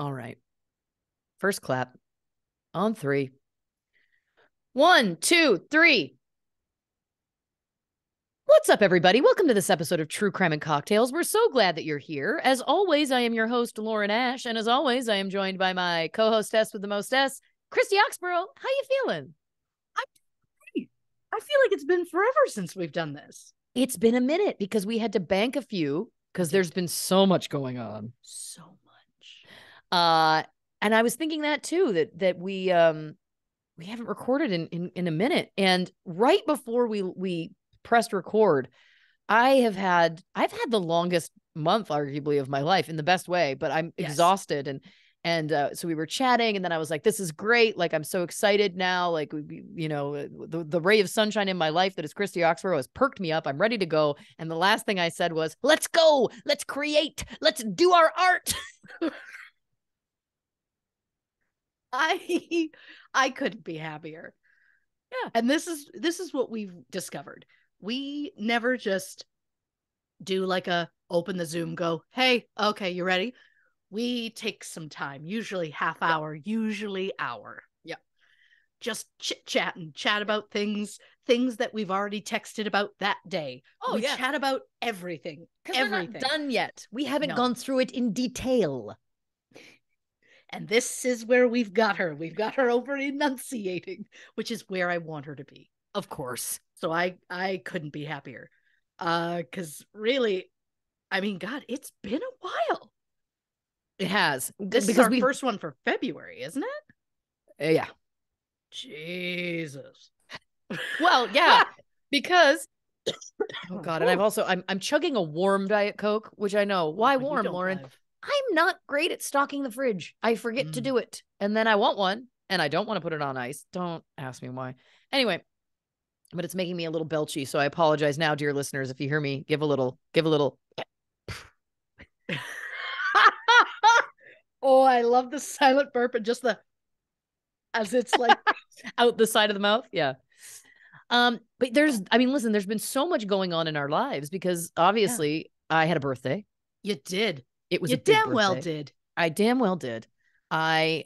All right. First clap. On three. 1, 2, 3. What's up, everybody? Welcome to this episode of True Crime and Cocktails. We're so glad that you're here. As always, I am your host, Lauren Ash. And as always, I am joined by my co-hostess with the mostess, Christy Oxborough. How you feeling? I'm great. I feel like it's been forever since we've done this. It's been a minute because we had to bank a few because there's been so much going on. So much. And I was thinking that, too, that we haven't recorded in a minute. And right before we pressed record, I've had the longest month, arguably, of my life in the best way, but I'm exhausted. And so we were chatting, and then I was like, this is great. Like, I'm so excited now. Like, you know, the ray of sunshine in my life that is Christy Oxborough has perked me up. I'm ready to go. And the last thing I said was, let's go. Let's create. Let's do our art. I couldn't be happier. Yeah. And this is what we've discovered. We never just do like a open the Zoom, go, hey, okay, you ready? We take some time, usually half hour, usually hour. Yeah. Just chat about things that we've already texted about that day. Oh, we chat about everything. Because we're not done yet. We haven't gone through it in detail. And this is where we've got her. We've got her over enunciating, which is where I want her to be. Of course. So I couldn't be happier. Because really, I mean, God, it's been a while. It has. This is our first one for February, isn't it? Yeah. Jesus. Well, yeah, because... Oh, God. And I'm chugging a warm Diet Coke, which I know. Why warm, Lauren? I'm not great at stocking the fridge. I forget to do it. And then I want one, and I don't want to put it on ice. Don't ask me why. Anyway, but it's making me a little belchy, so I apologize now, dear listeners, if you hear me give a little. Oh, I love the silent burp and just as it's like out the side of the mouth. Yeah. But there's been so much going on in our lives because obviously I had a birthday. You did. It was a big birthday. Well did. I damn well did. So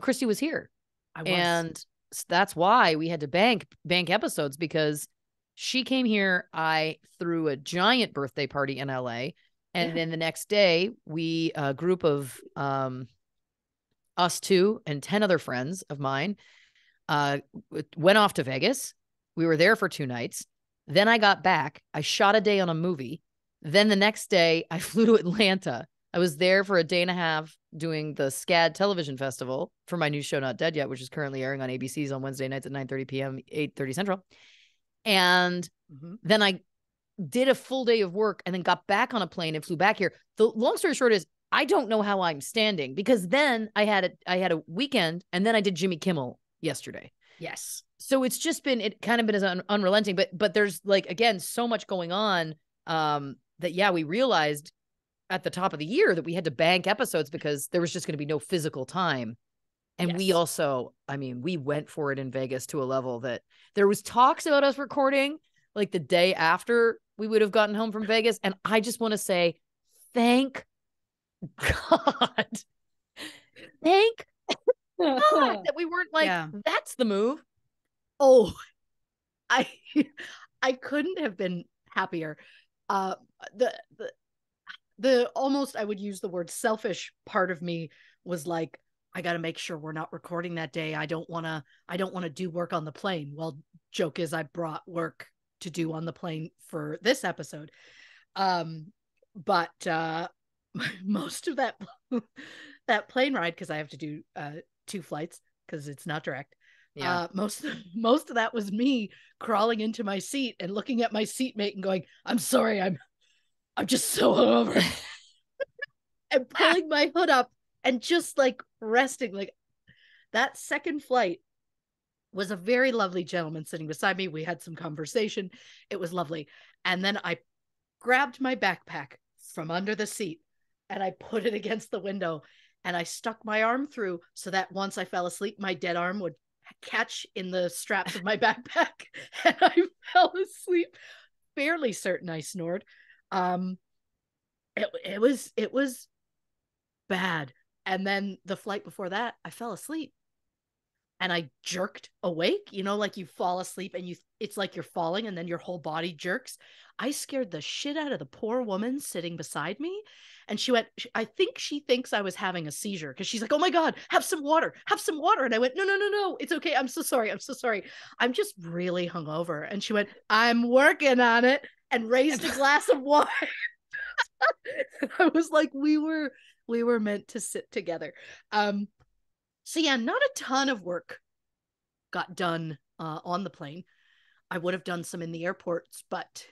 Christy was here. I was. And that's why we had to bank episodes because she came here. I threw a giant birthday party in LA. And then the next day we, a group of, us two and 10 other friends of mine, went off to Vegas. We were there for 2 nights. Then I got back. I shot a day on a movie. Then the next day, I flew to Atlanta. I was there for a day and a half doing the SCAD television festival for my new show, Not Dead Yet, which is currently airing on ABCs on Wednesday nights at 9:30 p.m., 8:30 Central. And then I did a full day of work and then got back on a plane and flew back here. The long story short is I don't know how I'm standing because then I had a weekend and then I did Jimmy Kimmel yesterday. Yes. So it's just been, it kind of been as unrelenting, but there's like, again, so much going on. We realized at the top of the year that we had to bank episodes because there was just going to be no physical time. And we also, I mean, we went for it in Vegas to a level that there was talks about us recording like the day after we would have gotten home from Vegas. And I just want to say, thank God. Thank God that we weren't like, that's the move. Oh, I couldn't have been happier. The almost, I would use the word selfish part of me was like, I got to make sure we're not recording that day. I don't want to do work on the plane. Well, joke is I brought work to do on the plane for this episode. But most of that, that plane ride, cause I have to do 2 flights cause it's not direct. Yeah. Most of that was me crawling into my seat and looking at my seatmate and going, I'm sorry, I'm just so hungover. And pulling my hood up and just like resting. Like that second flight was a very lovely gentleman sitting beside me. We had some conversation. It was lovely. And then I grabbed my backpack from under the seat and I put it against the window and I stuck my arm through so that once I fell asleep, my dead arm would catch in the straps of my backpack and I fell asleep. Fairly certain I snored. It was bad. And then the flight before that, I fell asleep and I jerked awake, you know, like you fall asleep and you, it's like you're falling and then your whole body jerks. I scared the shit out of the poor woman sitting beside me. And she went, I think she thinks I was having a seizure because she's like, oh my God, have some water, have some water. And I went, no, it's okay. I'm so sorry. I'm so sorry. I'm just really hungover. And she went, I'm working on it, and raised a glass of water. I was like, we were meant to sit together. So yeah, not a ton of work got done on the plane. I would have done some in the airports, but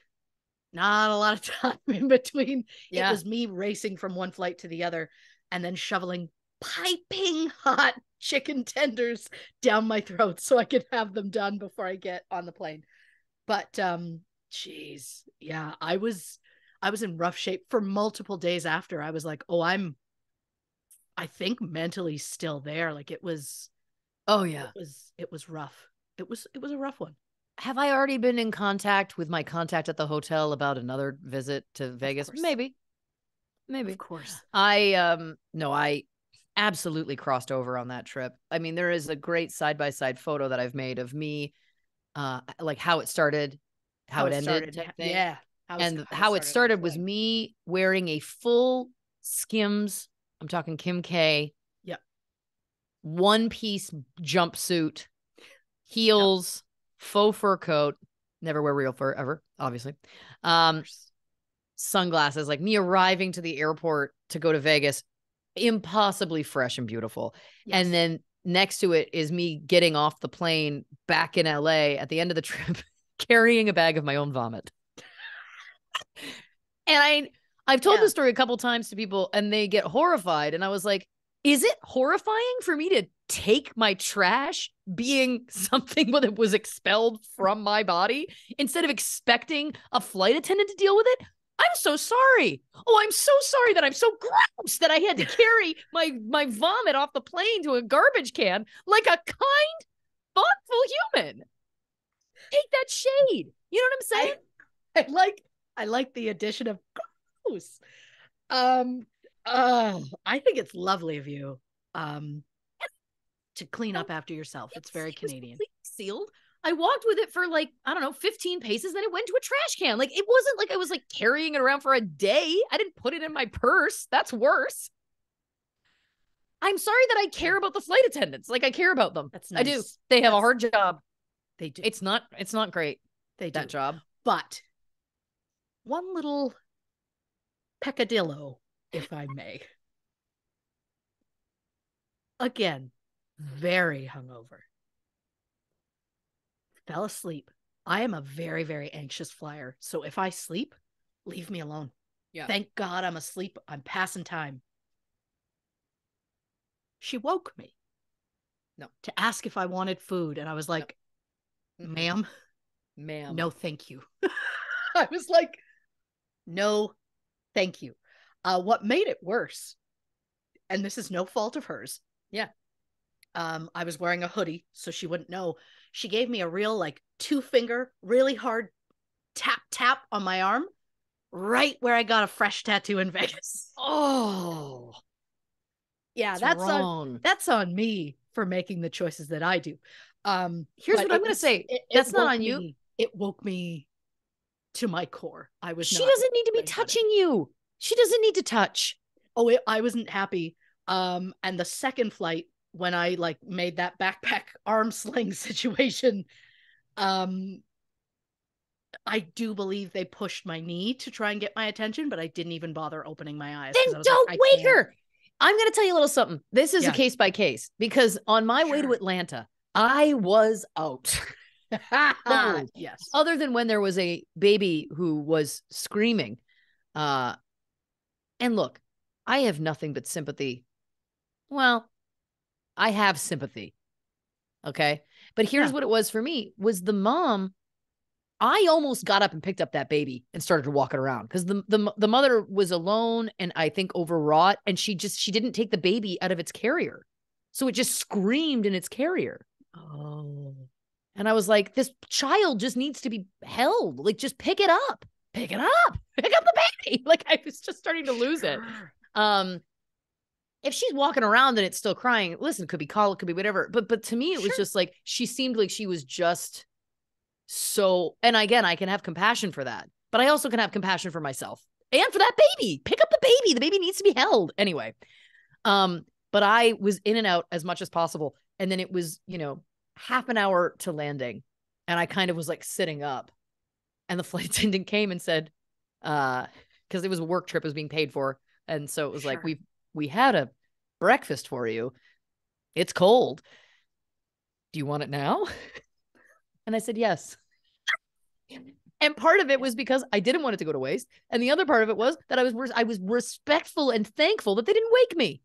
not a lot of time in between. Yeah. It was me racing from one flight to the other and then shoveling piping hot chicken tenders down my throat so I could have them done before I get on the plane. But geez, yeah, I was in rough shape for multiple days after. I was like, oh, I think mentally still there. Like it was, oh yeah, it was rough. It was a rough one. Have I already been in contact with my contact at the hotel about another visit to Vegas? Maybe. Of course. I absolutely crossed over on that trip. I mean, there is a great side-by-side photo that I've made of me, like how it started, how it ended. Yeah. How it started was me wearing a full Skims, I'm talking Kim K, yep, one-piece jumpsuit, heels, yep, faux fur coat, never wear real fur ever, obviously, sunglasses, like me arriving to the airport to go to Vegas, impossibly fresh and beautiful. Yes. And then next to it is me getting off the plane back in LA at the end of the trip, carrying a bag of my own vomit. And I've told this story a couple times to people and they get horrified. And I was like, is it horrifying for me to take my trash being something that was expelled from my body instead of expecting a flight attendant to deal with it? I'm so sorry. Oh, I'm so sorry that I'm so gross that I had to carry my vomit off the plane to a garbage can like a kind, thoughtful human. Take that shade. You know what I'm saying? I like the addition of gross. I think it's lovely of you to clean up after yourself. It's very Canadian. It was sealed. I walked with it for 15 paces, then it went to a trash can. Like, it wasn't like I was carrying it around for a day. I didn't put it in my purse. That's worse. I'm sorry that I care about the flight attendants. Like, I care about them. That's nice. I do. They have a hard job. They do. It's not great. They do that job. But one little peccadillo, if I may. Again, very hungover. Fell asleep. I am a very, very anxious flyer. So if I sleep, leave me alone. Yeah. Thank God I'm asleep. I'm passing time. She woke me. No. To ask if I wanted food. And I was like, no. Ma'am. No, thank you. I was like, no, thank you. What made it worse, and this is no fault of hers. Yeah. I was wearing a hoodie, so she wouldn't know. She gave me a real two-finger, really hard tap on my arm, right where I got a fresh tattoo in Vegas. Oh. Yeah, that's wrong. That's on me for making the choices that I do. Here's what I'm going to say. That's not on you. It woke me to my core. She doesn't need to be touching you. She doesn't need to touch. Oh, I wasn't happy. And the second flight, when I made that backpack arm sling situation, I do believe they pushed my knee to try and get my attention, but I didn't even bother opening my eyes. Then don't wake her. I'm going to tell you a little something. This is a case by case, because on my way to Atlanta, I was out. Yes. Other than when there was a baby who was screaming. And look, I have nothing but sympathy. Well, I have sympathy. Okay. But here's what it was for me, was the mom. I almost got up and picked up that baby and started walking around because the mother was alone and I think overwrought, and she didn't take the baby out of its carrier. So it just screamed in its carrier. Oh. And I was like, this child just needs to be held. Like, just pick it up. Pick it up. Pick up the baby. Like, I was just starting to lose it. if she's walking around and it's still crying, listen, it could be colic, could be whatever. But to me, it was just like, she seemed like she was just so, and again, I can have compassion for that, but I also can have compassion for myself and for that baby. Pick up the baby. The baby needs to be held anyway. But I was in and out as much as possible. And then it was, you know, half an hour to landing. And I kind of was like sitting up, and the flight attendant came and said, because it was a work trip, it was being paid for. And so it was like, we had a breakfast for you. It's cold. Do you want it now? And I said, yes. And part of it was because I didn't want it to go to waste. And the other part of it was that I was respectful and thankful that they didn't wake me.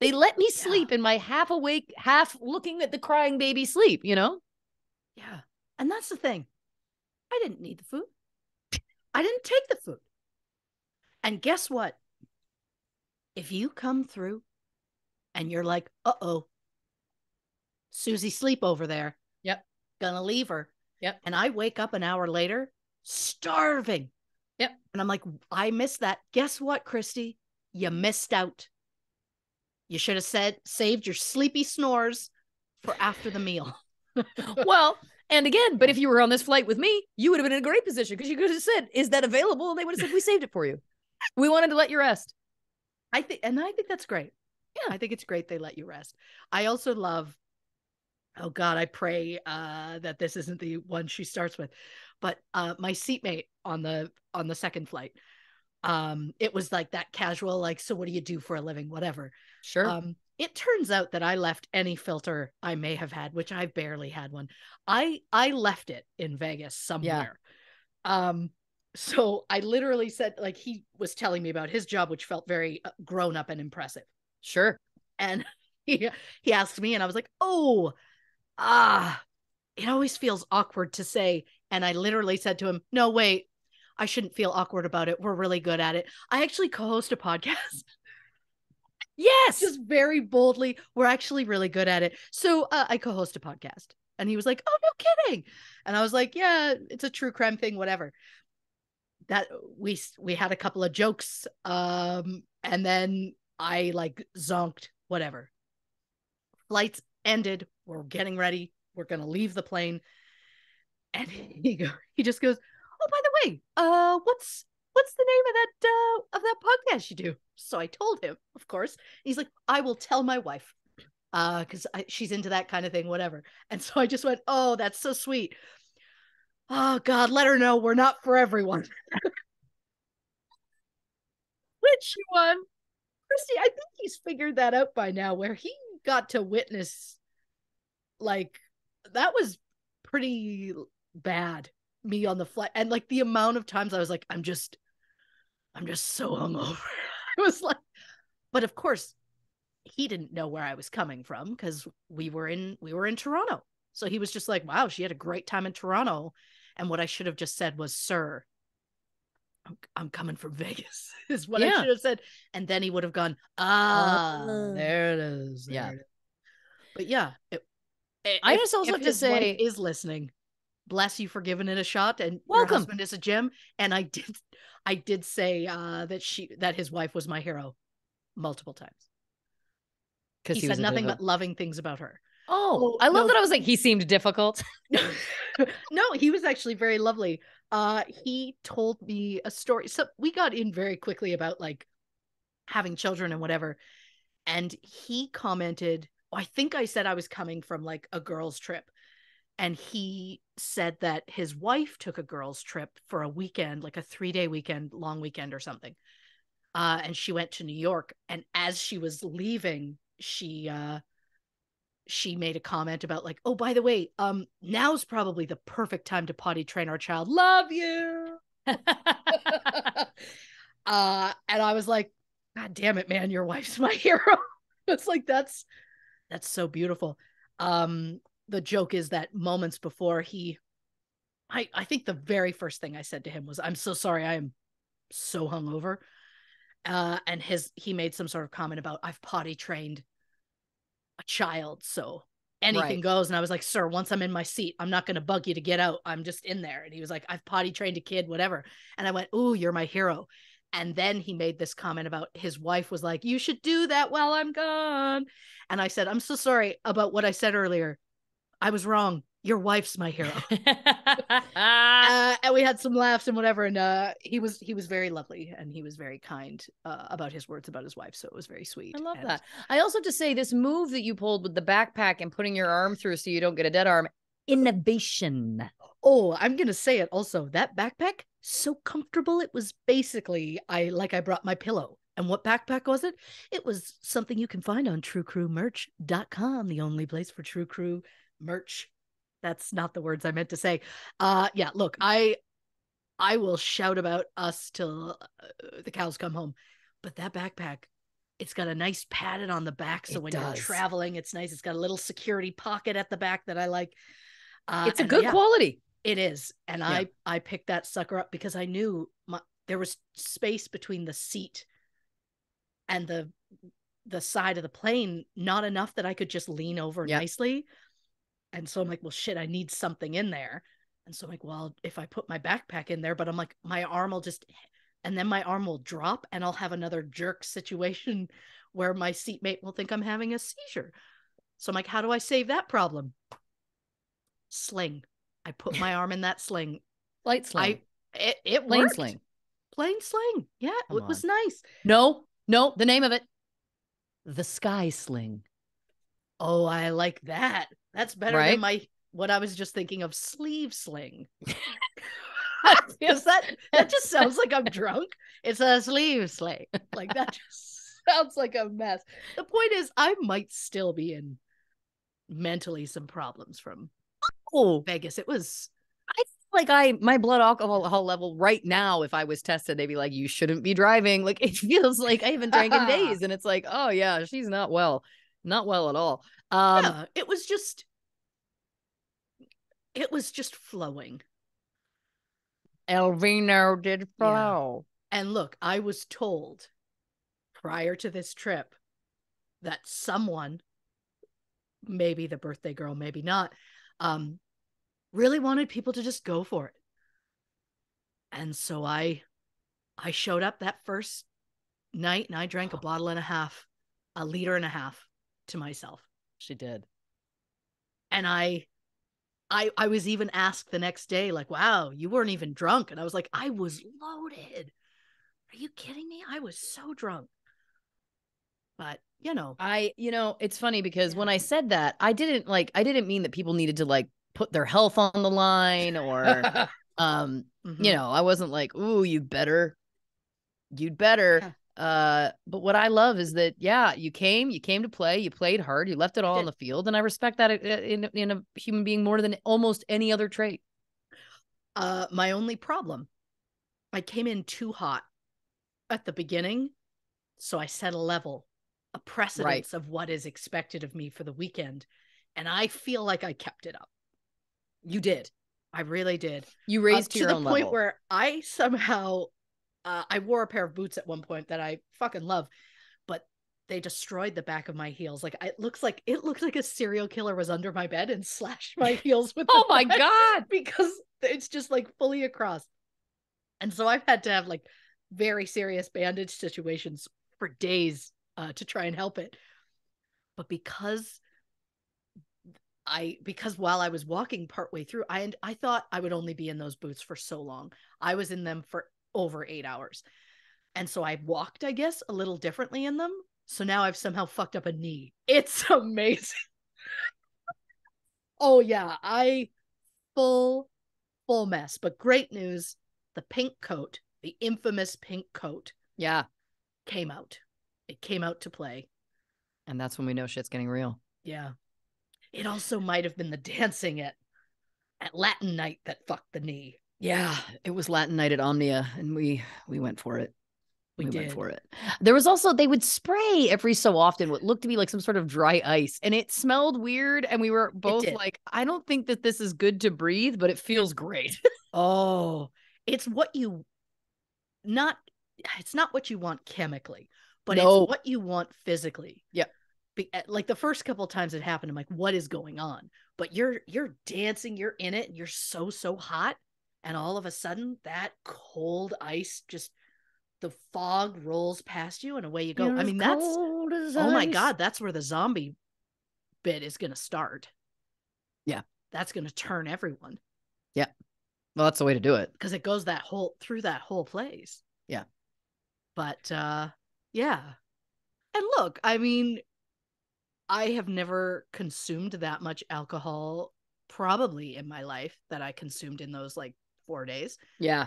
They let me sleep in my half awake, half looking at the crying baby sleep, you know? Yeah. And that's the thing. I didn't need the food. I didn't take the food. And guess what? If you come through and you're like, uh-oh, Susie sleep over there. Yep. Gonna leave her. Yep. And I wake up an hour later starving. Yep. And I'm like, I missed that. Guess what, Christy? You missed out. You should have saved your sleepy snores for after the meal. Well, and again, but if you were on this flight with me, you would have been in a great position because you could have said, is that available? And they would have said, we saved it for you. We wanted to let you rest. I think that's great. Yeah. I think it's great they let you rest. I also love, oh God, I pray that this isn't the one she starts with, but my seatmate on the second flight, it was like that casual, like, so what do you do for a living? Whatever. Sure. It turns out that I left any filter I may have had, which I barely had one. I left it in Vegas somewhere. Yeah. So I literally said, like, he was telling me about his job, which felt very grown up and impressive. Sure. And he asked me and I was like, oh, it always feels awkward to say. And I literally said to him, no, wait, I shouldn't feel awkward about it. We're really good at it. I actually co-host a podcast. Yes. Just very boldly. We're actually really good at it. So I co-host a podcast. And he was like, oh, no kidding. And I was like, yeah, it's a true crime thing, whatever. That we had a couple of jokes, and then I like zonked, whatever. Flights ended. We're getting ready. We're going to leave the plane. And he just goes, oh, by the way, what's the name of that podcast you do? So I told him, of course. He's like, I will tell my wife, because she's into that kind of thing, whatever. And so I just went, oh, that's so sweet. Oh, God, let her know we're not for everyone. Which one? Christy, I think he's figured that out by now, where he got to witness, like, that was pretty bad, me on the flight. And, like, the amount of times I was like, I'm just so hungover. I was like, but, of course, he didn't know where I was coming from because we were in Toronto. So he was just like, wow, she had a great time in Toronto. And what I should have just said was, sir, I'm coming from Vegas is what I should have said. And then he would have gone, there it is. Yeah. It is. But yeah, I just also have to say, is listening. Bless you for giving it a shot. And welcome. Your husband is a gem. And I did say that his wife was my hero multiple times. Because he said nothing but loving things about her. Oh, I love that. I was like, he seemed difficult. No, he was actually very lovely. He told me a story. So we got in very quickly about like having children and whatever. And he commented, I think I said I was coming from like a girls' trip. And he said that his wife took a girls' trip for a weekend, like a 3-day weekend, long weekend or something. And she went to New York. And as she was leaving, she made a comment about like, oh, by the way, now's probably the perfect time to potty train our child. Love you. And I was like, God damn it, man, your wife's my hero. It's like, that's so beautiful. The joke is that moments before I think the very first thing I said to him was, I'm so sorry. I am so hungover. And he made some sort of comment about I've potty trained a child, so anything goes. And I was like, sir, once I'm in my seat, I'm not going to bug you to get out. I'm just in there. And he was like, I've potty trained a kid, whatever. And I went, ooh, you're my hero. And then he made this comment about his wife was like, you should do that while I'm gone. And I said, I'm so sorry about what I said earlier. I was wrong. Your wife's my hero. And we had some laughs and whatever. And he was very lovely, and he was very kind about his words about his wife. So it was very sweet. I love that. I also have to say, this move that you pulled with the backpack and putting your arm through so you don't get a dead arm, innovation. Oh, I'm going to say it also. That backpack, so comfortable. It was basically, I brought my pillow. And what backpack was it? It was something you can find on truecrewmerch.com, the only place for True Crew merch. That's not the words I meant to say. Yeah, look, I will shout about us till the cows come home. But that backpack, it's got a nice padded on the back. So when you're traveling, it's nice. It's got a little security pocket at the back that I like. It's a good quality. It is. And yeah. I picked that sucker up because I knew there was space between the seat and the side of the plane, not enough that I could just lean over nicely. And so I'm like, well, shit, I need something in there. And so I'm like, well, if I put my backpack in there, but I'm like, my arm will just, and then my arm will drop and I'll have another jerk situation where my seatmate will think I'm having a seizure. So I'm like, how do I save that problem? Sling. I put my arm in that sling. Light sling. It Plain worked. Sling. Plain sling. Yeah, it was nice. No, the name of it. The Sky Sling. Oh, I like that. That's better than what I was just thinking of, sleeve sling. Because that just sounds like I'm drunk. It's a sleeve sling. Like, that just sounds like a mess. The point is, I might still be in mentally some problems from Vegas. It was. I feel like my blood alcohol level right now, if I was tested, they'd be like, you shouldn't be driving. Like, it feels like I haven't drank in days, and it's like, oh yeah, she's not well. Not well at all. Yeah, it was just flowing. Elvino did flow. Yeah. And look, I was told prior to this trip that someone, maybe the birthday girl, maybe not, really wanted people to just go for it. And so I showed up that first night and I drank a bottle and a half, a liter and a half. To myself. She did. And I was even asked the next day, like, wow, you weren't even drunk. And I was like, I was loaded. Are you kidding me? I was so drunk. But it's funny because when I said that, I didn't mean that people needed to like put their health on the line or, I wasn't like, ooh, you'd better. Yeah. But what I love is that, yeah, you came to play, you played hard, you left it all on the field. And I respect that in a human being more than almost any other trait. My only problem, I came in too hot at the beginning. So I set a level, a precedence of what is expected of me for the weekend. And I feel like I kept it up. You did. I really did. You raised to your own level. To the point where I somehow... I wore a pair of boots at one point that I fucking love, but they destroyed the back of my heels. Like it looked like a serial killer was under my bed and slashed my heels with. Oh my God! Because it's just like fully across. And so I've had to have like very serious bandage situations for days to try and help it. But because while I was walking partway through, I thought I would only be in those boots for so long. I was in them for over 8 hours. And so I walked, I guess, a little differently in them. So now I've somehow fucked up a knee. It's amazing. Oh yeah, I full mess. But great news, the pink coat, the infamous pink coat. Yeah. Came out. It came out to play. And that's when we know shit's getting real. Yeah. It also might have been the dancing at Latin night that fucked the knee. Yeah, it was Latin night at Omnia, and we went for it. We went for it. There was also, they would spray every so often what looked to be like some sort of dry ice, and it smelled weird, and we were both like, I don't think that this is good to breathe, but it feels great. Oh, it's not what you want chemically, but it's what you want physically. Yeah. Like the first couple of times it happened, I'm like, what is going on? But you're dancing, you're in it, and you're so hot. And all of a sudden, that cold ice just the fog rolls past you and away you go. You're I mean, that's, oh my God, that's where the zombie bit is going to start. Yeah. That's going to turn everyone. Yeah. Well, that's the way to do it. Because it goes that whole, through that whole place. Yeah. But, yeah. And look, I mean, I have never consumed that much alcohol probably in my life that I consumed in those like 4 days. Yeah.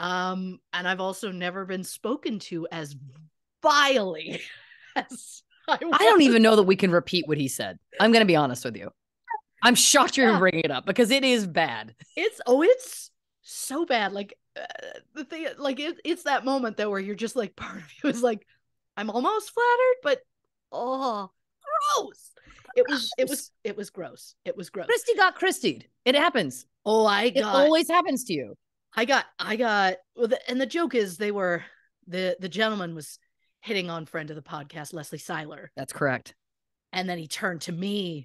And I've also never been spoken to as vilely as I was. I don't even know that we can repeat what he said. I'm going to be honest with you. I'm shocked you're bringing it up because it is bad. It's so bad. Like the thing, like it's that moment though where you're just like, part of you is like, I'm almost flattered, but oh, gross. It was gross. It was gross. Christy got Christied. It happens. Oh, it always happens to you. I got. Well, and the joke is they were the gentleman was hitting on friend of the podcast, Leslie Seiler. That's correct. And then he turned to me.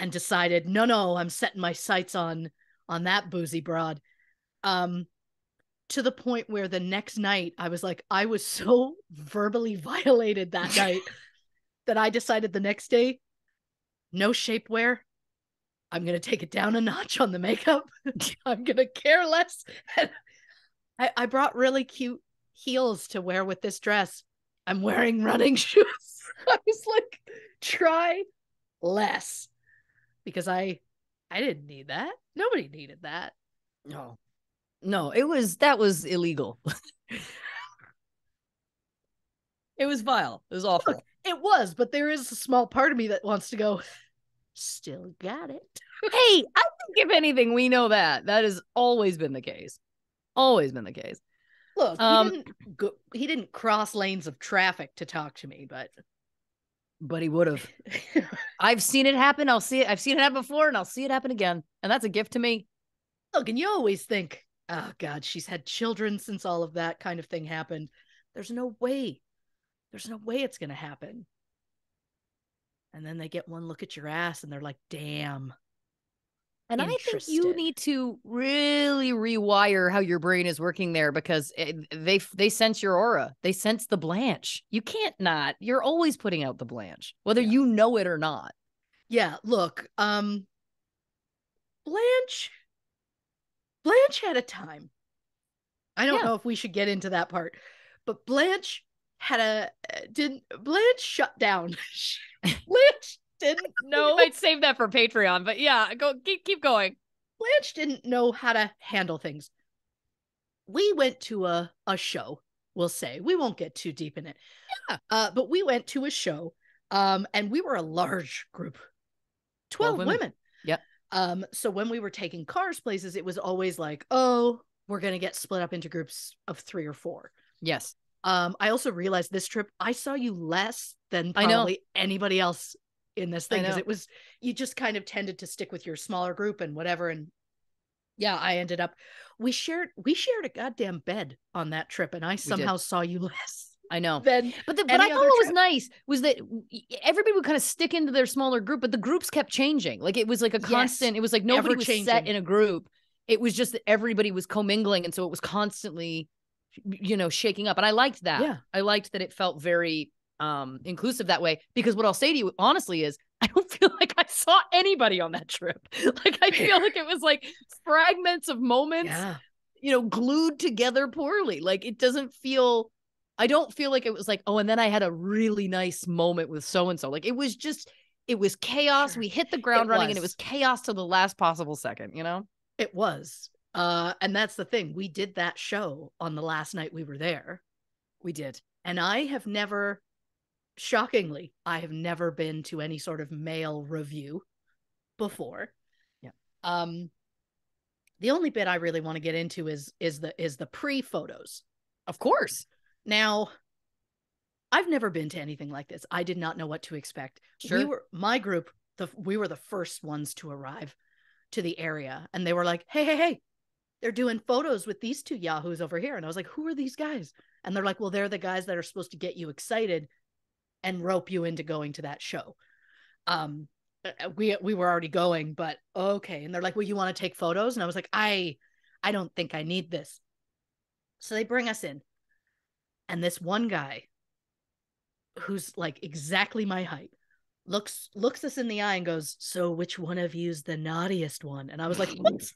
And decided, no, I'm setting my sights on that boozy broad. To the point where the next night I was like, I was so verbally violated that night that I decided the next day, no shapewear. I'm going to take it down a notch on the makeup. I'm going to care less. I brought really cute heels to wear with this dress. I'm wearing running shoes. I was like, try less. Because I didn't need that. Nobody needed that. No, that was illegal. It was vile. It was awful. Look, it was, but there is a small part of me that wants to go, still got it. Hey, I think if anything, we know that. That has always been the case. Always been the case. Look, he didn't cross lanes of traffic to talk to me, but he would have. I've seen it happen. I've seen it happen before and I'll see it happen again. And that's a gift to me. Look, and you always think, oh God, she's had children since all of that kind of thing happened. There's no way. There's no way it's going to happen. And then they get one look at your ass and they're like, damn. And I think you need to really rewire how your brain is working there because they sense your aura. They sense the blanch. You can't not. You're always putting out the blanch, whether you know it or not. Yeah, look, Blanche had a time. I don't know if we should get into that part, but Blanche Blanche shut down. Blanche didn't know. I'd save that for Patreon, but yeah, go keep going. Blanche didn't know how to handle things. We went to a show, we'll say. We won't get too deep in it. Yeah. But we went to a show, and we were a large group. 12 women. Yep. So when we were taking cars places, it was always like, oh, we're gonna get split up into groups of 3 or 4. Yes. I also realized this trip, I saw you less than probably anybody else in this thing, because it was, you just kind of tended to stick with your smaller group and whatever. And yeah, I ended up, we shared a goddamn bed on that trip, and I somehow saw you less. I know. But I thought what was nice was that everybody would kind of stick into their smaller group, but the groups kept changing. Like it was like a constant. It was like nobody was set in a group. It was just that everybody was commingling, and so it was constantly, shaking up. And I liked that. Yeah. I liked that it felt very inclusive that way, because what I'll say to you honestly is I don't feel like I saw anybody on that trip. Like I feel like it was like fragments of moments, glued together poorly. Like it doesn't feel, I don't feel like it was like, oh, and then I had a really nice moment with so-and-so. Like it was just, it was chaos. We hit the ground running and it was chaos to the last possible second, It was. And that's the thing. We did that show on the last night we were there. We did. And I have never... shockingly, I have never been to any sort of male review before. Yeah. The only bit I really want to get into is the pre-photos. Of course. Now, I've never been to anything like this. I did not know what to expect. Sure. We were the first ones to arrive to the area, and they were like, hey, they're doing photos with these two yahoos over here. And I was like, who are these guys? And they're like, well, they're the guys that are supposed to get you excited and rope you into going to that show. We were already going, but okay. And they're like, well, you want to take photos? And I was like, I don't think I need this. So they bring us in. And this one guy who's like exactly my height looks us in the eye and goes, "So which one of you's the naughtiest one?" And I was like, what's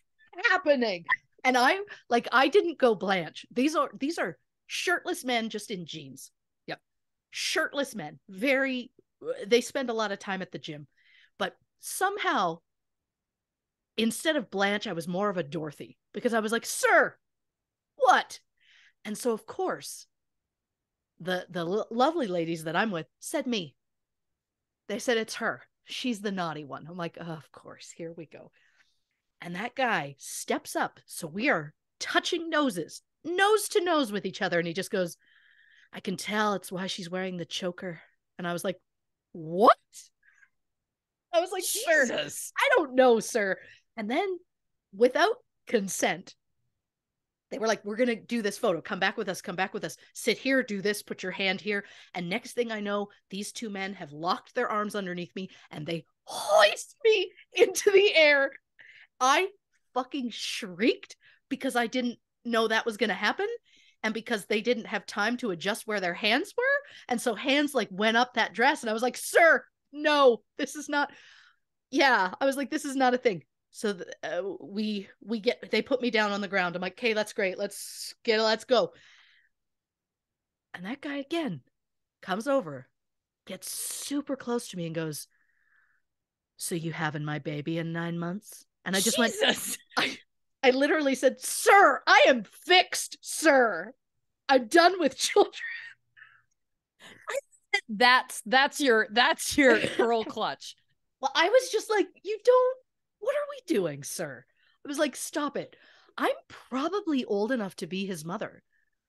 happening? And I'm like, I didn't go Blanche. These are shirtless men just in jeans. Yep. Shirtless men. They spend a lot of time at the gym, but somehow instead of Blanche, I was more of a Dorothy because I was like, "Sir, what?" And so of course the lovely ladies that I'm with said me. They said, "It's her. She's the naughty one." I'm like, "Oh, of course, here we go." And that guy steps up. So we are touching noses, nose to nose with each other. And he just goes, "I can tell it's why she's wearing the choker." And I was like, "What?" I was like, "Sir, I don't know, sir." And then without consent, they were like, "We're going to do this photo. Come back with us. Sit here, do this, put your hand here." And next thing I know, these two men have locked their arms underneath me and they hoist me into the air. I fucking shrieked because I didn't know that was going to happen. And because they didn't have time to adjust where their hands were. And so hands like went up that dress. And I was like, "Sir, no, this is not." Yeah. I was like, "This is not a thing." So they put me down on the ground. I'm like, "Okay, that's great. Let's go." And that guy again comes over, gets super close to me and goes, "So you having my baby in 9 months?" And I just went, I literally said, "Sir, I am fixed, sir. I'm done with children." That's your pearl clutch. Well, I was just like, what are we doing, sir? I was like, "Stop it. I'm probably old enough to be his mother."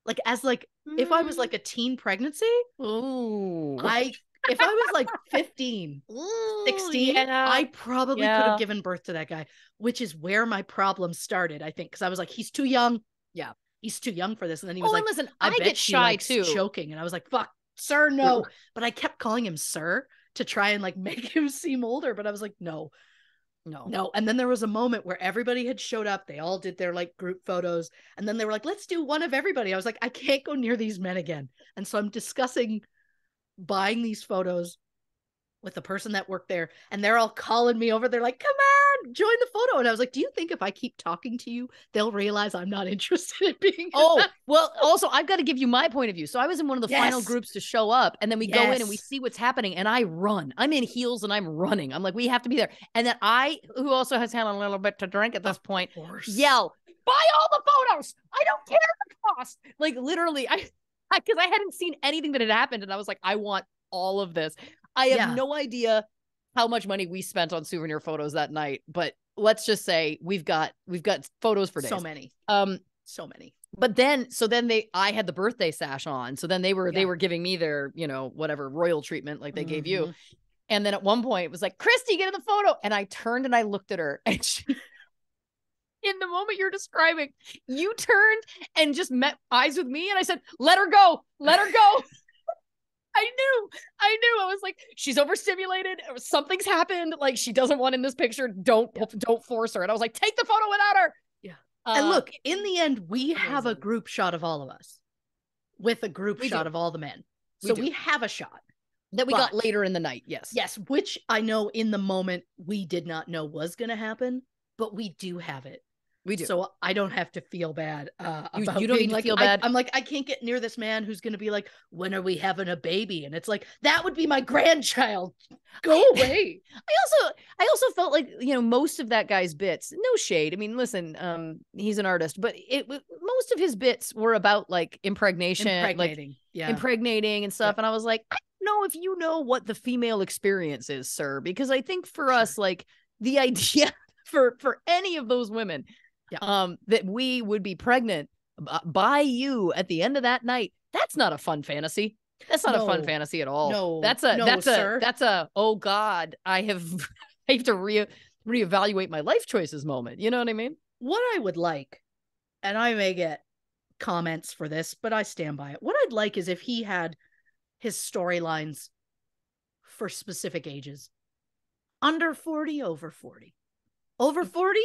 Like if I was like a teen pregnancy, ooh. If I was like 15, ooh, 16, yeah. I probably could have given birth to that guy, which is where my problem started, I think. Because I was like, "He's too young." Yeah. He's too young for this. And then he was like, "Listen, I bet get she shy likes too. Choking." And I was like, "Fuck, sir, no." But I kept calling him sir to try and like make him seem older. But I was like, no. And then there was a moment where everybody had showed up. They all did their like group photos. And then they were like, "Let's do one of everybody." I was like, "I can't go near these men again." And so I'm discussing buying these photos with the person that worked there, and they're all calling me over. They're like, "Come on, join the photo." And I was like, "Do you think if I keep talking to you, they'll realize I'm not interested in being..." Oh, well, also I've got to give you my point of view. So I was in one of the final groups to show up, and then we go in and we see what's happening, and I run. I'm in heels and I'm running. I'm like, "We have to be there." And then I, who also has had a little bit to drink at this point, yell, "Buy all the photos. I don't care the cost." Like literally, because I hadn't seen anything that had happened. And I was like, "I want all of this." I have no idea how much money we spent on souvenir photos that night, but let's just say we've got photos for days. So many. So many. But then, I had the birthday sash on. So then they were giving me their, whatever royal treatment, like they gave you. And then at one point it was like, "Christy, get in the photo." And I turned and I looked at her, and she, in the moment you're describing, you turned and just met eyes with me. And I said, let her go. I knew. I was like, "She's overstimulated. Something's happened. Like, she doesn't want in this picture. Don't force her." And I was like, "Take the photo without her." Yeah. And look, in the end, we have a group shot of all of us with a group shot of all the men. So we have a shot that we got later in the night. Yes. Yes. Which I know in the moment we did not know was going to happen, but we do have it. We do. So I don't have to feel bad. You don't need to feel bad. I'm like, "I can't get near this man who's going to be like, 'When are we having a baby?'" And it's like, that would be my grandchild. Go away. I also felt like, most of that guy's bits, no shade. I mean, listen, he's an artist, but most of his bits were about like impregnating and stuff. Yeah. And I was like, "I don't know if you know what the female experience is, sir," because I think for us, like the idea for any of those women, that we would be pregnant by you at the end of that night. That's not a fun fantasy. That's not a fun fantasy at all. No, that's a, "Oh God, I have to reevaluate my life choices" moment. You know what I mean? What I would like, and I may get comments for this, but I stand by it. What I'd like is if he had his storylines for specific ages, under 40, over 40, over 40.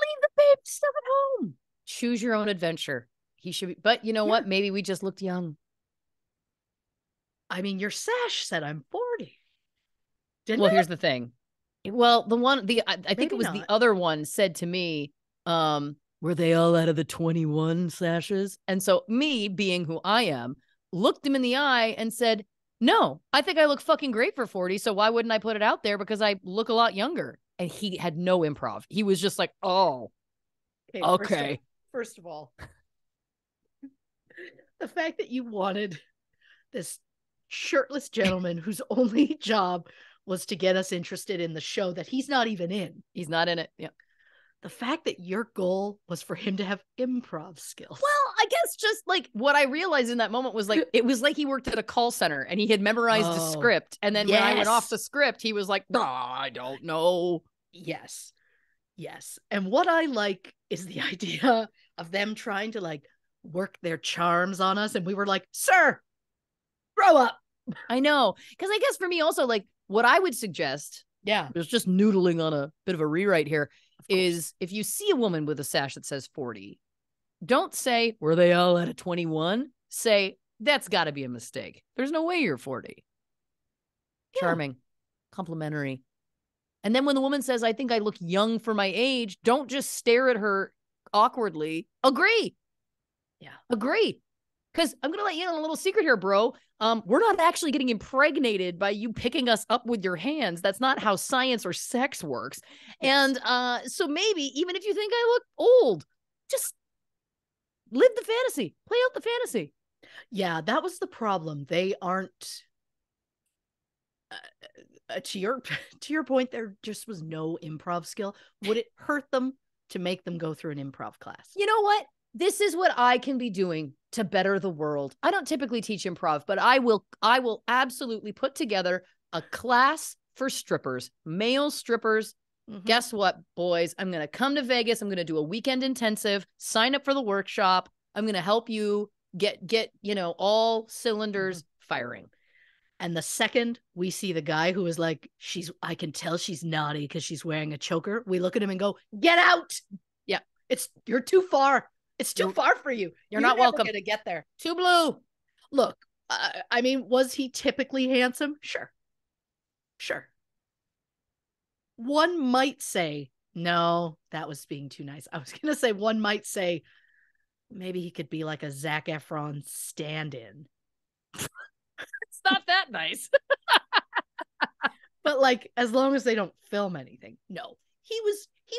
Leave the baby stuff at home. Choose your own adventure. He should be, but you know what? Maybe we just looked young. I mean, your sash said I'm 40. Didn't it? Here's the thing. Well, the one, I think it was the other one said to me, were they all out of the 21 sashes? And so me, being who I am, looked him in the eye and said, no, I think I look fucking great for 40. So why wouldn't I put it out there? Because I look a lot younger. And he had no improv. He was just like, oh, okay. First of all, the fact that you wanted this shirtless gentleman whose only job was to get us interested in the show that he's not even in. He's not in it. Yeah. The fact that your goal was for him to have improv skills. Well, I guess just like what I realized in that moment was like, it was like he worked at a call center and he had memorized a script. And then when I went off the script, he was like, oh, I don't know. Yes. Yes. And what I like is the idea of them trying to like work their charms on us. And we were like, sir, grow up. I know. Because I guess for me also, like what I would suggest, there's just noodling on a bit of a rewrite here, is if you see a woman with a sash that says 40, don't say, were they all at a 21? Say, that's got to be a mistake. There's no way you're 40. Yeah. Charming. Complimentary. And then when the woman says, I think I look young for my age, don't just stare at her awkwardly. Agree. Yeah. Agree. Because I'm going to let you in on a little secret here, bro. We're not actually getting impregnated by you picking us up with your hands. That's not how science or sex works. And so maybe even if you think I look old, just live the fantasy. Play out the fantasy. Yeah, that was the problem. They aren't, to your point, there just was no improv skill. Would it hurt them to make them go through an improv class? You know what? This is what I can be doing to better the world. I don't typically teach improv, but I will absolutely put together a class for strippers, male strippers. Mm-hmm. Guess what, boys? I'm going to come to Vegas. I'm going to do a weekend intensive, sign up for the workshop. I'm going to help you get, you know, all cylinders firing. And the second we see the guy who is like, I can tell she's naughty because she's wearing a choker. We look at him and go, get out. Yeah. You're too far. It's too far for you. You're not welcome to get there. Too blue. Look, I mean, was he typically handsome? Sure. One might say, no, that was being too nice. I was going to say, one might say, maybe he could be like a Zac Efron stand-in. It's not that nice. But like, as long as they don't film anything. No, he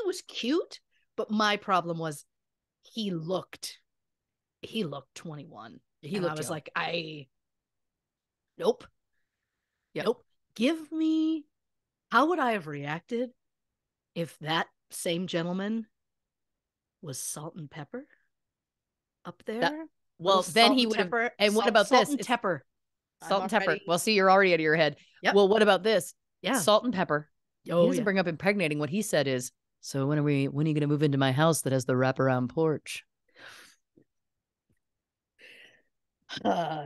was cute. But my problem was, He looked 21. I was young. Like, nope. Yep. Nope. Give me, how would I have reacted if that same gentleman was salt and pepper up there? Then he would have. And what about this? Salt and pepper. Well, see, you're already out of your head. Yep. Well, what about this? Yeah. Salt and pepper. Oh, he doesn't bring up impregnating. What he said is, so when are you going to move into my house that has the wraparound porch?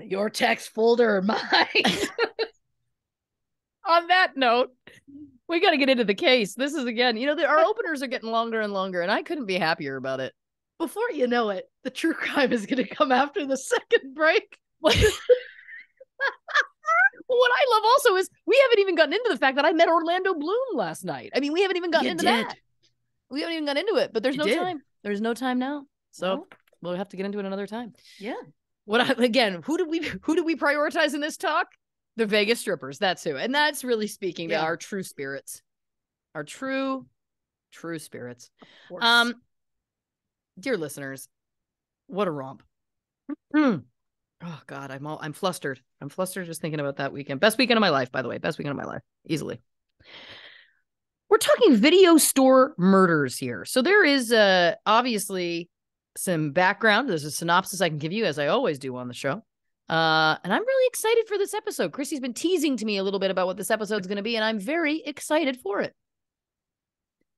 Your text folder or mine? On that note, we got to get into the case. This is, again, you know, our openers are getting longer and longer, and I couldn't be happier about it. Before you know it, the true crime is going to come after the second break. What I love also is we haven't even gotten into the fact that I met Orlando Bloom last night. I mean, we haven't even gotten into that. We haven't even gotten into it, but there's no time. There's no time now. So we'll have to get into it another time. Yeah. Who did we prioritize in this talk? The Vegas strippers. That's who. And that's really speaking to our true spirits. Our true spirits. Dear listeners, what a romp. Oh God, I'm flustered. I'm flustered just thinking about that weekend. Best weekend of my life, by the way. Best weekend of my life, easily. We're talking video store murders here. So there is obviously some background. There's a synopsis I can give you, as I always do on the show. And I'm really excited for this episode. Christy's been teasing to me a little bit about what this episode's going to be, and I'm very excited for it.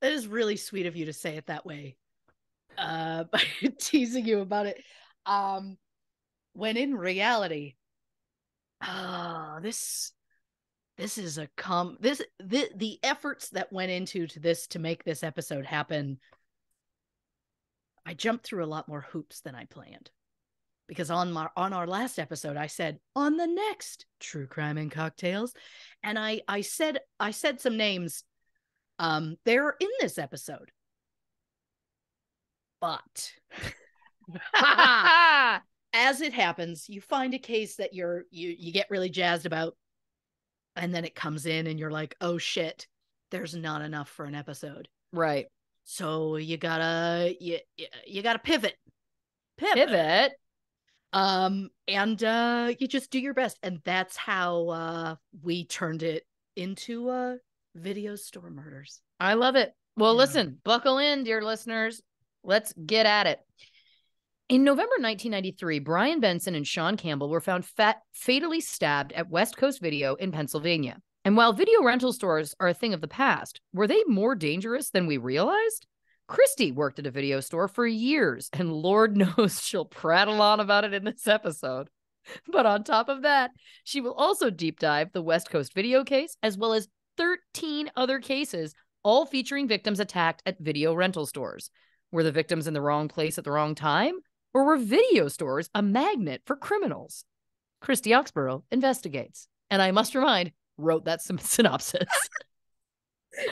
That is really sweet of you to say it that way, by teasing you about it. When in reality, this is a the efforts that went into this to make this episode happen. I jumped through a lot more hoops than I planned. because on our last episode, I said on the next True Crime and Cocktails, and I said some names. They're in this episode, but as it happens, you find a case that you get really jazzed about, and then it comes in, and you're like, oh shit, there's not enough for an episode, right? So you gotta pivot. And you just do your best. And that's how we turned it into video store murders. I love it. Well, listen, buckle in, dear listeners. Let's get at it. In November 1993, Brian Benson and Sean Campbell were found fatally stabbed at West Coast Video in Pennsylvania. And while video rental stores are a thing of the past, were they more dangerous than we realized? Christy worked at a video store for years, and Lord knows she'll prattle on about it in this episode. But on top of that, she will also deep dive the West Coast Video case, as well as 13 other cases, all featuring victims attacked at video rental stores. Were the victims in the wrong place at the wrong time? Or were video stores a magnet for criminals? Christy Oxborough investigates. And I must remind, wrote that synopsis.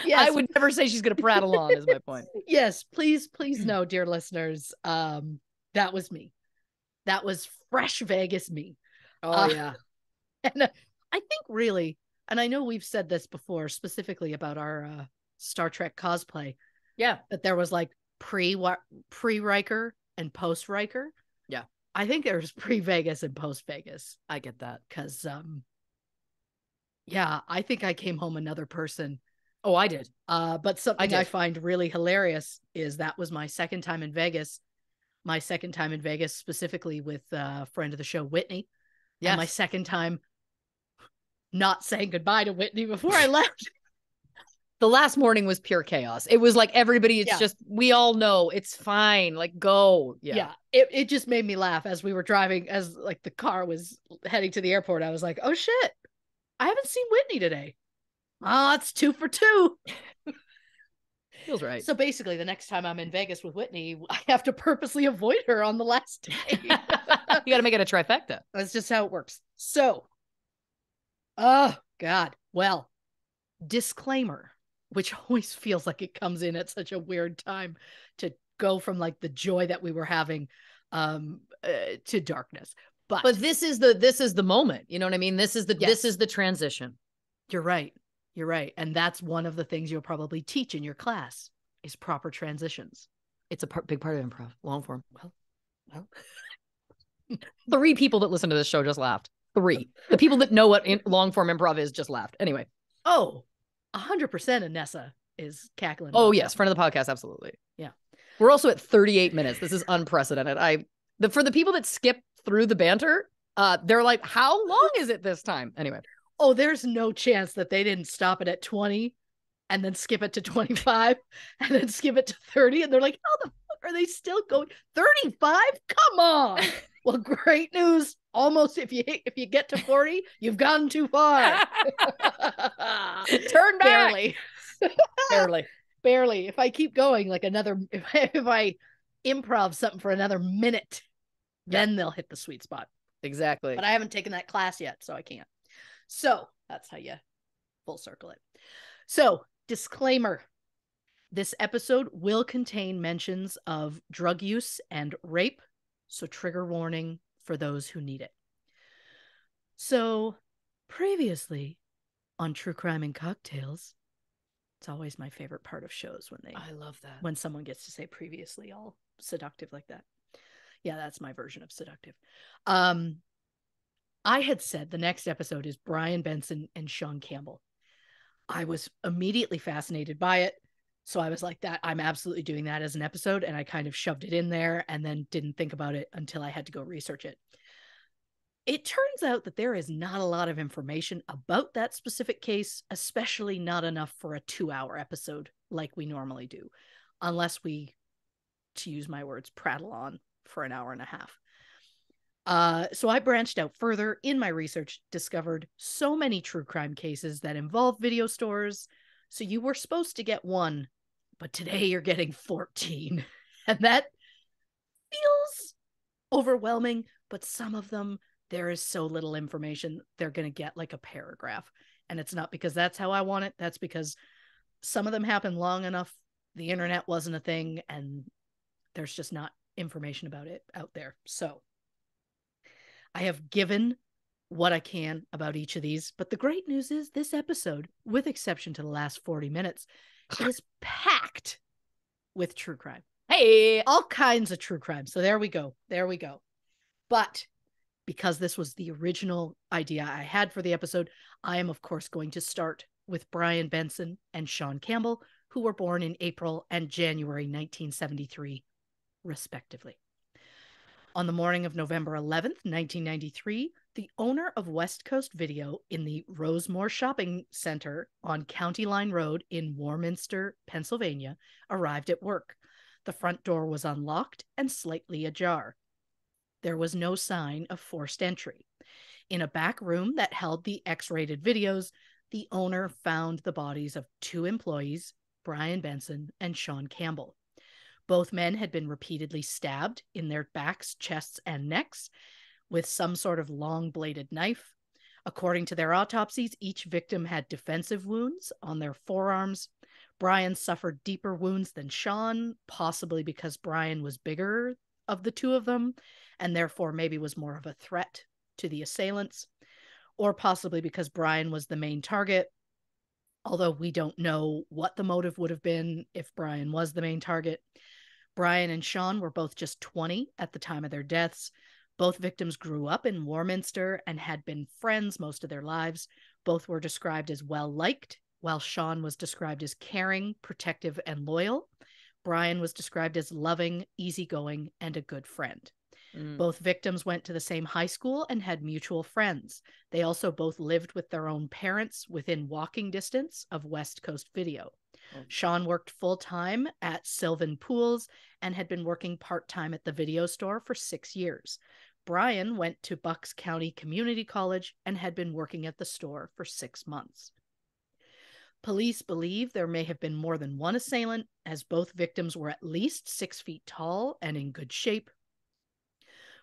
Yes. I would never say she's going to prattle on is my point. Yes, please know, dear listeners, that was me. That was fresh Vegas me. Oh, yeah. And I think really, and I know we've said this before specifically about our Star Trek cosplay. Yeah. That there was like pre-Riker and post-Riker. Yeah. I think there was pre-Vegas and post-Vegas. I get that. Because, I think I came home another person. Oh, I did. But something I find really hilarious is that was my second time in Vegas. My second time in Vegas, specifically with a friend of the show, Whitney. Yeah. And my second time not saying goodbye to Whitney before I left. The last morning was pure chaos. It was like everybody, just, we all know it's fine. Like, go. Yeah. Yeah. It just made me laugh as we were driving, as like the car was heading to the airport. I was like, oh shit, I haven't seen Whitney today. Oh, it's 2 for 2. Feels right. So basically, the next time I'm in Vegas with Whitney, I have to purposely avoid her on the last day. You got to make it a trifecta. That's just how it works. So, oh, God. Well, disclaimer, which always feels like it comes in at such a weird time to go from like the joy that we were having to darkness. But this is the moment. You know what I mean? This is the transition. You're right. You're right. And that's one of the things you'll probably teach in your class is proper transitions. It's a big part of improv, long form. Well, 3 people that listen to this show just laughed. 3. The people that know what long form improv is just laughed. Anyway. Oh, 100% Anessa is cackling. Oh, yes. Friend of the podcast. Absolutely. Yeah. We're also at 38 minutes. This is unprecedented. For the people that skip through the banter, they're like, how long is it this time? Anyway. Oh, there's no chance that they didn't stop it at 20 and then skip it to 25 and then skip it to 30. And they're like, how the fuck are they still going? 35? Come on. Well, great news. Almost if you get to 40, you've gone too far. Turn back. Barely. If I keep going like another, if I improv something for another minute, then they'll hit the sweet spot. Exactly. But I haven't taken that class yet, so I can't. So that's how you full circle it. So disclaimer, this episode will contain mentions of drug use and rape. So trigger warning for those who need it. So previously on True Crime and Cocktails, it's always my favorite part of shows when I love that. When someone gets to say previously all seductive like that. Yeah, that's my version of seductive. I had said the next episode is Brian Benson and Sean Campbell. I was immediately fascinated by it. So I was like, that I'm absolutely doing that as an episode. And I kind of shoved it in there and then didn't think about it until I had to go research it. It turns out that there is not a lot of information about that specific case, especially not enough for a 2-hour episode like we normally do, unless we, to use my words, prattle on for an hour and a half. So I branched out further in my research, discovered so many true crime cases that involve video stores. So you were supposed to get 1, but today you're getting 14. And that feels overwhelming, but some of them, there is so little information, they're going to get like a paragraph. And it's not because that's how I want it. That's because some of them happened long enough. The internet wasn't a thing, and there's just not information about it out there. So I have given what I can about each of these. But the great news is this episode, with exception to the last 40 minutes, is packed with true crime. Hey, all kinds of true crime. So there we go. There we go. But because this was the original idea I had for the episode, I am, of course, going to start with Brian Benson and Sean Campbell, who were born in April and January 1973, respectively. On the morning of November 11th, 1993, the owner of West Coast Video in the Rosemore Shopping Center on County Line Road in Warminster, Pennsylvania, arrived at work. The front door was unlocked and slightly ajar. There was no sign of forced entry. In a back room that held the X-rated videos, the owner found the bodies of two employees, Brian Benson and Sean Campbell. Both men had been repeatedly stabbed in their backs, chests, and necks with some sort of long-bladed knife. According to their autopsies, each victim had defensive wounds on their forearms. Brian suffered deeper wounds than Sean, possibly because Brian was bigger of the two of them, and therefore maybe was more of a threat to the assailants, or possibly because Brian was the main target, although we don't know what the motive would have been if Brian was the main target. Brian and Sean were both just 20 at the time of their deaths. Both victims grew up in Warminster and had been friends most of their lives. Both were described as well-liked, while Sean was described as caring, protective, and loyal. Brian was described as loving, easygoing, and a good friend. Both victims went to the same high school and had mutual friends. They also both lived with their own parents within walking distance of West Coast Video. Oh. Sean worked full-time at Sylvan Pools and had been working part-time at the video store for 6 years. Brian went to Bucks County Community College and had been working at the store for 6 months. Police believe there may have been more than one assailant, as both victims were at least 6 feet tall and in good shape.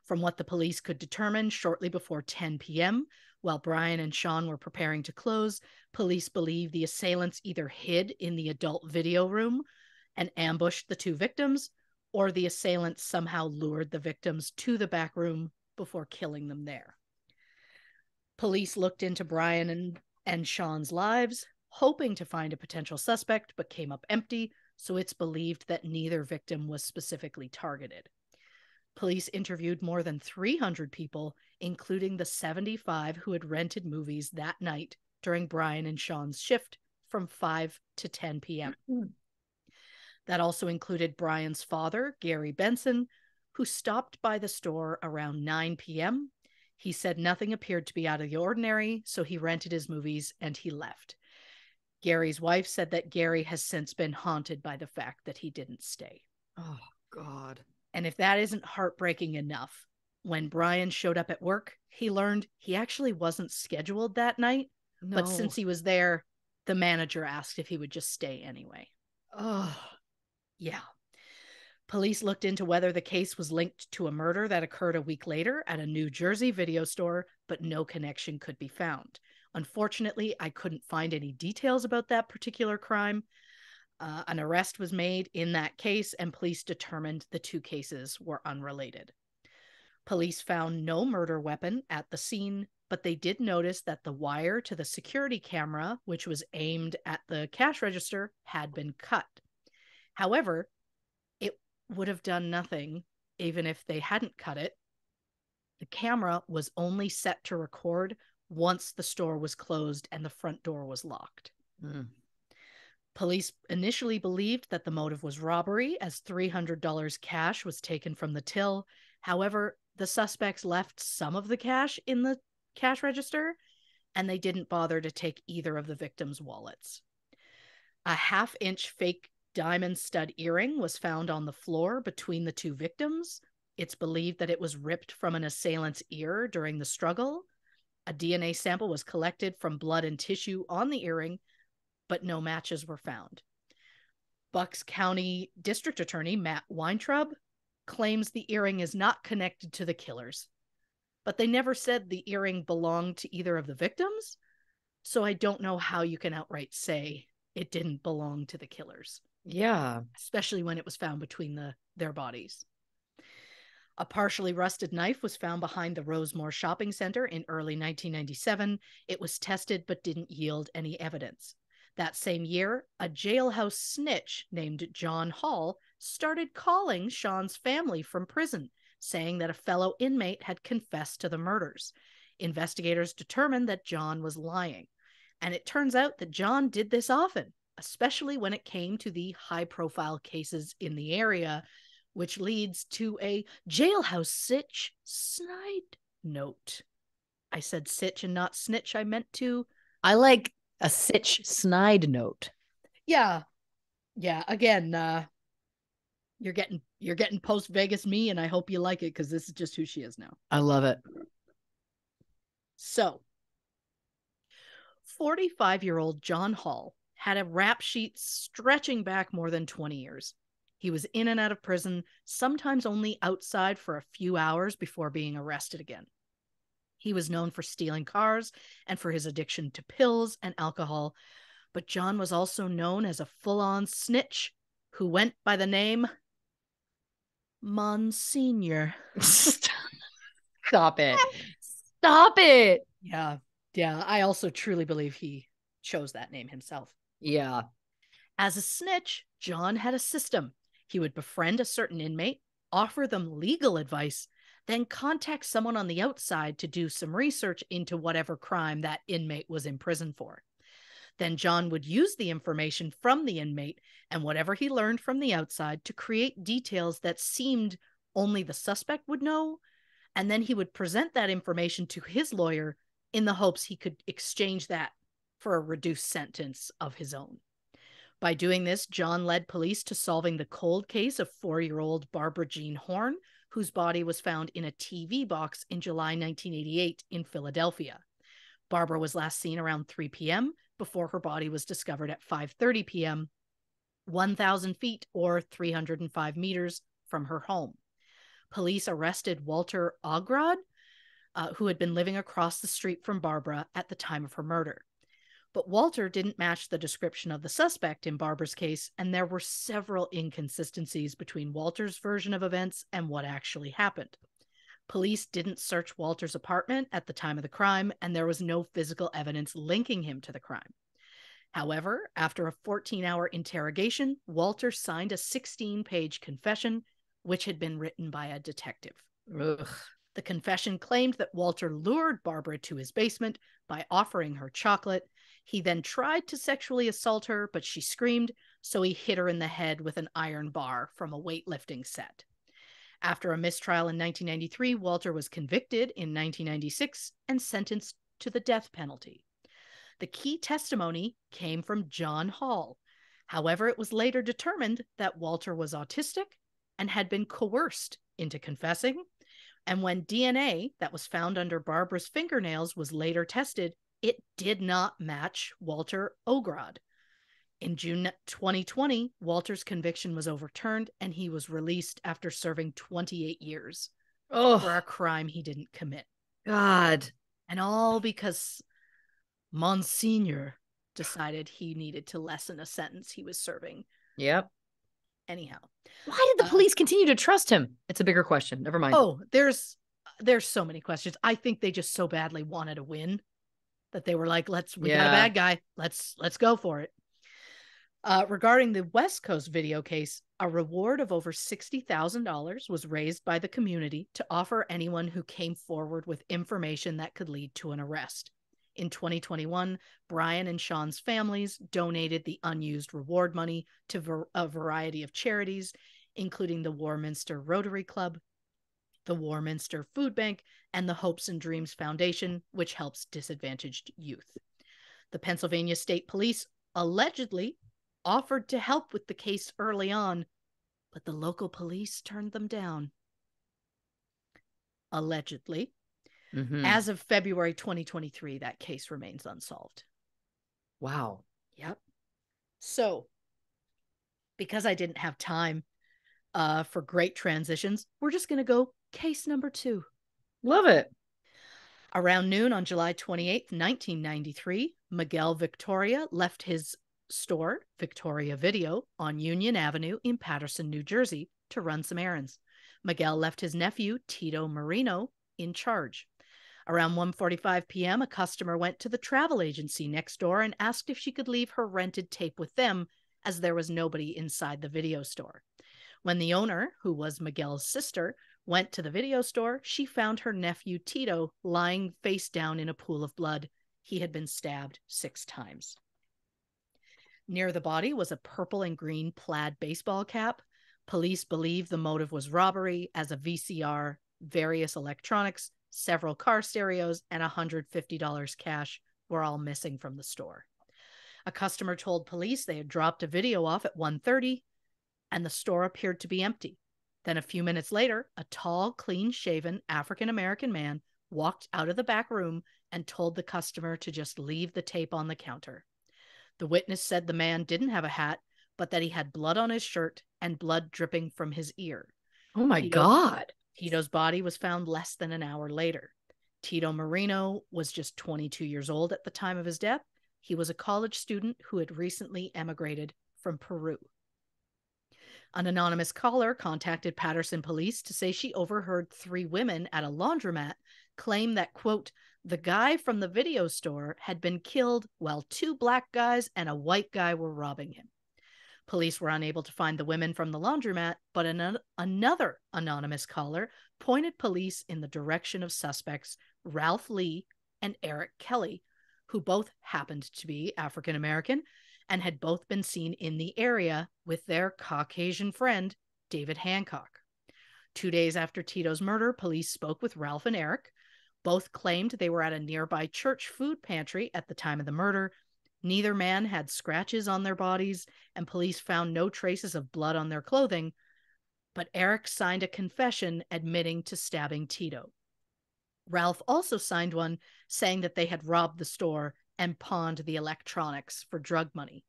From what the police could determine, shortly before 10 p.m., while Brian and Sean were preparing to close, police believe the assailants either hid in the adult video room and ambushed the two victims, or the assailants somehow lured the victims to the back room before killing them there. Police looked into Brian and Sean's lives, hoping to find a potential suspect, but came up empty, so it's believed that neither victim was specifically targeted. Police interviewed more than 300 people, including the 75 who had rented movies that night during Brian and Sean's shift from 5 to 10 p.m. Mm-hmm. That also included Brian's father, Gary Benson, who stopped by the store around 9 p.m. He said nothing appeared to be out of the ordinary, so he rented his movies and he left. Gary's wife said that Gary has since been haunted by the fact that he didn't stay. Oh, God. And if that isn't heartbreaking enough, when Brian showed up at work, he learned he actually wasn't scheduled that night. No. But since he was there, the manager asked if he would just stay anyway. Oh, yeah. Police looked into whether the case was linked to a murder that occurred a week later at a New Jersey video store, but no connection could be found. Unfortunately, I couldn't find any details about that particular crime. An arrest was made in that case, and police determined the two cases were unrelated. Police found no murder weapon at the scene, but they did notice that the wire to the security camera, which was aimed at the cash register, had been cut. However, it would have done nothing even if they hadn't cut it. The camera was only set to record once the store was closed and the front door was locked. Mm. Police initially believed that the motive was robbery, as $300 cash was taken from the till. However, the suspects left some of the cash in the cash register, and they didn't bother to take either of the victims' wallets. A half-inch fake diamond stud earring was found on the floor between the two victims. It's believed that it was ripped from an assailant's ear during the struggle. A DNA sample was collected from blood and tissue on the earring, but no matches were found. Bucks County District Attorney Matt Weintraub claims the earring is not connected to the killers. but they never said the earring belonged to either of the victims. So I don't know how you can outright say it didn't belong to the killers. Yeah. Especially when it was found between their bodies. A partially rusted knife was found behind the Rosemore Shopping Center in early 1997. It was tested but didn't yield any evidence. That same year, a jailhouse snitch named John Hall started calling Sean's family from prison, saying that a fellow inmate had confessed to the murders. Investigators determined that John was lying. And it turns out that John did this often, especially when it came to the high-profile cases in the area, which leads to a jailhouse sitch snide note. I said sitch and not snitch. I meant to. I like a sitch snide note. Yeah. Yeah. Again, you're getting post-Vegas me, and I hope you like it because this is just who she is now. I love it. So, 45-year-old John Hall had a rap sheet stretching back more than 20 years. He was in and out of prison, sometimes only outside for a few hours before being arrested again. He was known for stealing cars and for his addiction to pills and alcohol, but John was also known as a full-on snitch who went by the name Monsignor. Stop it. Stop it. Yeah. Yeah. I also truly believe he chose that name himself. Yeah. As a snitch, John had a system. He would befriend a certain inmate, offer them legal advice, then contact someone on the outside to do some research into whatever crime that inmate was in prison for. Then John would use the information from the inmate and whatever he learned from the outside to create details that seemed only the suspect would know. And then he would present that information to his lawyer in the hopes he could exchange that for a reduced sentence of his own. By doing this, John led police to solving the cold case of 4-year-old Barbara Jean Horn, whose body was found in a TV box in July 1988 in Philadelphia. Barbara was last seen around 3 p.m. before her body was discovered at 5:30 p.m., 1,000 feet or 305 meters from her home. Police arrested Walter Ogrod, who had been living across the street from Barbara at the time of her murder. But Walter didn't match the description of the suspect in Barbara's case, and there were several inconsistencies between Walter's version of events and what actually happened. Police didn't search Walter's apartment at the time of the crime, and there was no physical evidence linking him to the crime. However, after a 14-hour interrogation, Walter signed a 16-page confession, which had been written by a detective. Ugh. The confession claimed that Walter lured Barbara to his basement by offering her chocolate. He then tried to sexually assault her, but she screamed, so he hit her in the head with an iron bar from a weightlifting set. After a mistrial in 1993, Walter was convicted in 1996 and sentenced to the death penalty. The key testimony came from John Hall. However, it was later determined that Walter was autistic and had been coerced into confessing. And when DNA that was found under Barbara's fingernails was later tested, it did not match Walter Ogrod. In June 2020, Walter's conviction was overturned and he was released after serving 28 years for a crime he didn't commit. God. And all because Monsignor decided he needed to lessen a sentence he was serving. Yep. Anyhow. Why did the police continue to trust him? It's a bigger question. Never mind. Oh, there's so many questions. I think they just so badly wanted a win that they were like, we got a bad guy. Let's go for it. Regarding the West Coast video case, a reward of over $60,000 was raised by the community to offer anyone who came forward with information that could lead to an arrest. In 2021, Brian and Sean's families donated the unused reward money to a variety of charities, including the Warminster Rotary Club, the Warminster Food Bank, and the Hopes and Dreams Foundation, which helps disadvantaged youth. The Pennsylvania State Police allegedly offered to help with the case early on, but the local police turned them down. Allegedly. Mm-hmm. As of February 2023, that case remains unsolved. Wow. Yep. So, because I didn't have time for great transitions, we're just going to go case number 2. Love it. Around noon on July 28, 1993, Miguel Victoria left his store, Victoria Video, on Union Avenue in Paterson, New Jersey, to run some errands. Miguel left his nephew, Tito Marino, in charge. Around 1:45 p.m., a customer went to the travel agency next door and asked if she could leave her rented tape with them, as there was nobody inside the video store. When the owner, who was Miguel's sister, went to the video store, she found her nephew Tito lying face down in a pool of blood. He had been stabbed 6 times. Near the body was a purple and green plaid baseball cap. Police believe the motive was robbery, as a VCR, various electronics, several car stereos, and $150 cash were all missing from the store. A customer told police they had dropped a video off at 1:30, and the store appeared to be empty. Then a few minutes later, a tall, clean-shaven African-American man walked out of the back room and told the customer to just leave the tape on the counter. The witness said the man didn't have a hat, but that he had blood on his shirt and blood dripping from his ear. Oh, my God. Tito's body was found less than an hour later. Tito Marino was just 22 years old at the time of his death. He was a college student who had recently emigrated from Peru. An anonymous caller contacted Paterson police to say she overheard 3 women at a laundromat claim that, quote, the guy from the video store had been killed while 2 black guys and a white guy were robbing him. Police were unable to find the women from the laundromat, but another anonymous caller pointed police in the direction of suspects Ralph Lee and Eric Kelly, who both happened to be African-American and had both been seen in the area with their Caucasian friend, David Hancock. 2 days after Tito's murder, police spoke with Ralph and Eric. Both claimed they were at a nearby church food pantry at the time of the murder. Neither man had scratches on their bodies, and police found no traces of blood on their clothing, but Eric signed a confession admitting to stabbing Tito. Ralph also signed one saying that they had robbed the store and pawned the electronics for drug money.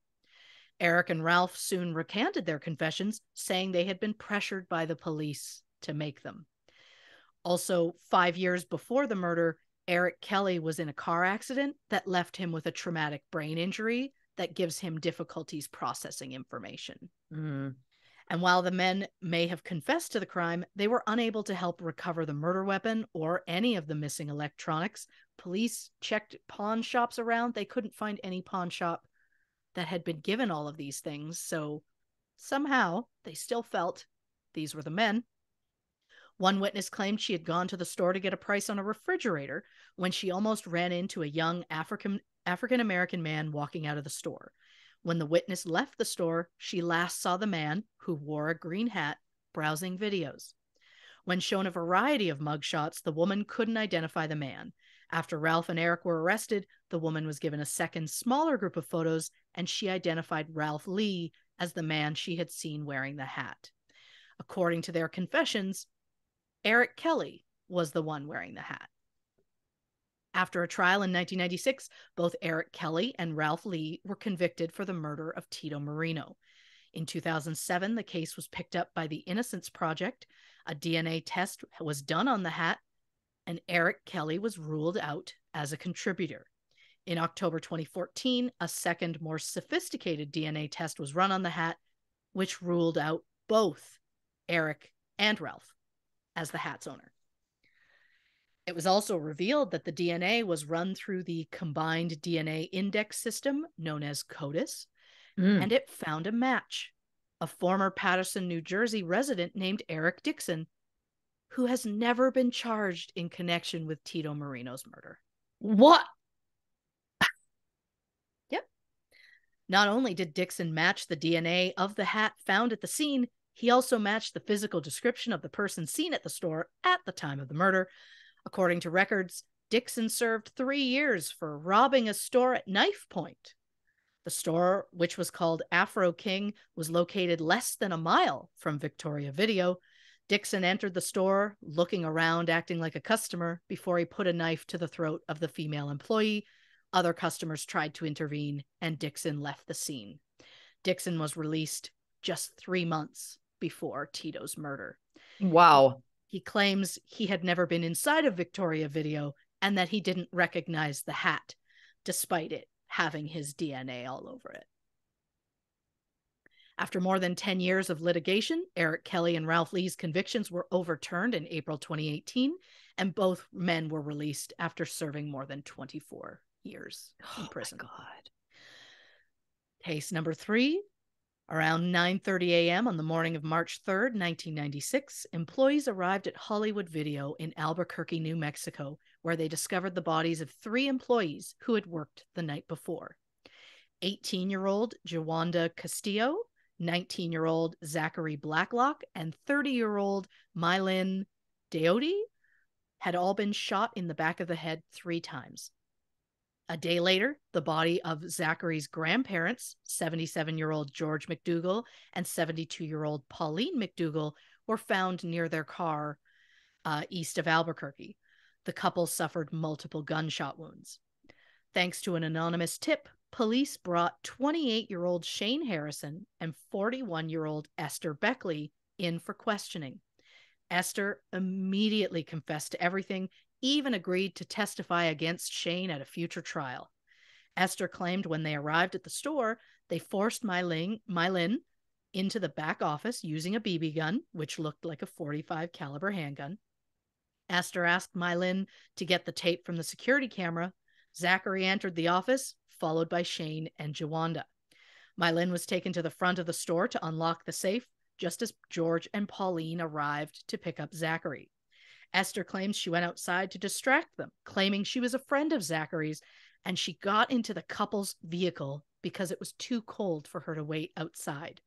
Eric and Ralph soon recanted their confessions, saying they had been pressured by the police to make them. Also, 5 years before the murder, Eric Kelly was in a car accident that left him with a traumatic brain injury that gives him difficulties processing information. And while the men may have confessed to the crime, they were unable to help recover the murder weapon or any of the missing electronics. Police checked pawn shops around. They couldn't find any pawn shop that had been given all of these things. So somehow they still felt these were the men. One witness claimed she had gone to the store to get a price on a refrigerator when she almost ran into a young African-American man walking out of the store. When the witness left the store, she last saw the man, who wore a green hat, browsing videos. When shown a variety of mugshots, the woman couldn't identify the man. After Ralph and Eric were arrested, the woman was given a second, smaller group of photos, and she identified Ralph Lee as the man she had seen wearing the hat. According to their confessions, Eric Kelly was the one wearing the hat. After a trial in 1996, both Eric Kelly and Ralph Lee were convicted for the murder of Tito Marino. In 2007, the case was picked up by the Innocence Project. A DNA test was done on the hat, and Eric Kelly was ruled out as a contributor. In October 2014, a second, more sophisticated DNA test was run on the hat, which ruled out both Eric and Ralph as the hat's owner. It was also revealed that the DNA was run through the combined DNA index system, known as CODIS, and it found a match. A former Paterson, New Jersey resident named Eric Dixon, who has never been charged in connection with Tito Marino's murder. What? Yep. Not only did Dixon match the DNA of the hat found at the scene, he also matched the physical description of the person seen at the store at the time of the murder. According to records, Dixon served 3 years for robbing a store at knife point. The store, which was called Afro King, was located less than a mile from Victoria Video. Dixon entered the store, looking around, acting like a customer, before he put a knife to the throat of the female employee. Other customers tried to intervene, and Dixon left the scene. Dixon was released just 3 months before Tito's murder. Wow. He claims he had never been inside of Victoria Video and that he didn't recognize the hat, despite it having his DNA all over it. After more than 10 years of litigation, Eric Kelly and Ralph Lee's convictions were overturned in April 2018, and both men were released after serving more than 24 years in prison. Oh my God. Case number 3. Around 9:30 a.m. on the morning of March 3rd, 1996, employees arrived at Hollywood Video in Albuquerque, New Mexico, where they discovered the bodies of 3 employees who had worked the night before. 18-year-old Jawanda Castillo, 19-year-old Zachary Blacklock, and 30-year-old Mylin Deoty had all been shot in the back of the head 3 times. A day later, the body of Zachary's grandparents, 77-year-old George McDougall and 72-year-old Pauline McDougall, were found near their car east of Albuquerque. The couple suffered multiple gunshot wounds. Thanks to an anonymous tip, police brought 28-year-old Shane Harrison and 41-year-old Esther Beckley in for questioning. Esther immediately confessed to everything, even agreed to testify against Shane at a future trial. Esther claimed when they arrived at the store, they forced Mylin into the back office using a BB gun, which looked like a .45 caliber handgun. Esther asked Mylin to get the tape from the security camera. Zachary entered the office, followed by Shane and Jawanda. Mylin was taken to the front of the store to unlock the safe, just as George and Pauline arrived to pick up Zachary. Esther claims she went outside to distract them, claiming she was a friend of Zachary's, and she got into the couple's vehicle because it was too cold for her to wait outside.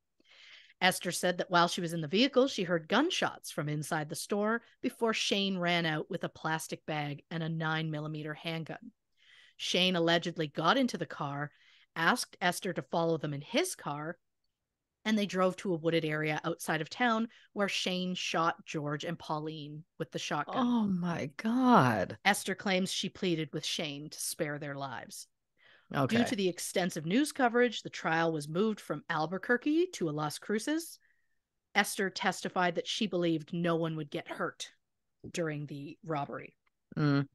Esther said that while she was in the vehicle, she heard gunshots from inside the store before Shane ran out with a plastic bag and a 9mm handgun. Shane allegedly got into the car, asked Esther to follow them in his car, and they drove to a wooded area outside of town where Shane shot George and Pauline with the shotgun. Oh, my God. Esther claims she pleaded with Shane to spare their lives. Okay. Due to the extensive news coverage, the trial was moved from Albuquerque to Las Cruces. Esther testified that she believed no one would get hurt during the robbery. Mm.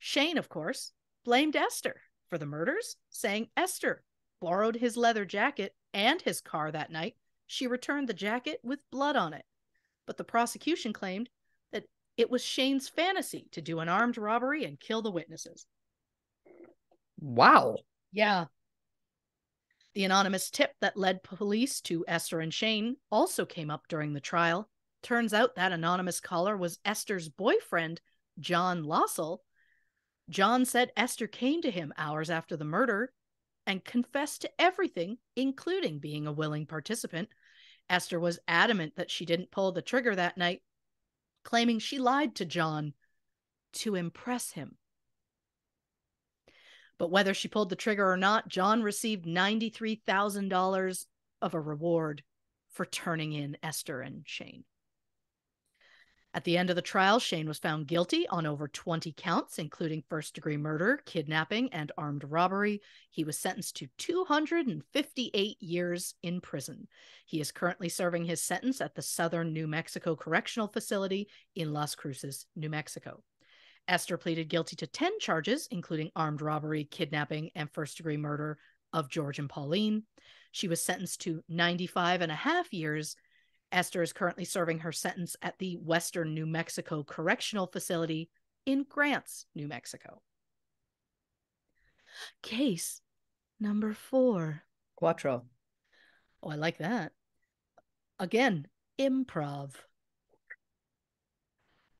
Shane, of course, blamed Esther for the murders, saying Esther borrowed his leather jacket and his car that night. She returned the jacket with blood on it. But the prosecution claimed that it was Shane's fantasy to do an armed robbery and kill the witnesses. Wow. Yeah. The anonymous tip that led police to Esther and Shane also came up during the trial. Turns out that anonymous caller was Esther's boyfriend, John Lossell. John said Esther came to him hours after the murder and confessed to everything, including being a willing participant. Esther was adamant that she didn't pull the trigger that night, claiming she lied to John to impress him. But whether she pulled the trigger or not, John received $93,000 of a reward for turning in Esther and Shane. At the end of the trial, Shane was found guilty on over 20 counts, including first-degree murder, kidnapping, and armed robbery. He was sentenced to 258 years in prison. He is currently serving his sentence at the Southern New Mexico Correctional Facility in Las Cruces, New Mexico. Esther pleaded guilty to 10 charges, including armed robbery, kidnapping, and first-degree murder of George and Pauline. She was sentenced to 95 and a half years. Esther is currently serving her sentence at the Western New Mexico Correctional Facility in Grants, New Mexico. Case number 4. Cuatro. Oh, I like that. Again, improv.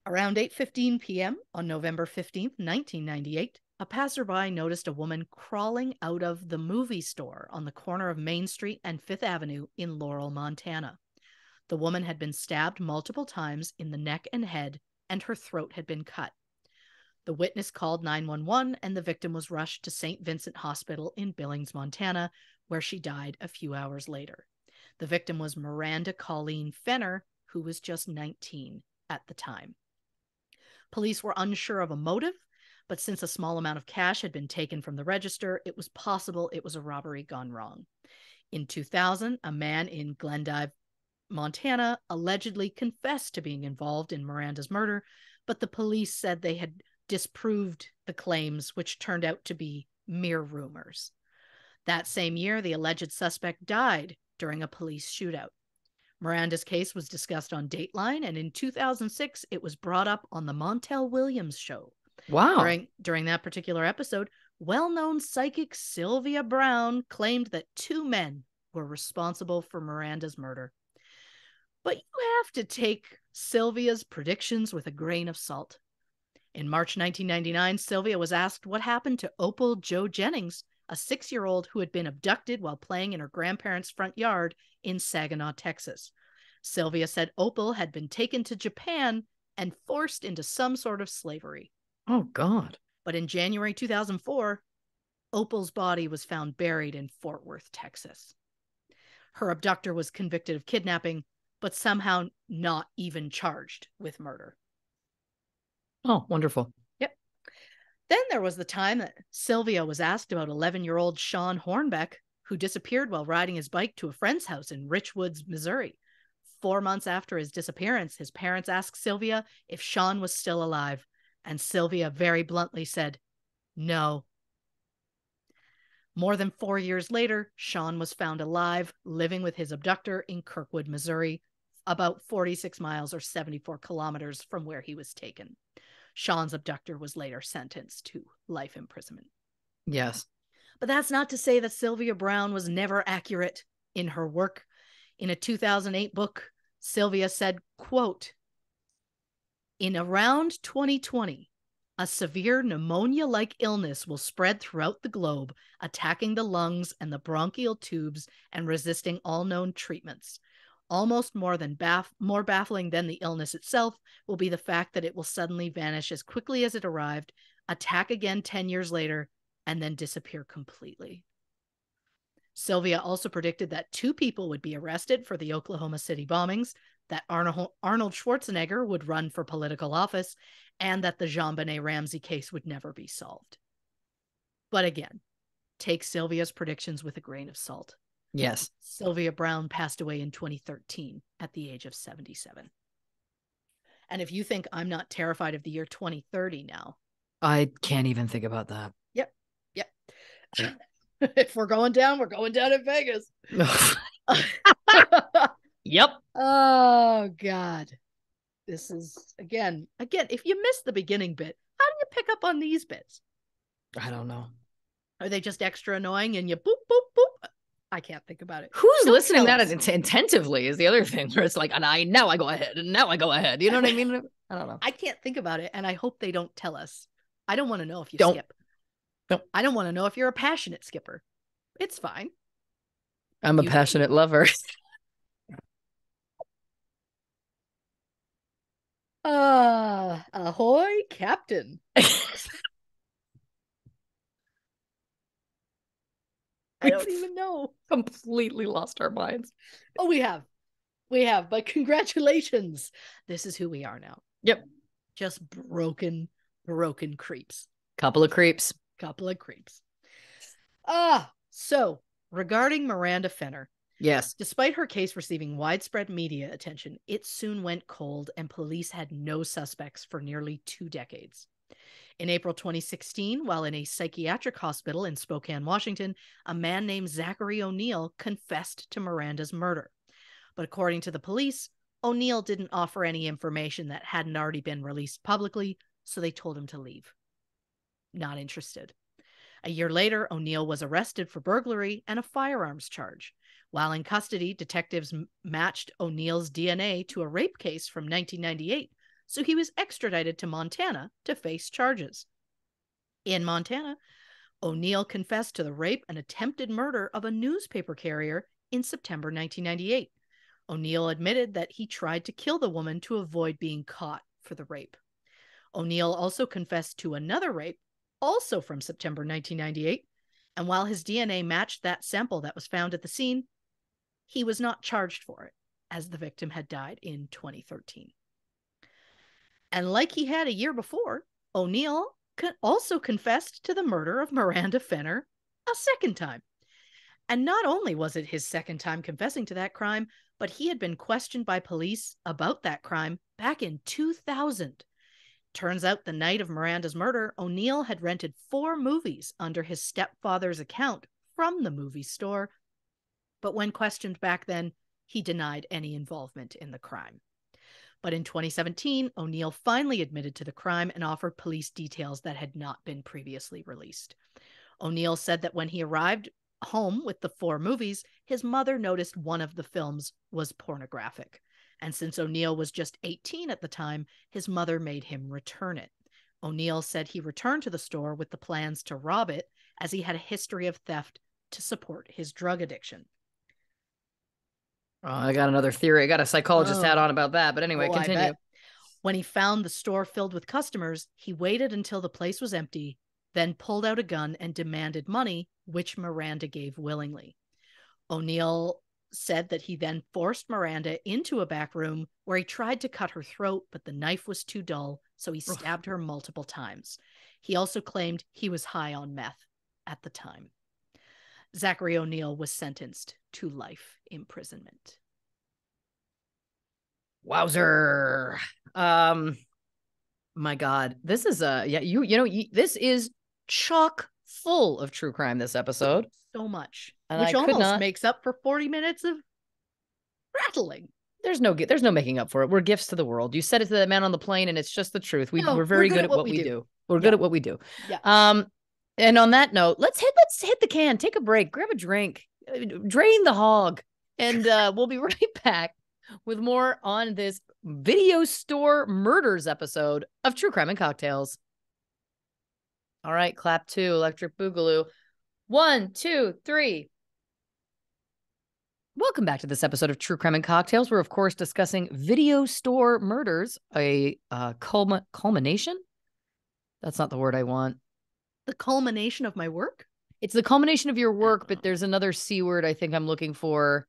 Around 8:15 p.m. on November 15th, 1998, a passerby noticed a woman crawling out of the movie store on the corner of Main Street and 5th Avenue in Laurel, Montana. The woman had been stabbed multiple times in the neck and head, and her throat had been cut. The witness called 911, and the victim was rushed to St. Vincent Hospital in Billings, Montana, where she died a few hours later. The victim was Miranda Colleen Fenner, who was just 19 at the time. Police were unsure of a motive, but since a small amount of cash had been taken from the register, it was possible it was a robbery gone wrong. In 2000, a man in Glendive, Montana allegedly confessed to being involved in Miranda's murder, but the police said they had disproved the claims, which turned out to be mere rumors. That same year, the alleged suspect died during a police shootout. Miranda's case was discussed on Dateline, and in 2006, it was brought up on the Montel Williams Show. Wow. During that particular episode, well-known psychic Sylvia Brown claimed that two men were responsible for Miranda's murder. But you have to take Sylvia's predictions with a grain of salt. In March 1999, Sylvia was asked what happened to Opal Jo Jennings, a 6-year-old who had been abducted while playing in her grandparents' front yard in Saginaw, Texas. Sylvia said Opal had been taken to Japan and forced into some sort of slavery. Oh, God. But in January 2004, Opal's body was found buried in Fort Worth, Texas. Her abductor was convicted of kidnapping, but somehow not even charged with murder. Oh, wonderful. Then there was the time that Sylvia was asked about 11-year-old Sean Hornbeck, who disappeared while riding his bike to a friend's house in Rich Woods, Missouri. 4 months after his disappearance, his parents asked Sylvia if Sean was still alive, and Sylvia very bluntly said, no. More than 4 years later, Sean was found alive, living with his abductor in Kirkwood, Missouri, about 46 miles or 74 kilometers from where he was taken. Sean's abductor was later sentenced to life imprisonment. Yes. But that's not to say that Sylvia Brown was never accurate in her work. In a 2008 book, Sylvia said, quote, in around 2020, a severe pneumonia-like illness will spread throughout the globe, attacking the lungs and the bronchial tubes and resisting all known treatments. Almost more baffling than the illness itself will be the fact that it will suddenly vanish as quickly as it arrived, attack again 10 years later, and then disappear completely. Sylvia also predicted that 2 people would be arrested for the Oklahoma City bombings, that Arnold Schwarzenegger would run for political office, and that the JonBenet Ramsey case would never be solved. But again, take Sylvia's predictions with a grain of salt. Yes. Sylvia Brown passed away in 2013 at the age of 77. And if you think I'm not terrified of the year 2030 now. I can't even think about that. Yep. Yep. If we're going down in Vegas. Yep. Oh, God. This is, again, if you missed the beginning bit, how do you pick up on these bits? I don't know. Are they just extra annoying and you boop, boop, boop? I can't think about it. Who's listening to that attentively is the other thing, where it's like, and now I go ahead. You know what I mean? I don't know. I can't think about it. And I hope they don't tell us. I don't want to know if you skip. No. I don't want to know if you're a passionate skipper. It's fine. I'm a passionate lover. Ahoy, Captain. I don't even know. Completely lost our minds. Oh, we have. But congratulations. This is who we are now. Yep. Just broken creeps. Couple of creeps. So regarding Miranda Fenner. Yes. Despite her case receiving widespread media attention, it soon went cold and police had no suspects for nearly 2 decades. In April 2016, while in a psychiatric hospital in Spokane, Washington, a man named Zachary O'Neill confessed to Miranda's murder. But according to the police, O'Neill didn't offer any information that hadn't already been released publicly, so they told him to leave. Not interested. A year later, O'Neill was arrested for burglary and a firearms charge. While in custody, detectives matched O'Neill's DNA to a rape case from 1998. So he was extradited to Montana to face charges. In Montana, O'Neill confessed to the rape and attempted murder of a newspaper carrier in September 1998. O'Neill admitted that he tried to kill the woman to avoid being caught for the rape. O'Neill also confessed to another rape, also from September 1998, and while his DNA matched that sample that was found at the scene, he was not charged for it, as the victim had died in 2013. And like he had a year before, O'Neill also confessed to the murder of Miranda Fenner a second time. And not only was it his second time confessing to that crime, but he had been questioned by police about that crime back in 2000. Turns out the night of Miranda's murder, O'Neill had rented 4 movies under his stepfather's account from the movie store. But when questioned back then, he denied any involvement in the crime. But in 2017, O'Neill finally admitted to the crime and offered police details that had not been previously released. O'Neill said that when he arrived home with the 4 movies, his mother noticed one of the films was pornographic. And since O'Neill was just 18 at the time, his mother made him return it. O'Neill said he returned to the store with the plans to rob it, as he had a history of theft to support his drug addiction. Oh, I got another theory. I got a psychologist hat on about that. But anyway, continue. When he found the store filled with customers, he waited until the place was empty, then pulled out a gun and demanded money, which Miranda gave willingly. O'Neill said that he then forced Miranda into a back room where he tried to cut her throat, but the knife was too dull, so he stabbed her multiple times. He also claimed he was high on meth at the time. Zachary O'Neill was sentenced to life imprisonment. Wowzer. My God, this is this is chock full of true crime this episode. So much. And which almost makes up for 40 minutes of rattling. There's no making up for it. We're gifts to the world. You said it to that man on the plane, and it's just the truth. We're very good at what we do. We're good at what we do. And on that note, let's hit the can, take a break, grab a drink, drain the hog, and we'll be right back with more on this video store murders episode of True Crime and Cocktails. All right, clap 2, Electric Boogaloo. 1, 2, 3. Welcome back to this episode of True Crime and Cocktails. We're, of course, discussing video store murders, a culmination. That's not the word I want. The culmination of my work? It's the culmination of your work, but there's another C word I think I'm looking for.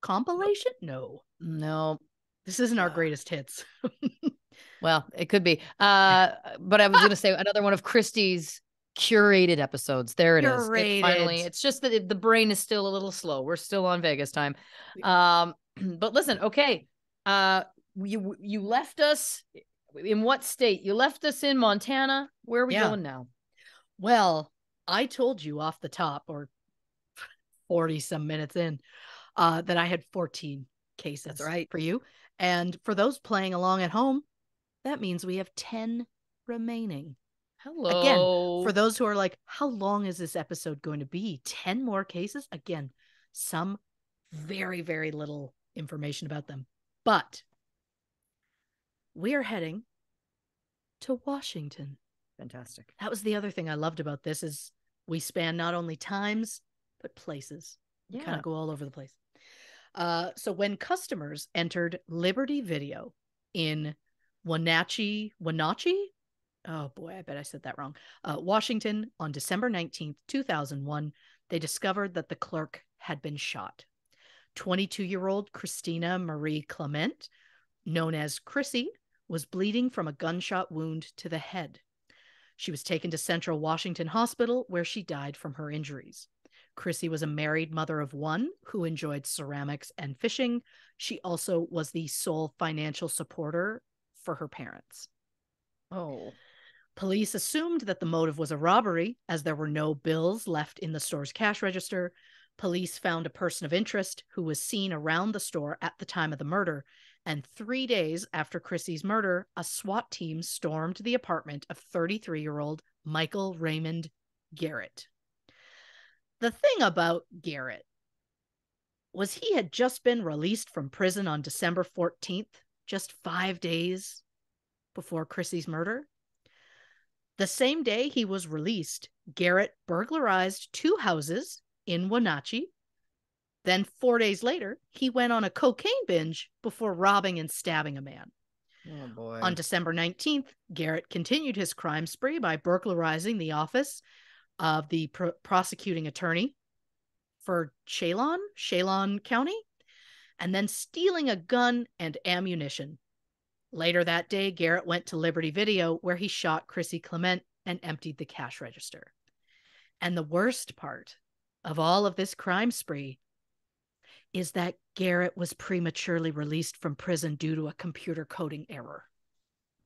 Compilation? No. This isn't our greatest hits. Well, it could be. But I was going to say another one of Christie's curated episodes. There it is. It's just that the brain is still a little slow. We're still on Vegas time. But listen, okay. You left us in what state? You left us in Montana. Where are we going now? Well, I told you off the top, or 40 some minutes in, that I had 14 cases. That's right. For you. And for those playing along at home, that means we have 10 remaining. Hello. Again, for those who are like, how long is this episode going to be? 10 more cases? Again, some very, very little information about them. But we are heading to Washington. Fantastic. That was the other thing I loved about this, is we span not only times, but places. Yeah. We kind of go all over the place. So when customers entered Liberty Video in Wenatchee? Oh boy, I bet I said that wrong. Washington, on December 19th, 2001, they discovered that the clerk had been shot. 22-year-old Christina Marie Clement, known as Chrissy, was bleeding from a gunshot wound to the head. She was taken to Central Washington Hospital, where she died from her injuries. Chrissy was a married mother of one who enjoyed ceramics and fishing. She also was the sole financial supporter for her parents. Oh. Police assumed that the motive was a robbery, as there were no bills left in the store's cash register. Police found a person of interest who was seen around the store at the time of the murder, and 3 days after Chrissy's murder, a SWAT team stormed the apartment of 33-year-old Michael Raymond Garrett. The thing about Garrett was he had just been released from prison on December 14th, just 5 days before Chrissy's murder. The same day he was released, Garrett burglarized 2 houses in Wenatchee. Then 4 days later, he went on a cocaine binge before robbing and stabbing a man. Oh boy. On December 19th, Garrett continued his crime spree by burglarizing the office of the prosecuting attorney for Chelan County, and then stealing a gun and ammunition. Later that day, Garrett went to Liberty Video, where he shot Chrissy Clement and emptied the cash register. And the worst part of all of this crime spree is that Garrett was prematurely released from prison due to a computer coding error.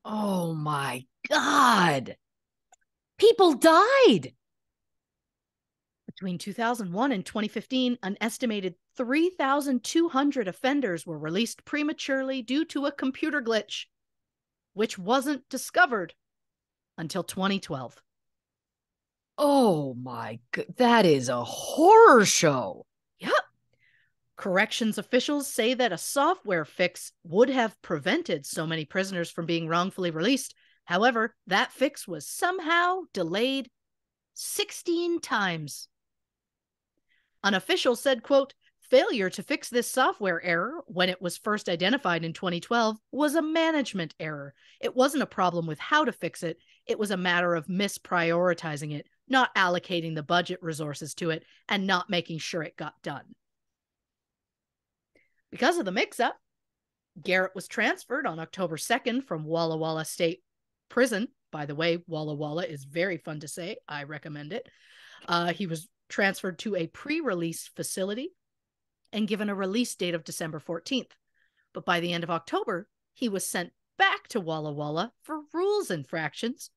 Oh my God. People died. Between 2001 and 2015, an estimated 3,200 offenders were released prematurely due to a computer glitch, which wasn't discovered until 2012. Oh my God, that is a horror show. Yep. Corrections officials say that a software fix would have prevented so many prisoners from being wrongfully released. However, that fix was somehow delayed 16 times. An official said, quote, failure to fix this software error when it was first identified in 2012 was a management error. It wasn't a problem with how to fix it. It was a matter of misprioritizing it, not allocating the budget resources to it, and not making sure it got done. Because of the mix-up, Garrett was transferred on October 2nd from Walla Walla State Prison. By the way, Walla Walla is very fun to say. I recommend it. He was transferred to a pre-release facility and given a release date of December 14th. But by the end of October, he was sent back to Walla Walla for rules infractions.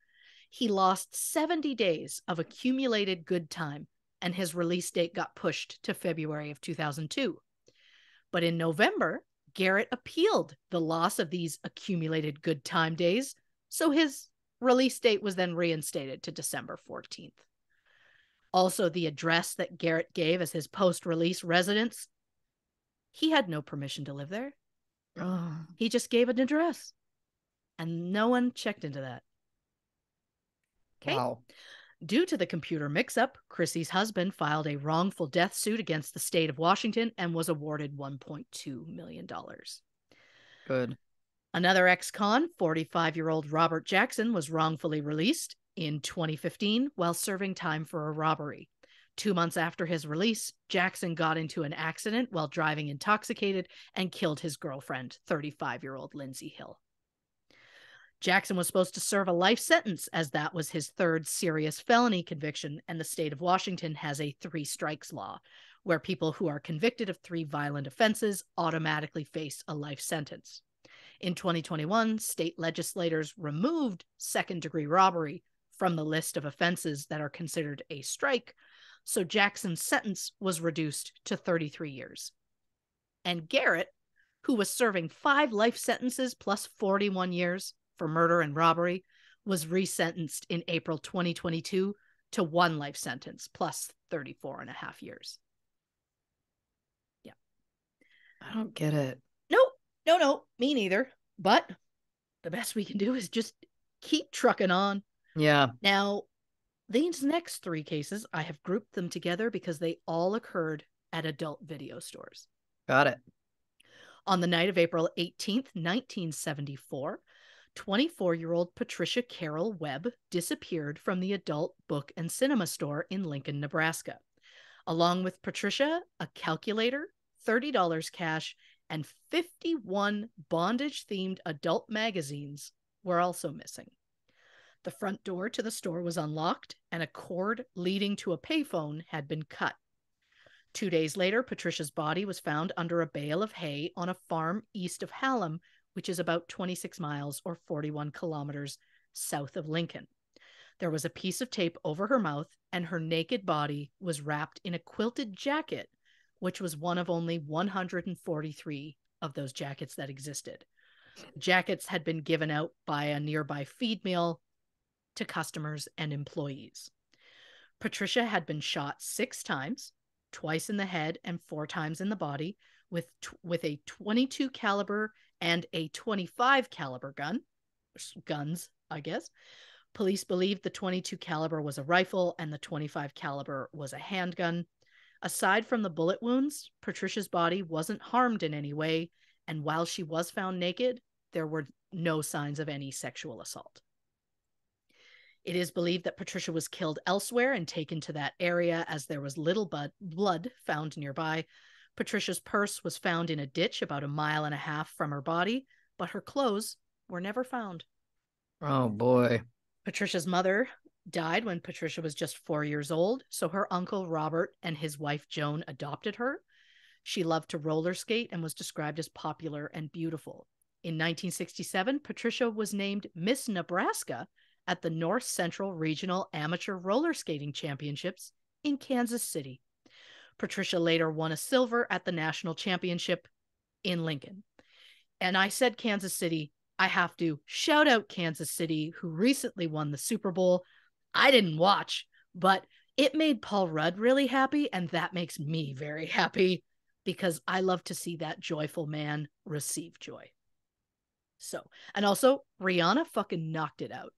He lost 70 days of accumulated good time, and his release date got pushed to February of 2002. But in November, Garrett appealed the loss of these accumulated good time days, so his release date was then reinstated to December 14th. Also, the address that Garrett gave as his post-release residence, he had no permission to live there. Oh. He just gave an address, and no one checked into that. Okay. Wow. Due to the computer mix-up, Chrissy's husband filed a wrongful death suit against the state of Washington and was awarded $1.2 million. Good. Another ex-con, 45-year-old Robert Jackson, was wrongfully released in 2015 while serving time for a robbery. 2 months after his release, Jackson got into an accident while driving intoxicated and killed his girlfriend, 35-year-old Lindsay Hill. Jackson was supposed to serve a life sentence, as that was his third serious felony conviction, and the state of Washington has a 3 strikes law, where people who are convicted of 3 violent offenses automatically face a life sentence. In 2021, state legislators removed second-degree robbery from the list of offenses that are considered a strike, so Jackson's sentence was reduced to 33 years. And Garrett, who was serving 5 life sentences plus 41 years, for murder and robbery, was resentenced in April 2022 to 1 life sentence plus 34 and a half years. Yeah. I don't get it. No, me neither. But the best we can do is just keep trucking on. Yeah. Now, these next 3 cases, I have grouped them together because they all occurred at adult video stores. Got it. On the night of April 18th, 1974, 24-year-old Patricia Carroll Webb disappeared from the adult book and cinema store in Lincoln, Nebraska. Along with Patricia, a calculator, $30 cash, and 51 bondage-themed adult magazines were also missing. The front door to the store was unlocked, and a cord leading to a payphone had been cut. 2 days later, Patricia's body was found under a bale of hay on a farm east of Hallam, which is about 26 miles or 41 kilometers south of Lincoln. There was a piece of tape over her mouth, and her naked body was wrapped in a quilted jacket, which was one of only 143 of those jackets that existed. Jackets had been given out by a nearby feed mill to customers and employees. Patricia had been shot 6 times, twice in the head and 4 times in the body, with a .22 caliber and a .25 caliber guns, I guess. Police believed the .22 caliber was a rifle and the .25 caliber was a handgun. Aside from the bullet wounds, Patricia's body wasn't harmed in any way, and while she was found naked, there were no signs of any sexual assault. It is believed that Patricia was killed elsewhere and taken to that area, as there was little blood found nearby. Patricia's purse was found in a ditch about 1.5 miles from her body, but her clothes were never found. Oh, boy. Patricia's mother died when Patricia was just 4 years old, so her uncle Robert and his wife Joan adopted her. She loved to roller skate and was described as popular and beautiful. In 1967, Patricia was named Miss Nebraska at the North Central Regional Amateur Roller Skating Championships in Kansas City. Patricia later won a silver at the national championship in Lincoln. And I said Kansas City. I have to shout out Kansas City, who recently won the Super Bowl. I didn't watch, but it made Paul Rudd really happy, and that makes me very happy because I love to see that joyful man receive joy. So, and also Rihanna fucking knocked it out.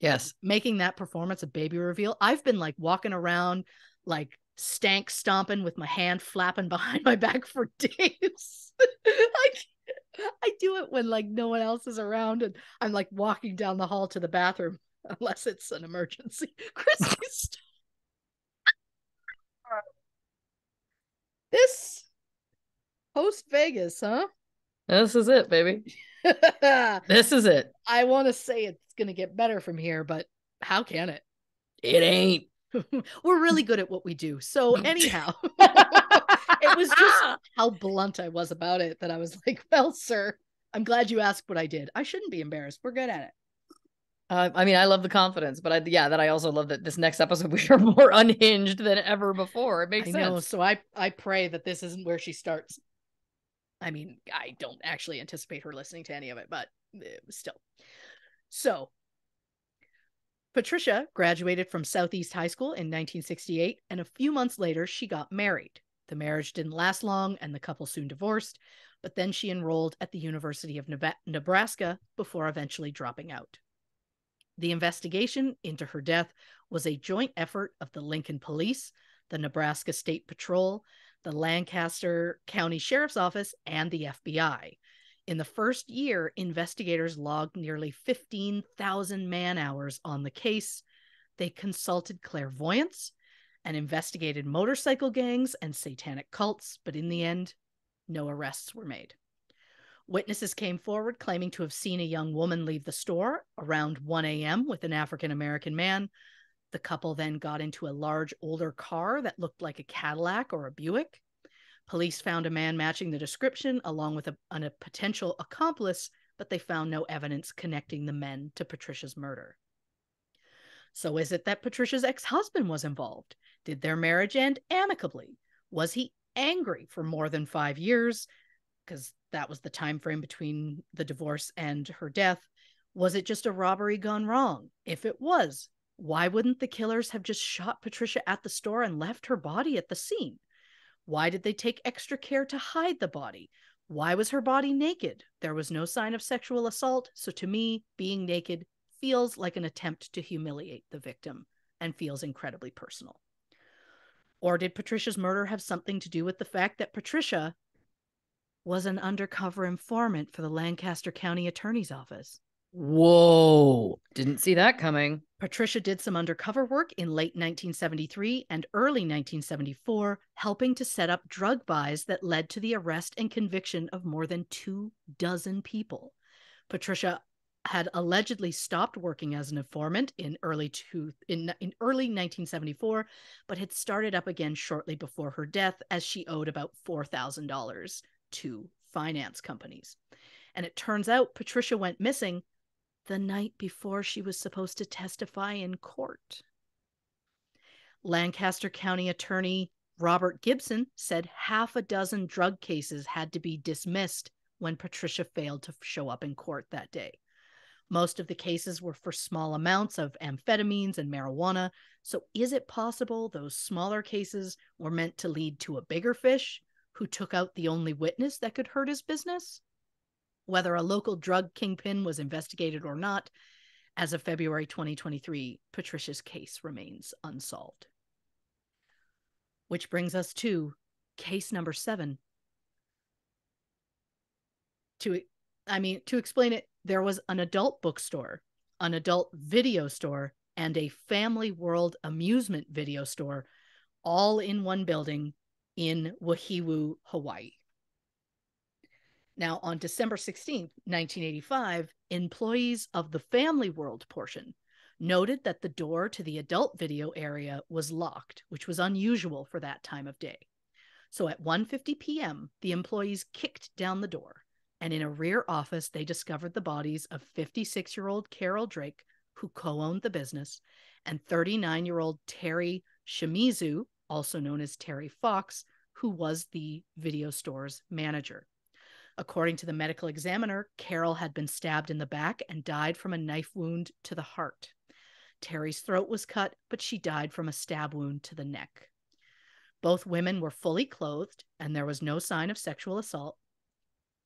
Yes. Making that performance a baby reveal. I've been like walking around like stank stomping with my hand flapping behind my back for days. I do it when like no one else is around and I'm like walking down the hall to the bathroom unless it's an emergency. Christy's this post Vegas, huh? This is it, baby. This is it. I want to say it's going to get better from here, but how can it? It ain't. We're really good at what we do. So anyhow, it was just how blunt I was about it that I was like, well, sir, I'm glad you asked what I did. I shouldn't be embarrassed. We're good at it. I mean, I love the confidence, but I also love that this next episode, we are more unhinged than ever before. It makes sense. I know, so I pray that this isn't where she starts. I mean, I don't actually anticipate her listening to any of it, but still. So Patricia graduated from Southeast High School in 1968, and a few months later, she got married. The marriage didn't last long, and the couple soon divorced, but then she enrolled at the University of Nebraska before eventually dropping out. The investigation into her death was a joint effort of the Lincoln Police, the Nebraska State Patrol, the Lancaster County Sheriff's Office, and the FBI. In the first year, investigators logged nearly 15,000 man-hours on the case. They consulted clairvoyants and investigated motorcycle gangs and satanic cults, but in the end, no arrests were made. Witnesses came forward claiming to have seen a young woman leave the store around 1 a.m. with an African-American man. The couple then got into a large older car that looked like a Cadillac or a Buick. Police found a man matching the description along with a potential accomplice, but they found no evidence connecting the men to Patricia's murder. So is it that Patricia's ex-husband was involved? Did their marriage end amicably? Was he angry for more than 5 years? Because that was the time frame between the divorce and her death. Was it just a robbery gone wrong? If it was, why wouldn't the killers have just shot Patricia at the store and left her body at the scene? Why did they take extra care to hide the body? Why was her body naked? There was no sign of sexual assault, so to me, being naked feels like an attempt to humiliate the victim and feels incredibly personal. Or did Patricia's murder have something to do with the fact that Patricia was an undercover informant for the Lancaster County Attorney's Office? Whoa, didn't see that coming. Patricia did some undercover work in late 1973 and early 1974, helping to set up drug buys that led to the arrest and conviction of more than 24 people. Patricia had allegedly stopped working as an informant in early 1974, but had started up again shortly before her death as she owed about $4,000 to finance companies. And it turns out Patricia went missing the night before she was supposed to testify in court. Lancaster County Attorney Robert Gibson said 6 drug cases had to be dismissed when Patricia failed to show up in court that day. Most of the cases were for small amounts of amphetamines and marijuana, so is it possible those smaller cases were meant to lead to a bigger fish who took out the only witness that could hurt his business? Whether a local drug kingpin was investigated or not, as of February 2023, Patricia's case remains unsolved. Which brings us to case number 7. To explain it, there was an adult bookstore, an adult video store, and a Family World amusement video store, all in one building in Wahiwu, Hawaii. Now, on December 16th, 1985, employees of the Family World portion noted that the door to the adult video area was locked, which was unusual for that time of day. So at 1:50 p.m., the employees kicked down the door and in a rear office, they discovered the bodies of 56-year-old Carol Drake, who co-owned the business, and 39-year-old Terry Shimizu, also known as Terry Fox, who was the video store's manager. According to the medical examiner, Carol had been stabbed in the back and died from a knife wound to the heart. Terry's throat was cut, but she died from a stab wound to the neck. Both women were fully clothed, and there was no sign of sexual assault.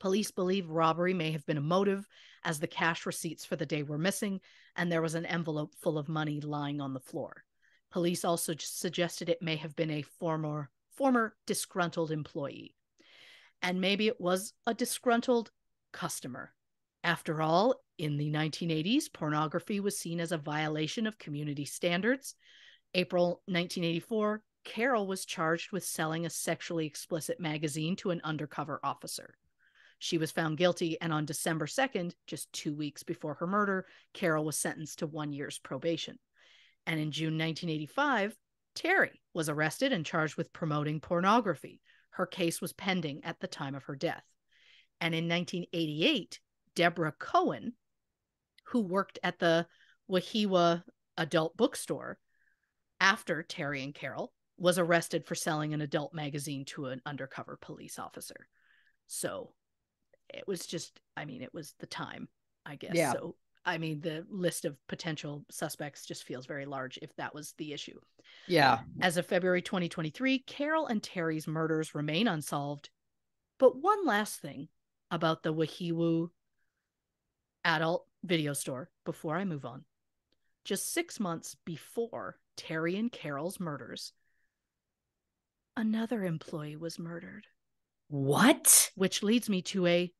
Police believe robbery may have been a motive, as the cash receipts for the day were missing, and there was an envelope full of money lying on the floor. Police also suggested it may have been a former disgruntled employee. And maybe it was a disgruntled customer. After all, in the 1980s, pornography was seen as a violation of community standards. April 1984, Carol was charged with selling a sexually explicit magazine to an undercover officer. She was found guilty, and on December 2nd, just 2 weeks before her murder, Carol was sentenced to 1 year's probation. And in June 1985, Terry was arrested and charged with promoting pornography. Her case was pending at the time of her death. And in 1988, Deborah Cohen, who worked at the Wahiwa adult bookstore after Terry and Carol, was arrested for selling an adult magazine to an undercover police officer. So it was just, I mean, it was the time, I guess. Yeah. So, I mean, the list of potential suspects just feels very large if that was the issue. Yeah. As of February 2023, Carol and Terry's murders remain unsolved. But one last thing about the Wahiwa adult video store before I move on. Just 6 months before Terry and Carol's murders, another employee was murdered. What? Which leads me to a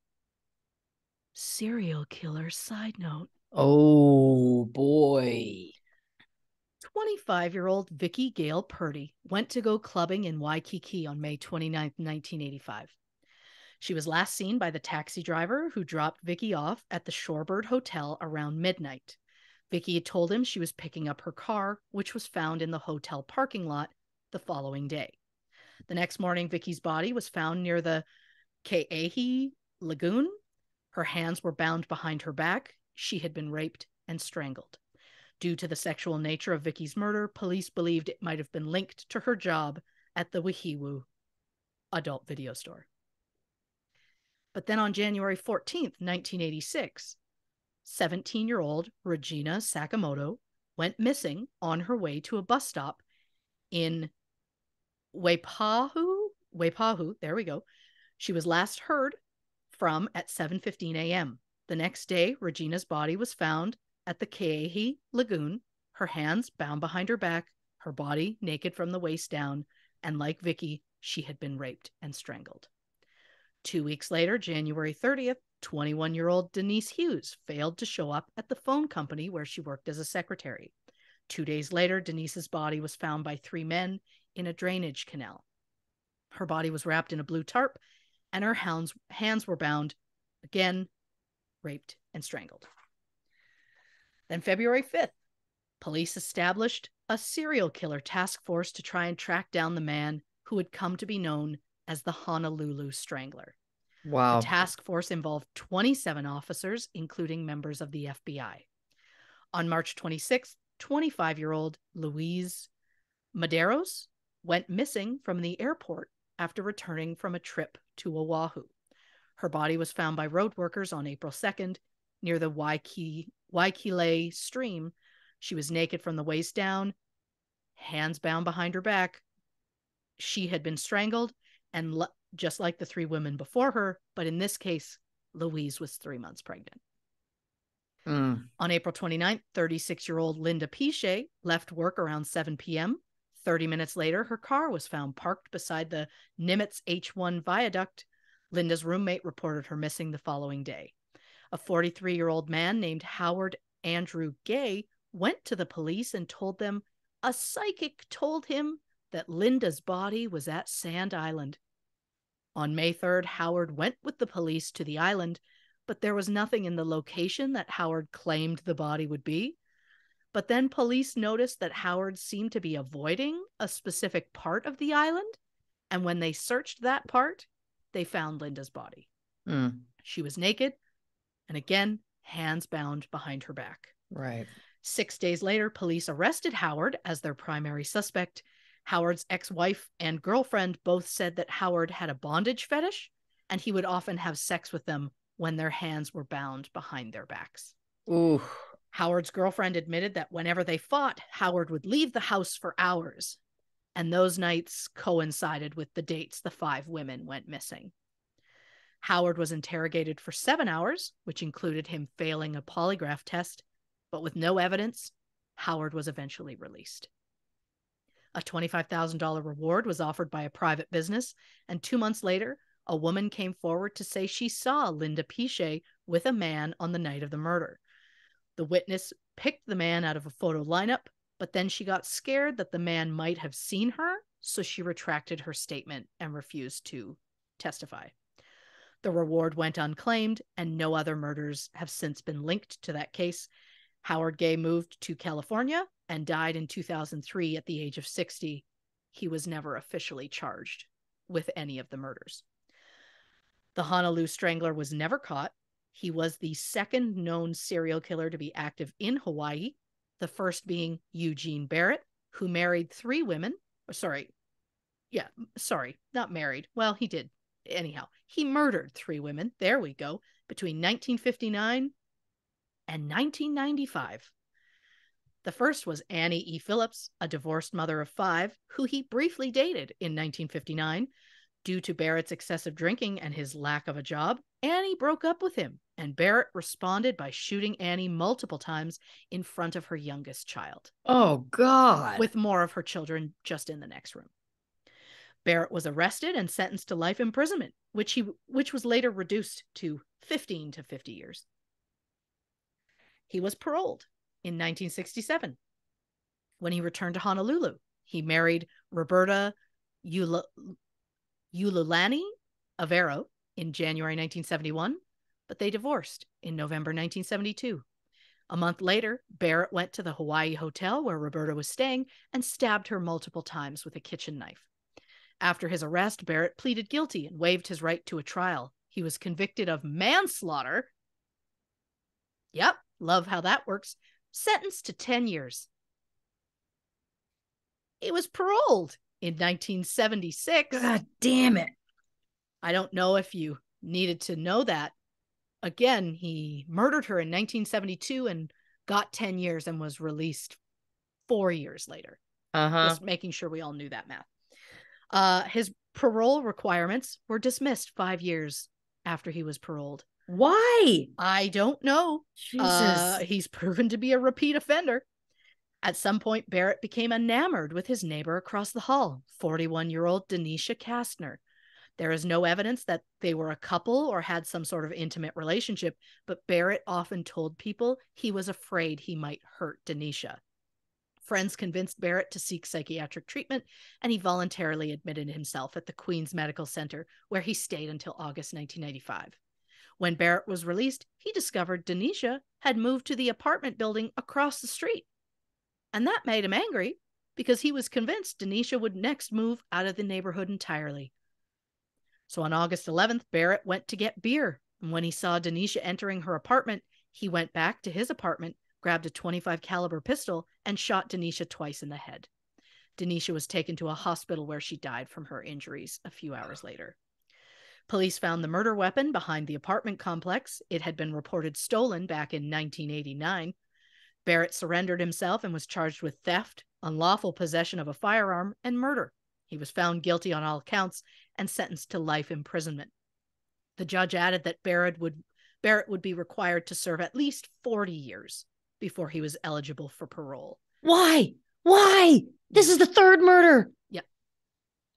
serial killer side note. Oh boy. 25-year-old Vicki Gail Purdy went to go clubbing in Waikiki on May 29, 1985. She was last seen by the taxi driver who dropped Vicki off at the Shorebird Hotel around midnight. Vicki had told him she was picking up her car, which was found in the hotel parking lot the following day. The next morning, Vicki's body was found near the Ka'ehi Lagoon. Her hands were bound behind her back. She had been raped and strangled. Due to the sexual nature of Vicki's murder, police believed it might have been linked to her job at the Wahiwa adult video store. But then on January 14th, 1986, 17-year-old Regina Sakamoto went missing on her way to a bus stop in Waipahu, there we go. She was last heard from at 7:15 a.m. The next day, Regina's body was found at the Ka'ehi Lagoon, her hands bound behind her back, her body naked from the waist down, and like Vicki, she had been raped and strangled. 2 weeks later, January 30th, 21-year-old Denise Hughes failed to show up at the phone company where she worked as a secretary. 2 days later, Denise's body was found by three men in a drainage canal. Her body was wrapped in a blue tarp, and her hands were bound, again, raped and strangled. Then February 5th, police established a serial killer task force to try and track down the man who had come to be known as the Honolulu Strangler. Wow. The task force involved 27 officers, including members of the FBI. On March 26th, 25-year-old Luis Medeiros went missing from the airport after returning from a trip to Oahu. Her body was found by road workers on April 2nd near the Waikile stream. She was naked from the waist down, hands bound behind her back. She had been strangled, and just like the three women before her, but in this case, Louise was 3 months pregnant. On April 29th, 36-year-old Linda Piche left work around 7 p.m. 30 minutes later, her car was found parked beside the Nimitz H1 viaduct. Linda's roommate reported her missing the following day. A 43-year-old man named Howard Andrew Gay went to the police and told them a psychic told him that Linda's body was at Sand Island. On May 3rd, Howard went with the police to the island, but there was nothing in the location that Howard claimed the body would be. But then police noticed that Howard seemed to be avoiding a specific part of the island. And when they searched that part, they found Linda's body. She was naked and again, hands bound behind her back. Right. 6 days later, police arrested Howard as their primary suspect. Howard's ex-wife and girlfriend both said that Howard had a bondage fetish and he would often have sex with them when their hands were bound behind their backs. Ooh. Howard's girlfriend admitted that whenever they fought, Howard would leave the house for hours. And those nights coincided with the dates the five women went missing. Howard was interrogated for 7 hours, which included him failing a polygraph test, but with no evidence, Howard was eventually released. A $25,000 reward was offered by a private business, and 2 months later, a woman came forward to say she saw Linda Pichet with a man on the night of the murder. The witness picked the man out of a photo lineup, but then she got scared that the man might have seen her, so she retracted her statement and refused to testify. The reward went unclaimed, and no other murders have since been linked to that case. Howard Gay moved to California and died in 2003 at the age of 60. He was never officially charged with any of the murders. The Honolulu Strangler was never caught. He was the second known serial killer to be active in Hawaii, the first being Eugene Barrett, who married three women. He murdered three women, between 1959 and 1995. The first was Annie E. Phillips, a divorced mother of five, who he briefly dated in 1959. Due to Barrett's excessive drinking and his lack of a job, Annie broke up with him, and Barrett responded by shooting Annie multiple times in front of her youngest child. Oh, God. With more of her children just in the next room. Barrett was arrested and sentenced to life imprisonment, which was later reduced to 15 to 50 years. He was paroled in 1967. When he returned to Honolulu, he married Roberta Ululani Avero in January 1971, but they divorced in November 1972. A month later, Barrett went to the Hawaii hotel where Roberta was staying and stabbed her multiple times with a kitchen knife. After his arrest, Barrett pleaded guilty and waived his right to a trial. He was convicted of manslaughter. Yep, love how that works. Sentenced to 10 years. He was paroled in 1976. God damn it. I don't know if you needed to know that. Again, he murdered her in 1972 and got 10 years and was released 4 years later. Just making sure we all knew that math. His parole requirements were dismissed 5 years after he was paroled. Why? I don't know. Jesus. He's proven to be a repeat offender. At some point, Barrett became enamored with his neighbor across the hall, 41-year-old Denisha Kastner. There is no evidence that they were a couple or had some sort of intimate relationship, but Barrett often told people he was afraid he might hurt Denisha. Friends convinced Barrett to seek psychiatric treatment, and he voluntarily admitted himself at the Queens Medical Center, where he stayed until August 1995. When Barrett was released, he discovered Denisha had moved to the apartment building across the street. And that made him angry because he was convinced Denisha would next move out of the neighborhood entirely. So on August 11th, Barrett went to get beer. And when he saw Denisha entering her apartment, he went back to his apartment, grabbed a .25 caliber pistol, and shot Denisha twice in the head. Denisha was taken to a hospital where she died from her injuries a few hours later. Police found the murder weapon behind the apartment complex. It had been reported stolen back in 1989. Barrett surrendered himself and was charged with theft, unlawful possession of a firearm, and murder. He was found guilty on all counts and sentenced to life imprisonment. The judge added that Barrett would be required to serve at least 40 years. Before he was eligible for parole. Why? This is the third murder. Yep.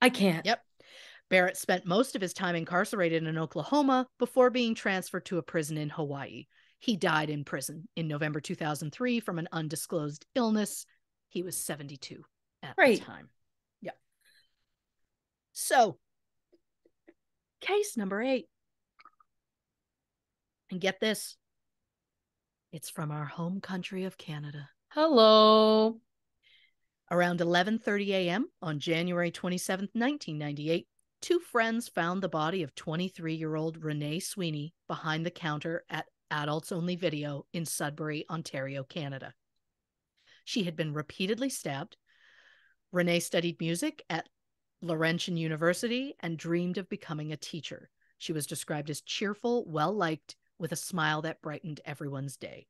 I can't. Yep. Barrett spent most of his time incarcerated in Oklahoma before being transferred to a prison in Hawaii. He died in prison in November 2003 from an undisclosed illness. He was 72 at the time. Yep. So, case number 8. And get this. It's from our home country of Canada. Hello. Around 11:30 a.m. on January 27th, 1998, two friends found the body of 23-year-old Renee Sweeney behind the counter at Adults Only Video in Sudbury, Ontario, Canada. She had been repeatedly stabbed. Renee studied music at Laurentian University and dreamed of becoming a teacher. She was described as cheerful, well-liked, with a smile that brightened everyone's day.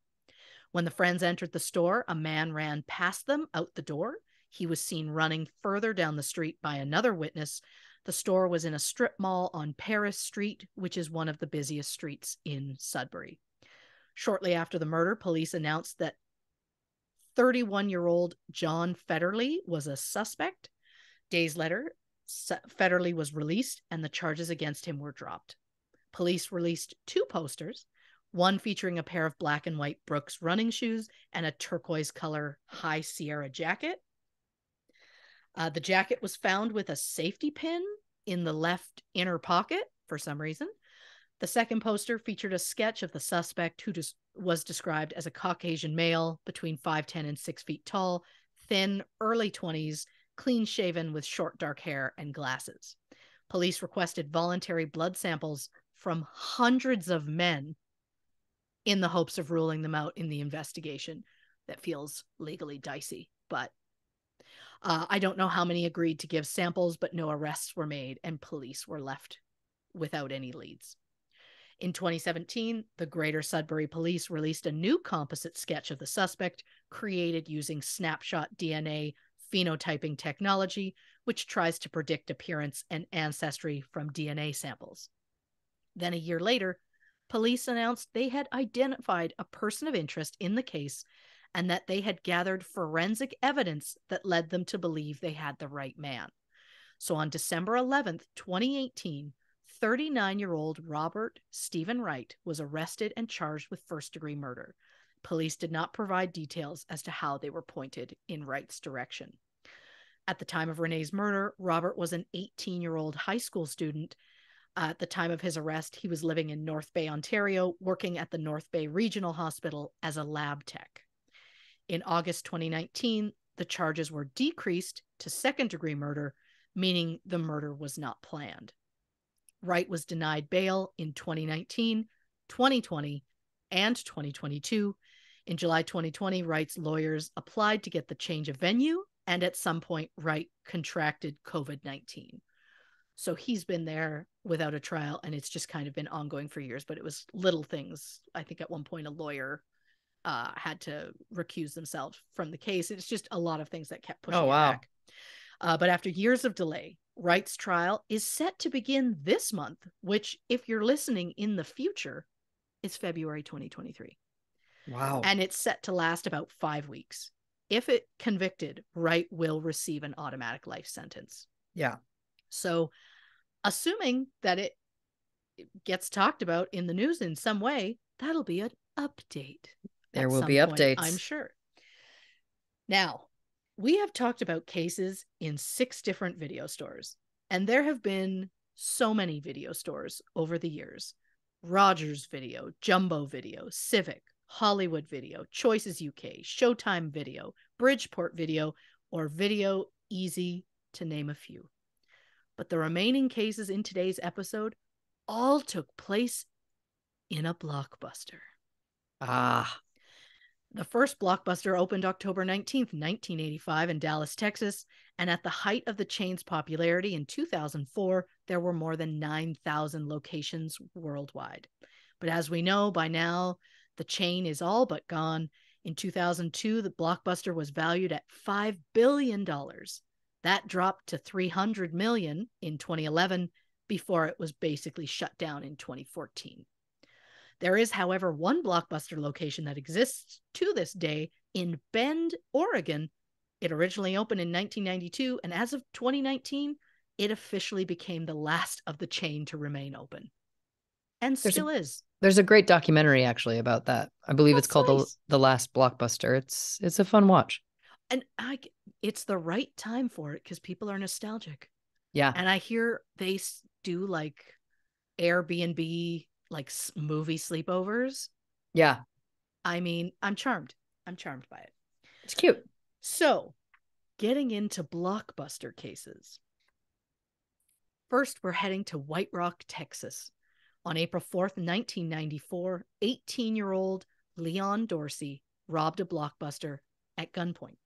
When the friends entered the store, a man ran past them out the door. He was seen running further down the street by another witness. The store was in a strip mall on Paris Street, which is one of the busiest streets in Sudbury. Shortly after the murder, police announced that 31-year-old John Fetterly was a suspect. Days later, Fetterly was released and the charges against him were dropped. Police released two posters, one featuring a pair of black and white Brooks running shoes and a turquoise color High Sierra jacket. The jacket was found with a safety pin in the left inner pocket for some reason. The second poster featured a sketch of the suspect who was described as a Caucasian male between 5'10 and 6 feet tall, thin, early 20s, clean-shaven with short dark hair and glasses. Police requested voluntary blood samples from hundreds of men in the hopes of ruling them out in the investigation. That feels legally dicey, but I don't know how many agreed to give samples, but no arrests were made and police were left without any leads. In 2017, the Greater Sudbury Police released a new composite sketch of the suspect created using snapshot DNA phenotyping technology, which tries to predict appearance and ancestry from DNA samples. Then a year later, police announced they had identified a person of interest in the case and that they had gathered forensic evidence that led them to believe they had the right man. So on December 11th, 2018, 39-year-old Robert Stephen Wright was arrested and charged with first-degree murder. Police did not provide details as to how they were pointed in Wright's direction. At the time of Renee's murder, Robert was an 18-year-old high school student. At the time of his arrest, he was living in North Bay, Ontario, working at the North Bay Regional Hospital as a lab tech. In August 2019, the charges were decreased to second-degree murder, meaning the murder was not planned. Wright was denied bail in 2019, 2020, and 2022. In July 2020, Wright's lawyers applied to get the change of venue, and at some point, Wright contracted COVID-19. So he's been there without a trial, and it's just kind of been ongoing for years, but it was little things. I think at one point a lawyer had to recuse themselves from the case. It's just a lot of things that kept pushing back. But after years of delay, Wright's trial is set to begin this month, which, if you're listening in the future, is February 2023. Wow. And it's set to last about 5 weeks. If it convicted, Wright will receive an automatic life sentence. Yeah. So assuming that it gets talked about in the news in some way, that'll be an update. There will be updates, I'm sure. Now, we have talked about cases in 6 different video stores, and there have been so many video stores over the years. Rogers Video, Jumbo Video, Civic, Hollywood Video, Choices UK, Showtime Video, Bridgeport Video, or Video Easy, to name a few. But the remaining cases in today's episode all took place in a Blockbuster. Ah. The first Blockbuster opened October 19th, 1985 in Dallas, Texas, and at the height of the chain's popularity in 2004, there were more than 9,000 locations worldwide. But as we know by now, the chain is all but gone. In 2002, the Blockbuster was valued at $5 billion. That dropped to $300 million in 2011 before it was basically shut down in 2014. There is, however, one Blockbuster location that exists to this day in Bend, Oregon. It originally opened in 1992, and as of 2019, it officially became the last of the chain to remain open. And still is. There's a great documentary, actually, about that. I believe it's called The Last Blockbuster. It's a fun watch. And it's the right time for it because people are nostalgic. Yeah. And I hear they do like Airbnb, like movie sleepovers. Yeah. I mean, I'm charmed. I'm charmed by it. It's cute. So getting into Blockbuster cases. First, we're heading to White Rock, Texas. On April 4th, 1994, 18-year-old Leon Dorsey robbed a Blockbuster at gunpoint.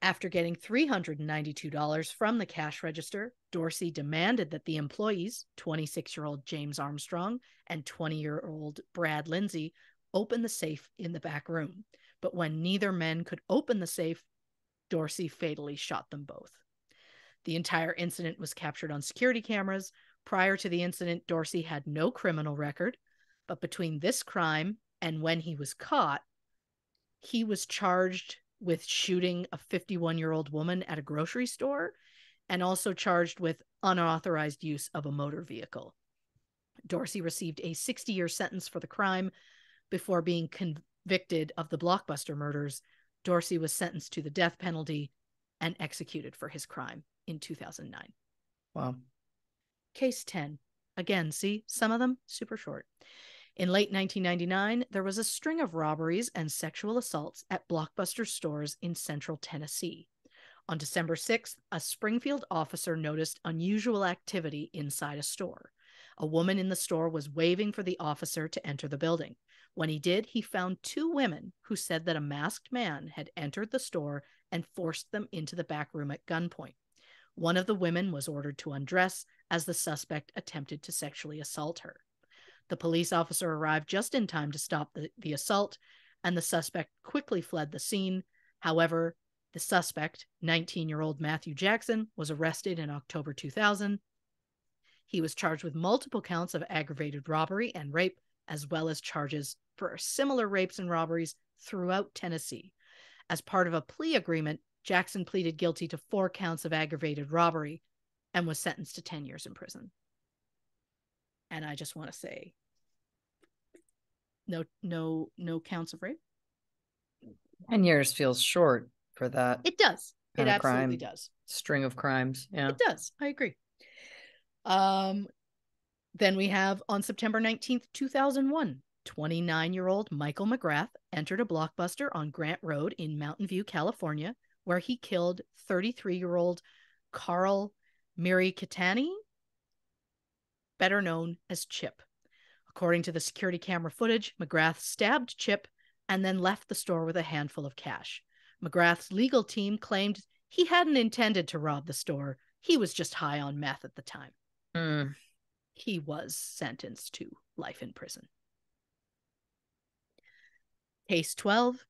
After getting $392 from the cash register, Dorsey demanded that the employees, 26-year-old James Armstrong and 20-year-old Brad Lindsay, open the safe in the back room. But when neither men could open the safe, Dorsey fatally shot them both. The entire incident was captured on security cameras. Prior to the incident, Dorsey had no criminal record, but between this crime and when he was caught, he was charged with shooting a 51-year-old woman at a grocery store and also charged with unauthorized use of a motor vehicle. Dorsey received a 60-year sentence for the crime before being convicted of the Blockbuster murders. Dorsey was sentenced to the death penalty and executed for his crime in 2009. Wow. Case 10. Again, see, some of them super short. In late 1999, there was a string of robberies and sexual assaults at Blockbuster stores in central Tennessee. On December 6th, a Springfield officer noticed unusual activity inside a store. A woman in the store was waving for the officer to enter the building. When he did, he found two women who said that a masked man had entered the store and forced them into the back room at gunpoint. One of the women was ordered to undress as the suspect attempted to sexually assault her. The police officer arrived just in time to stop the assault, and the suspect quickly fled the scene. However, the suspect, 19-year-old Matthew Jackson, was arrested in October 2000. He was charged with multiple counts of aggravated robbery and rape, as well as charges for similar rapes and robberies throughout Tennessee. As part of a plea agreement, Jackson pleaded guilty to 4 counts of aggravated robbery and was sentenced to 10 years in prison. And I just want to say, no counts of rape. 10 years feels short for that. It does. It absolutely does. String of crimes. Yeah, it does. I agree. Then we have, on September 19th, 2001, 29-year-old Michael McGrath entered a Blockbuster on Grant Road in Mountain View, California, where he killed 33-year-old Carl Mirikitani, better known as Chip. According to the security camera footage, McGrath stabbed Chip and then left the store with a handful of cash. McGrath's legal team claimed he hadn't intended to rob the store. He was just high on meth at the time. Mm. He was sentenced to life in prison. Case 12.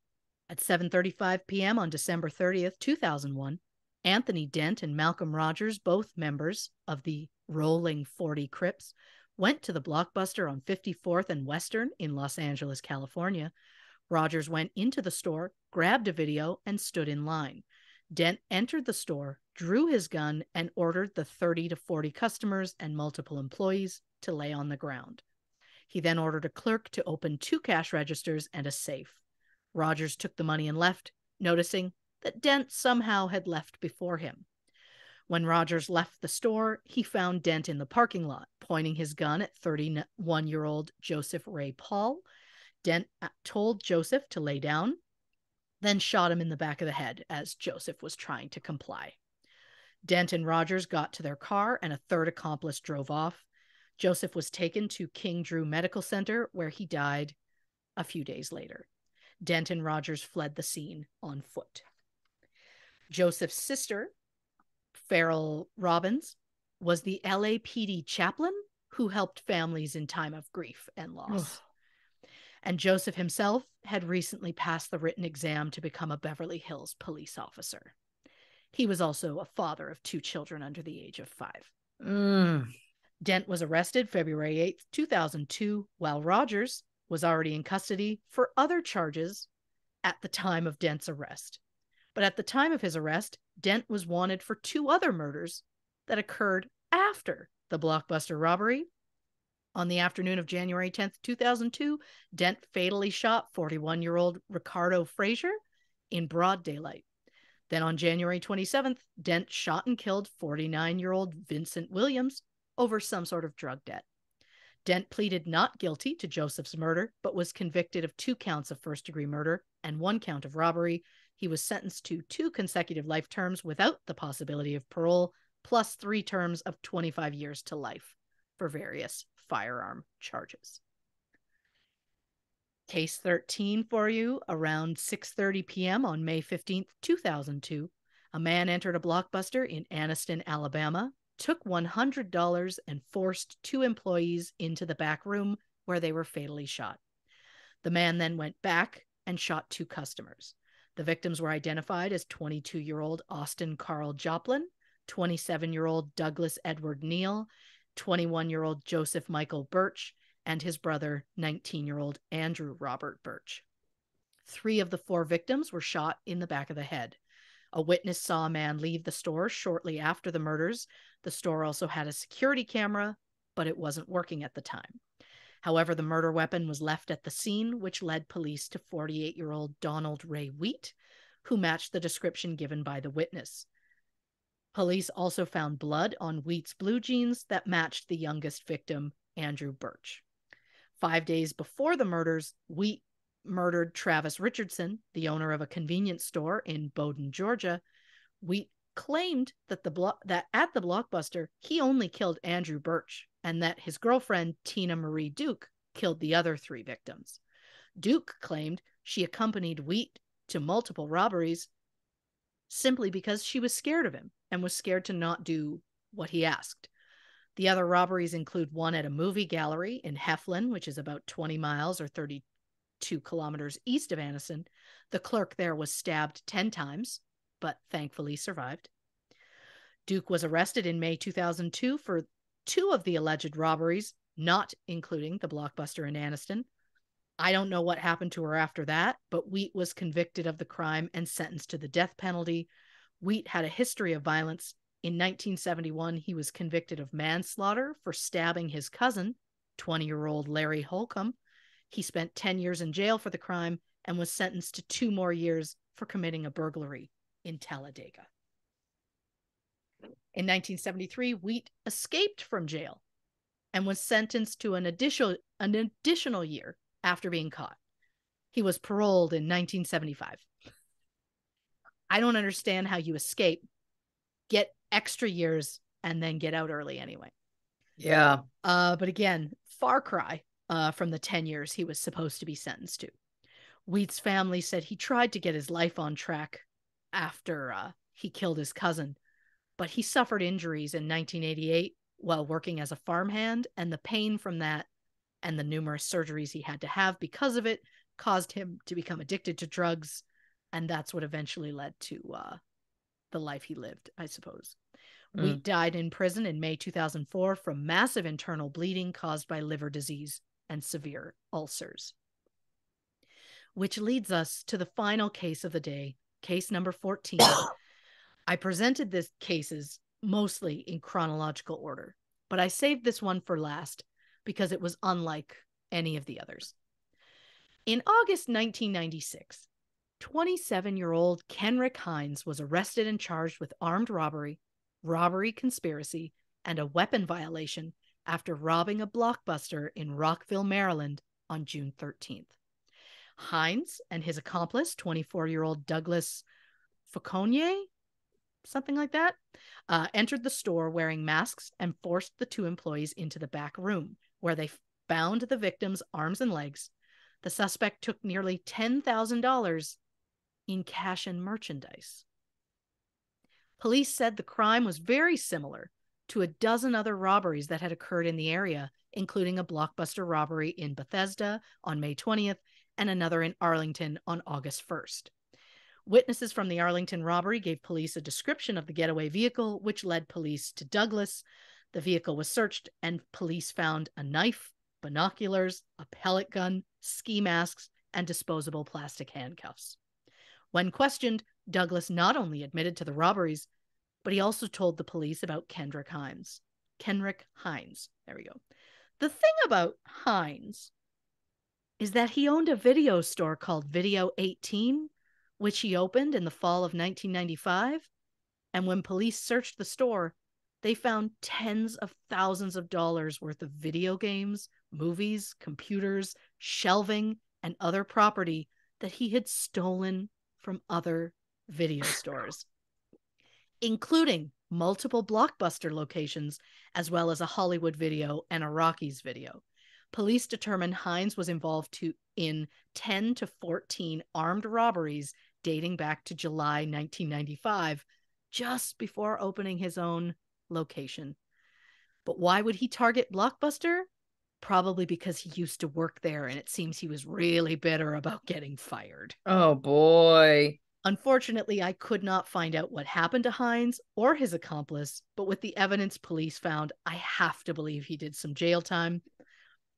At 7:35 p.m. on December 30th, 2001, Anthony Dent and Malcolm Rogers, both members of the Rolling 40 Crips, went to the Blockbuster on 54th and Western in Los Angeles, California. Rogers went into the store, grabbed a video, and stood in line. Dent entered the store, drew his gun, and ordered the 30 to 40 customers and multiple employees to lay on the ground. He then ordered a clerk to open 2 cash registers and a safe. Rogers took the money and left, noticing that Dent somehow had left before him. When Rogers left the store, he found Dent in the parking lot, pointing his gun at 31-year-old Joseph Ray Paul. Dent told Joseph to lay down, then shot him in the back of the head as Joseph was trying to comply. Dent and Rogers got to their car, and a third accomplice drove off. Joseph was taken to King Drew Medical Center, where he died a few days later. Dent and Rogers fled the scene on foot. Joseph's sister, Farrell Robbins, was the LAPD chaplain who helped families in time of grief and loss. Ugh. And Joseph himself had recently passed the written exam to become a Beverly Hills police officer. He was also a father of 2 children under the age of 5. Mm. Dent was arrested February 8th, 2002, while Rogers was already in custody for other charges at the time of Dent's arrest. But at the time of his arrest, Dent was wanted for 2 other murders that occurred after the Blockbuster robbery. On the afternoon of January 10th, 2002, Dent fatally shot 41-year-old Ricardo Frazier in broad daylight. Then on January 27th, Dent shot and killed 49-year-old Vincent Williams over some sort of drug debt. Dent pleaded not guilty to Joseph's murder, but was convicted of 2 counts of first-degree murder and 1 count of robbery. He was sentenced to 2 consecutive life terms without the possibility of parole plus 3 terms of 25 years to life for various firearm charges. Case 13 for you. Around 6:30 p.m. on May 15th, 2002, a man entered a Blockbuster in Anniston, Alabama, took $100 and forced 2 employees into the back room where they were fatally shot. The man then went back and shot 2 customers. The victims were identified as 22-year-old Austin Carl Joplin, 27-year-old Douglas Edward Neal, 21-year-old Joseph Michael Birch, and his brother, 19-year-old Andrew Robert Birch. 3 of the 4 victims were shot in the back of the head. A witness saw a man leave the store shortly after the murders. The store also had a security camera, but it wasn't working at the time. However, the murder weapon was left at the scene, which led police to 48-year-old Donald Ray Wheat, who matched the description given by the witness. Police also found blood on Wheat's blue jeans that matched the youngest victim, Andrew Birch. 5 days before the murders, Wheat murdered Travis Richardson, the owner of a convenience store in Bowdoin, Georgia. Wheat claimed that at the Blockbuster, he only killed Andrew Birch and that his girlfriend, Tina Marie Duke, killed the other 3 victims. Duke claimed she accompanied Wheat to multiple robberies simply because she was scared of him and was scared to not do what he asked. The other robberies include one at a movie gallery in Heflin, which is about 20 miles or 32 kilometers east of Anniston. The clerk there was stabbed 10 times, but thankfully survived. Duke was arrested in May 2002 for 2 of the alleged robberies, not including the Blockbuster in Anniston. I don't know what happened to her after that, but Wheat was convicted of the crime and sentenced to the death penalty. Wheat had a history of violence. In 1971, he was convicted of manslaughter for stabbing his cousin, 20-year-old Larry Holcomb. He spent 10 years in jail for the crime and was sentenced to 2 more years for committing a burglary in Talladega. In 1973, Wheat escaped from jail and was sentenced to an additional year after being caught. He was paroled in 1975. I don't understand how you escape, get extra years, and then get out early anyway. Yeah. But again, far cry from the 10 years he was supposed to be sentenced to. Wheat's family said he tried to get his life on track after he killed his cousin, but he suffered injuries in 1988 while working as a farmhand, and the pain from that and the numerous surgeries he had to have because of it caused him to become addicted to drugs, and that's what eventually led to the life he lived, I suppose. Wheat died in prison in May 2004 from massive internal bleeding caused by liver disease and severe ulcers. Which leads us to the final case of the day, case number 14. I presented these cases mostly in chronological order, but I saved this one for last because it was unlike any of the others. In August 1996, 27-year-old Kenrick Hines was arrested and charged with armed robbery, robbery conspiracy, and a weapon violation after robbing a Blockbuster in Rockville, Maryland on June 13th. Hines and his accomplice, 24-year-old Douglas Fauconnier, something like that, entered the store wearing masks and forced the 2 employees into the back room, where they bound the victim's arms and legs. The suspect took nearly $10,000 in cash and merchandise. Police said the crime was very similar to 12 other robberies that had occurred in the area, including a Blockbuster robbery in Bethesda on May 20th and another in Arlington on August 1st. Witnesses from the Arlington robbery gave police a description of the getaway vehicle, which led police to Douglas. The vehicle was searched and police found a knife, binoculars, a pellet gun, ski masks, and disposable plastic handcuffs. When questioned, Douglas not only admitted to the robberies, but he also told the police about Kenrick Hines. Kenrick Hines. There we go. The thing about Hines is that he owned a video store called Video 18, which he opened in the fall of 1995. And when police searched the store, they found tens of thousands of dollars worth of video games, movies, computers, shelving, and other property that he had stolen from other video stores, including multiple Blockbuster locations, as well as a Hollywood Video and a Rockies Video. Police determined Hines was involved in 10 to 14 armed robberies dating back to July 1995, just before opening his own location. But why would he target Blockbuster? Probably because he used to work there, and it seems he was really bitter about getting fired. Oh, boy. Unfortunately, I could not find out what happened to Hines or his accomplice, but with the evidence police found, I have to believe he did some jail time.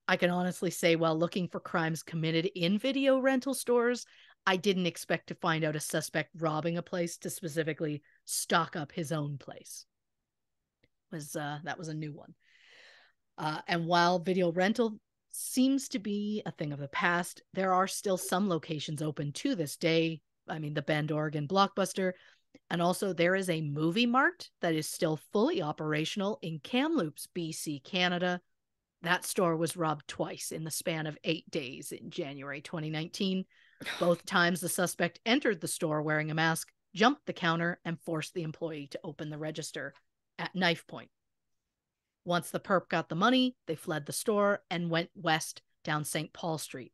I can honestly say, while looking for crimes committed in video rental stores, I didn't expect to find out a suspect robbing a place to specifically stock up his own place. That was a new one. And while video rental seems to be a thing of the past, there are still some locations open to this day. I mean, the Bend, Oregon Blockbuster. And also there is a Movie Mart that is still fully operational in Kamloops, BC, Canada. That store was robbed twice in the span of 8 days in January 2019. Both times the suspect entered the store wearing a mask, jumped the counter, and forced the employee to open the register at knife point. Once the perp got the money, they fled the store and went west down St. Paul Street.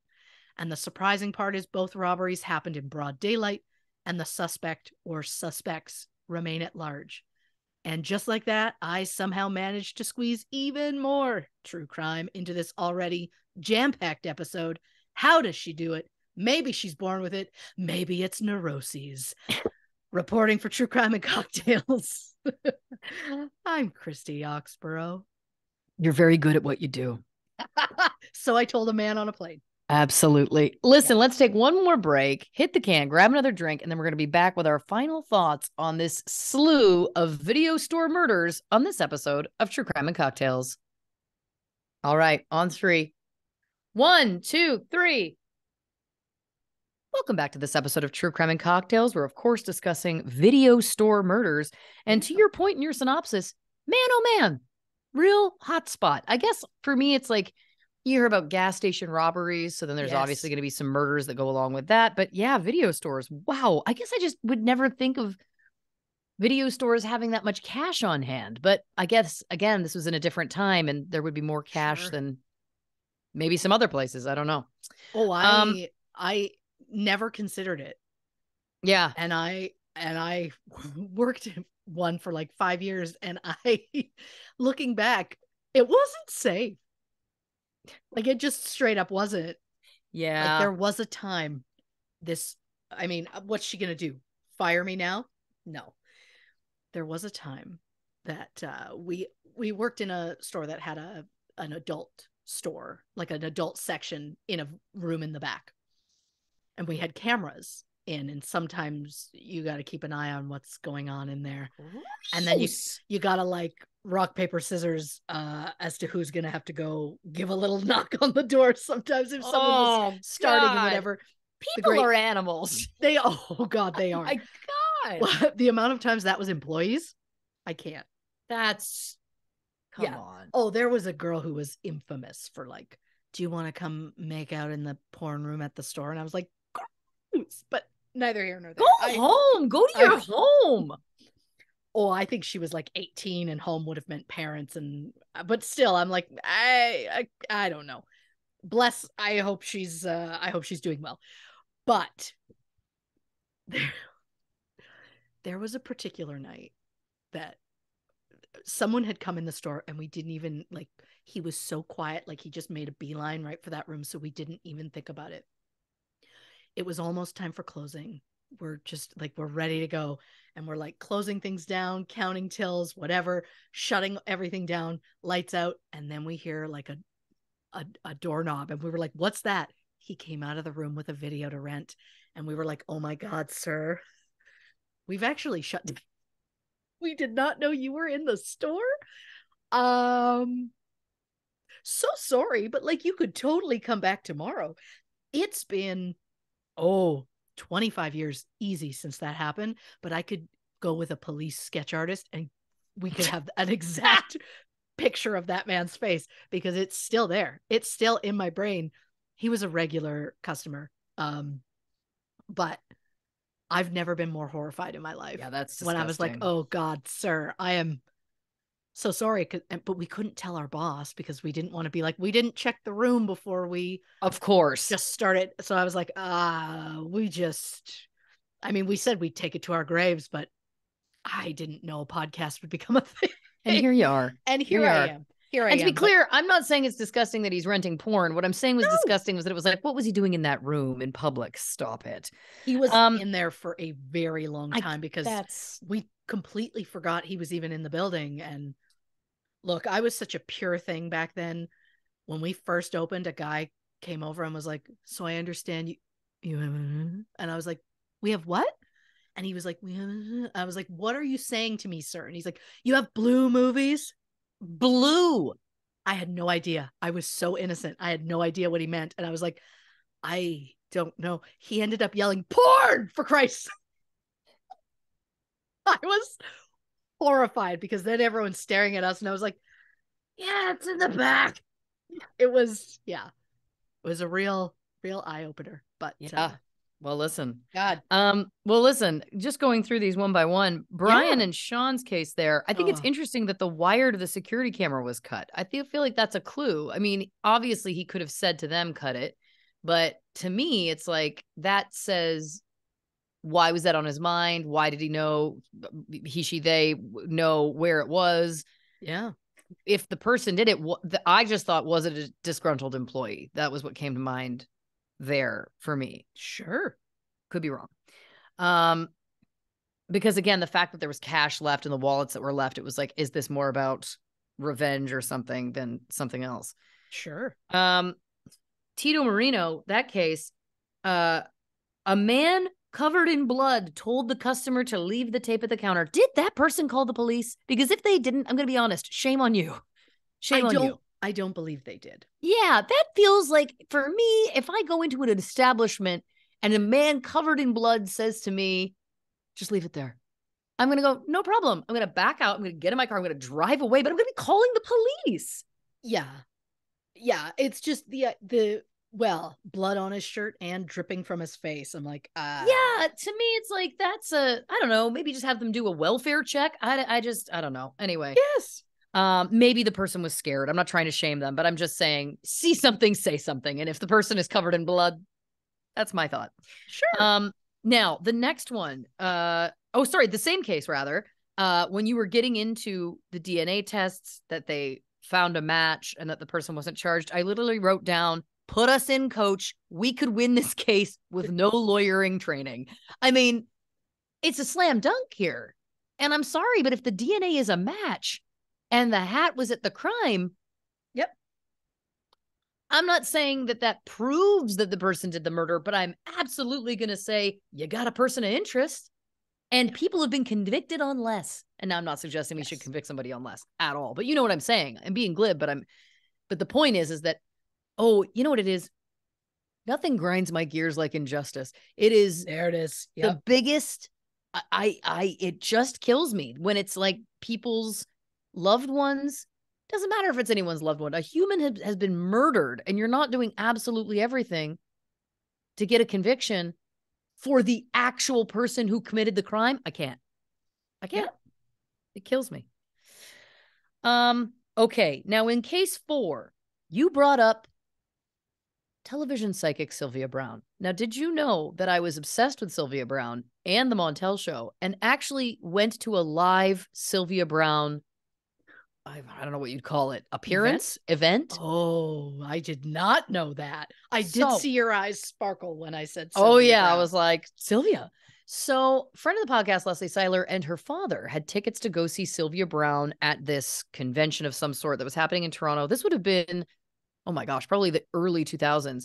And the surprising part is both robberies happened in broad daylight, and the suspect or suspects remain at large. And just like that, I somehow managed to squeeze even more true crime into this already jam-packed episode. How does she do it? Maybe she's born with it. Maybe it's neuroses. Reporting for True Crime and Cocktails. I'm Christy Oxborough. You're very good at what you do. So I told a man on a plane. Absolutely. Listen, yeah. Let's take one more break, hit the can, grab another drink, and then we're going to be back with our final thoughts on this slew of video store murders on this episode of True Crime and Cocktails. All right, on three. One, two, three. Welcome back to this episode of True Crime and Cocktails. We're, of course, discussing video store murders. And to your point in your synopsis, man, oh man, real hot spot. I guess for me, it's like you hear about gas station robberies. So then there's obviously going to be some murders that go along with that. But yeah, video stores. Wow. I guess I just would never think of video stores having that much cash on hand. But I guess, again, this was in a different time and there would be more cash than maybe some other places. I don't know. Oh, I never considered it. Yeah. And I worked in one for like 5 years, and I, looking back, it wasn't safe. Like, it just straight up wasn't. Yeah. Like, there was a time what's she going to do? Fire me now? No. There was a time that we worked in a store that had an adult store, like an adult section in a room in the back. And we had cameras in, and sometimes you got to keep an eye on what's going on in there. Nice. And then you got to like rock, paper, scissors as to who's going to have to go give a little knock on the door. Sometimes if someone was starting or whatever. People are animals. They are. My God. Well, the amount of times that was employees, I can't. Come on. Oh, there was a girl who was infamous for like, do you want to come make out in the porn room at the store? And I was like, but neither here nor there. Go to your home. Oh, I think she was like 18, and home would have meant parents, but still, I'm like, I don't know. Bless. I hope she's doing well. But there was a particular night that someone had come in the store, and we didn't even like. He was so quiet, like he just made a beeline right for that room, so we didn't even think about it. It was almost time for closing. We're just like, we're ready to go. And we're like closing things down, counting tills, whatever, shutting everything down, lights out. And then we hear like a doorknob. And we were like, what's that? He came out of the room with a video to rent. And we were like, oh my God, sir. We've actually shut down. We did not know you were in the store. So sorry, but like you could totally come back tomorrow. It's been 25 years easy since that happened, but I could go with a police sketch artist and we could have an exact picture of that man's face because it's still there. It's still in my brain. He was a regular customer, but I've never been more horrified in my life. Yeah, that's disgusting. When I was like, oh God, sir, I am so sorry. But we couldn't tell our boss because we didn't want to be like, we didn't check the room before we, of course, just started. So I was like, we said we'd take it to our graves, but I didn't know a podcast would become a thing. And here you are. And here I am. And to be clear, I'm not saying it's disgusting that he's renting porn. What I'm saying was disgusting was that it was like, what was he doing in that room in public? Stop it. He was in there for a very long time because we completely forgot he was even in the building. And look, I was such a pure thing back then. When we first opened, a guy came over and was like, so I understand you. And I was like, we have what? And he was like, I was like, what are you saying to me, sir? And he's like, you have blue movies? Blue. I had no idea. I was so innocent. I had no idea what he meant. And I was like, I don't know. He ended up yelling porn, for Christ's sake. I was horrified because then everyone's staring at us and I was like, yeah, it's in the back. It was a real eye opener, but yeah. Well, listen, God. Just going through these one by one, Brian and Sean's case there, I think it's interesting that the wire to the security camera was cut. I feel like that's a clue. I mean, obviously he could have said to them, cut it. But to me, it's like, that says, why was that on his mind? Why did he know, he, she, they know where it was? Yeah. If the person did it, I just thought, was it a disgruntled employee? That was what came to mind there for me. Sure. Could be wrong. Because again, the fact that there was cash left in the wallets that were left, it was like, is this more about revenge or something than something else? Sure. Tito Marino, that case, a man covered in blood told the customer to leave the tape at the counter. Did that person call the police? Because if they didn't, I'm going to be honest, shame on you. I don't believe they did. Yeah, that feels like, for me, if I go into an establishment and a man covered in blood says to me, just leave it there, I'm going to go, no problem. I'm going to back out. I'm going to get in my car. I'm going to drive away, but I'm going to be calling the police. Yeah. Yeah. It's just the blood on his shirt and dripping from his face. I'm like, yeah, to me, it's like, that's I don't know, maybe just have them do a welfare check. I don't know. Anyway. Yes. Maybe the person was scared. I'm not trying to shame them, but I'm just saying, see something, say something. And if the person is covered in blood, that's my thought. Sure. Now the next one, the same case rather, when you were getting into the DNA tests that they found a match and that the person wasn't charged, I literally wrote down, put us in, coach, we could win this case with no lawyering training. I mean, it's a slam dunk here. And I'm sorry, but if the DNA is a match, and the hat was at the crime. Yep. I'm not saying that proves that the person did the murder, but I'm absolutely going to say you got a person of interest, and people have been convicted on less. And now I'm not suggesting we should convict somebody on less at all, but you know what I'm saying. I'm being glib, but the point is that, you know what it is? Nothing grinds my gears like injustice. There it is. Yep. The biggest, it just kills me when it's like people's loved ones. Doesn't matter if it's anyone's loved one. A human has been murdered, and you're not doing absolutely everything to get a conviction for the actual person who committed the crime. I can't. Yeah. It kills me. Okay. Now in case 4, you brought up television psychic Sylvia Brown. Now, did you know that I was obsessed with Sylvia Brown and the Montel show, and actually went to a live Sylvia Brown, I don't know what you'd call it, appearance, event? Oh, I did not know that. I did see your eyes sparkle when I said Sylvia. Oh, yeah. Brown. I was like, Sylvia. So friend of the podcast, Leslie Seiler, and her father had tickets to go see Sylvia Brown at this convention of some sort that was happening in Toronto. This would have been, oh my gosh, probably the early 2000s.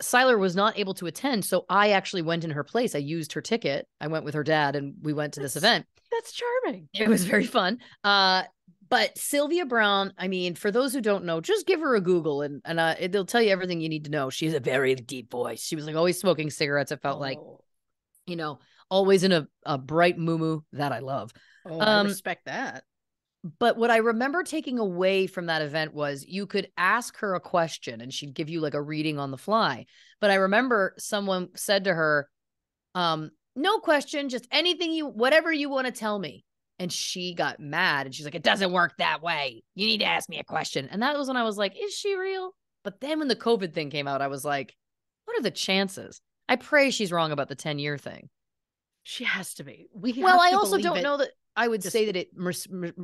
Seiler was not able to attend, so I actually went in her place. I used her ticket. I went with her dad, and we went to this event. That's charming. It was very fun. But Sylvia Brown, I mean, for those who don't know, just give her a Google and they'll tell you everything you need to know. She has a very deep voice. She was like always smoking cigarettes. It felt like, you know, always in a bright muumuu that I love. Oh, I respect that. But what I remember taking away from that event was you could ask her a question and she'd give you like a reading on the fly. But I remember someone said to her, No question, just anything you, whatever you want to tell me. And she got mad and she's like, it doesn't work that way. You need to ask me a question. And that was when I was like, is she real? But then when the COVID thing came out, I was like, what are the chances? I pray she's wrong about the 10-year thing. She has to be. Well, I also don't know that I would say that it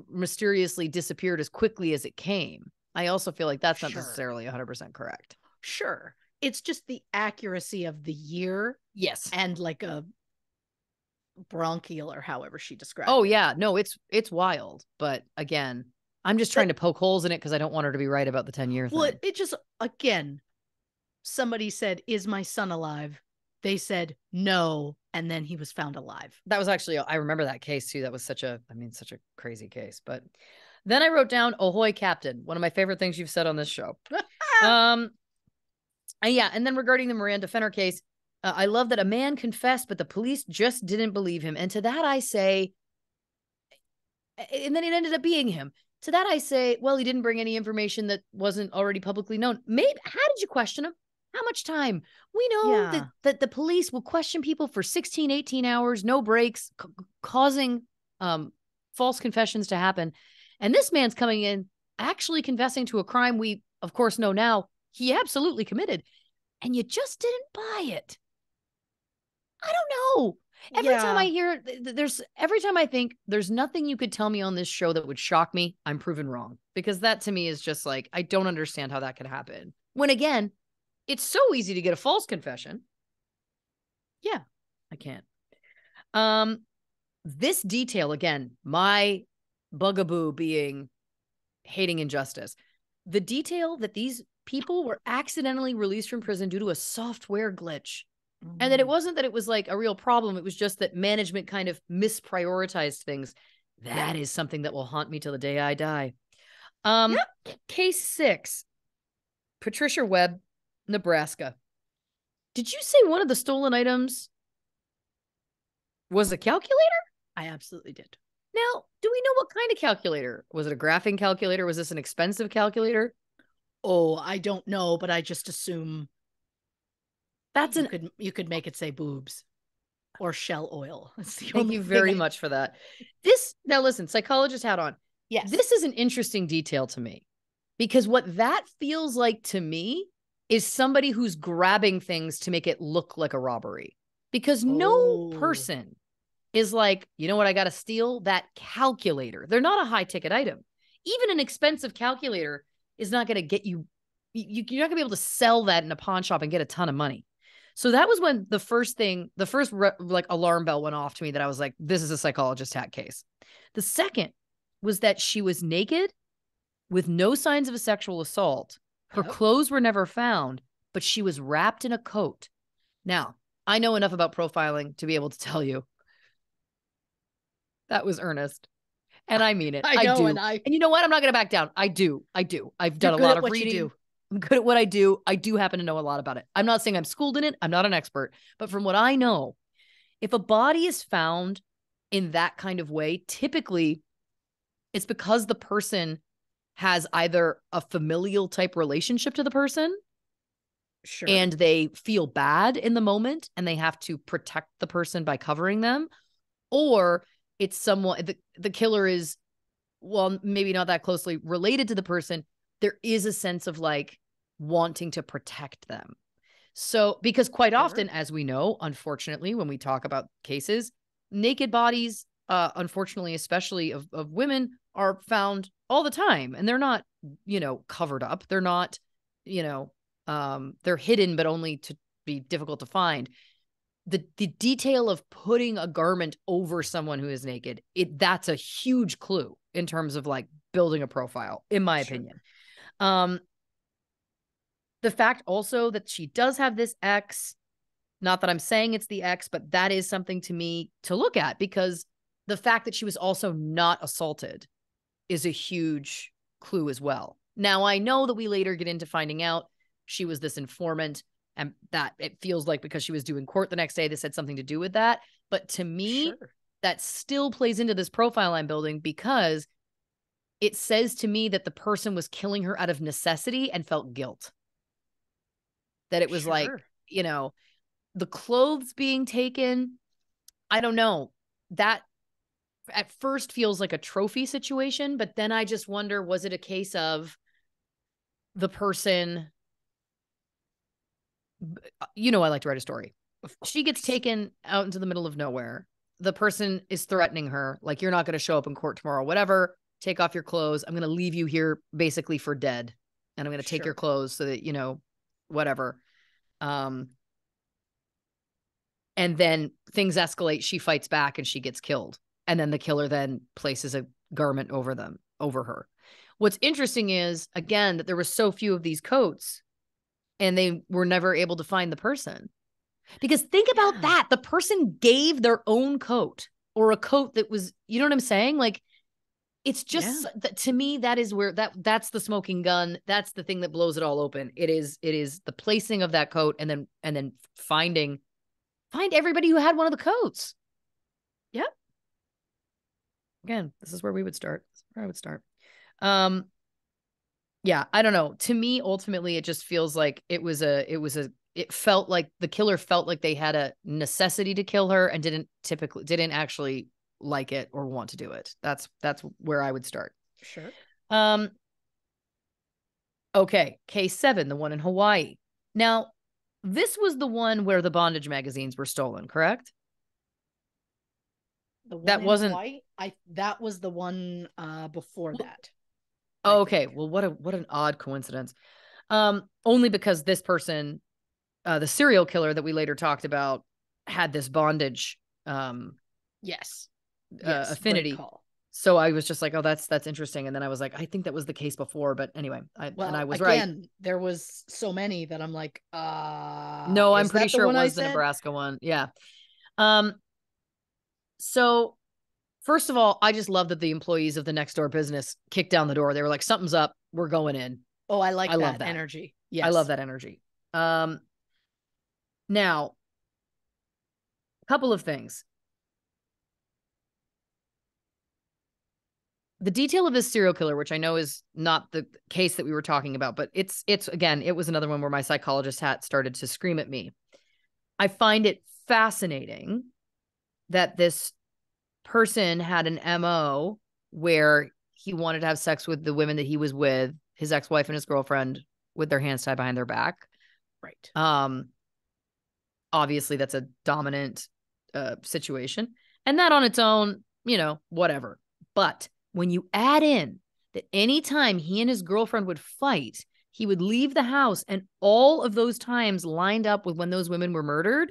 mysteriously disappeared as quickly as it came. I also feel like that's not necessarily 100% correct. Sure. It's just the accuracy of the year. Yes. And like a bronchial or however she described it. Oh, yeah. No, it's wild. But again, I'm just trying to poke holes in it because I don't want her to be right about the 10-year thing. Well, it just, again, somebody said, is my son alive? They said no. And then he was found alive. That was actually, I remember that case too. That was such a crazy case. But then I wrote down Ahoy Captain, one of my favorite things you've said on this show. Yeah. And then regarding the Miranda Fenner case, I love that a man confessed, but the police just didn't believe him. And to that I say, and then it ended up being him. To that I say, well, he didn't bring any information that wasn't already publicly known. Maybe, how did you question him? How much time? We know that the police will question people for 16, 18 hours, no breaks, causing false confessions to happen. And this man's coming in actually confessing to a crime we, of course, know now he absolutely committed. And you just didn't buy it. I don't know. Every time I hear I think there's nothing you could tell me on this show that would shock me, I'm proven wrong. Because that to me is just like, I don't understand how that could happen. When again, it's so easy to get a false confession. Yeah, I can't. This detail, again, my bugaboo being hating injustice. The detail that these people were accidentally released from prison due to a software glitch. Mm-hmm. And that it wasn't that it was like a real problem. It was just that management kind of misprioritized things. That is something that will haunt me till the day I die. Case 6, Patricia Webb, Nebraska. Did you say one of the stolen items was a calculator? I absolutely did. Now, do we know what kind of calculator? Was it a graphing calculator? Was this an expensive calculator? Oh, I don't know, but I just assume that's you could make it say boobs or shell oil. Thank you very much for that. Now listen, psychologist hat on. Yes. This is an interesting detail to me because what that feels like to me is somebody who's grabbing things to make it look like a robbery. Because no person is like, you know what, I got to steal that calculator. They're not a high ticket item. Even an expensive calculator is not going to get you're not going to be able to sell that in a pawn shop and get a ton of money. So that was when the first alarm bell went off to me that I was like, this is a psychologist hat case. The second was that she was naked with no signs of a sexual assault. Her clothes were never found, but she was wrapped in a coat. Now, I know enough about profiling to be able to tell you that was earnest. And I mean it. And you know what? I'm not going to back down. I do. I've done a lot of reading. I'm good at what I do. I do happen to know a lot about it. I'm not saying I'm schooled in it. I'm not an expert. But from what I know, if a body is found in that kind of way, typically it's because the person has either a familial type relationship to the person and they feel bad in the moment and they have to protect the person by covering them, or it's someone, the killer is, well, maybe not that closely related to the person. There is a sense of like wanting to protect them. So, because quite often, as we know, unfortunately, when we talk about cases, naked bodies, unfortunately, especially of women, are found all the time. And they're not, covered up. They're not, they're hidden, but only to be difficult to find. The detail of putting a garment over someone who is naked, that's a huge clue in terms of like building a profile, in my opinion. The fact also that she does have this ex, not that I'm saying it's the ex, but that is something to me to look at, because the fact that she was also not assaulted is a huge clue as well. Now, I know that we later get into finding out she was this informant and that it feels like because she was due in court the next day, this had something to do with that. But to me, that still plays into this profile I'm building because it says to me that the person was killing her out of necessity and felt guilt. That it was like, the clothes being taken I don't know, that at first feels like a trophy situation, but then I just wonder, was it a case of the person, you know, I like to write a story. She gets taken out into the middle of nowhere. The person is threatening her. Like, you're not going to show up in court tomorrow, whatever. Take off your clothes. I'm going to leave you here basically for dead. And I'm going to take your clothes so that, you know, whatever. And then things escalate. She fights back and she gets killed. And then the killer then places a garment over them, over her. What's interesting is, again, that there were so few of these coats and they were never able to find the person. Because think about that. The person gave their own coat, or a coat that was, you know what I'm saying? Like, it's just that, to me, that is where that's the smoking gun. That's the thing that blows it all open. It is the placing of that coat, and then find everybody who had one of the coats. Yep. Again, this is where we would start. This is where I would start. Yeah, I don't know. To me, ultimately, it just feels like it felt like the killer felt like they had a necessity to kill her and didn't actually like it or want to do it. That's where I would start. Sure. Okay. Case 7, the one in Hawaii. Now, this was the one where the bondage magazines were stolen, correct? The one that wasn't Hawaii? That was the one before that. Okay. Well, what an odd coincidence. Only because this person, the serial killer that we later talked about, had this bondage affinity. So I was just like, oh, that's interesting. And then I was like, I think that was the case before, but anyway, I was right. Again, there was so many that I'm like, no, I'm pretty sure it was the Nebraska one. Yeah. So first of all, I just love that the employees of the next door business kicked down the door. They were like, something's up. We're going in. Oh, I love that energy. Yes. I love that energy. Now, a couple of things. The detail of this serial killer, which I know is not the case that we were talking about, but it's again, it was another one where my psychologist hat started to scream at me. I find it fascinating that this person had an MO where he wanted to have sex with the women that he was with, his ex-wife and his girlfriend, with their hands tied behind their back. Right. Obviously, that's a dominant situation. And that on its own, you know, whatever. But when you add in that any time he and his girlfriend would fight, he would leave the house, and all of those times lined up with when those women were murdered.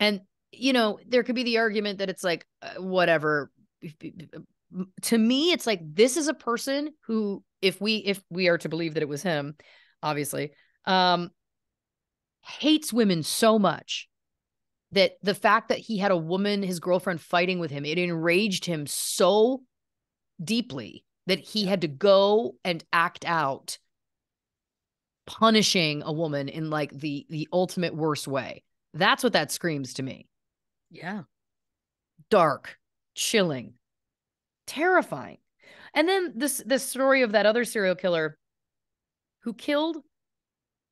And, you know, there could be the argument that it's like, whatever. To me, it's like, this is a person who, if we are to believe that it was him, obviously, hates women so much that the fact that he had a woman, his girlfriend, fighting with him, it enraged him so deeply that he had to go and act out punishing a woman in like the ultimate worst way. That's what that screams to me. Yeah. Dark, chilling, terrifying. And then this story of that other serial killer who killed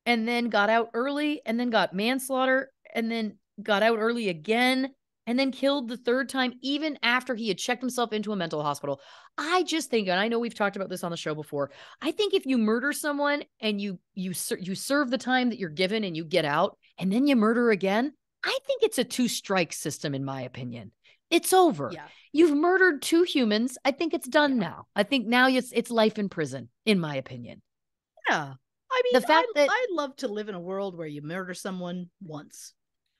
and then got out early and then got manslaughter and then got out early again. And then killed the third time, even after he had checked himself into a mental hospital. I just think, and I know we've talked about this on the show before, I think if you murder someone and you serve the time that you're given and you get out and then you murder again, I think it's a 2-strike system, in my opinion. It's over. Yeah. You've murdered 2 humans. I think it's done now. I think now it's life in prison, in my opinion. Yeah. I mean, I'd love to live in a world where you murder someone once.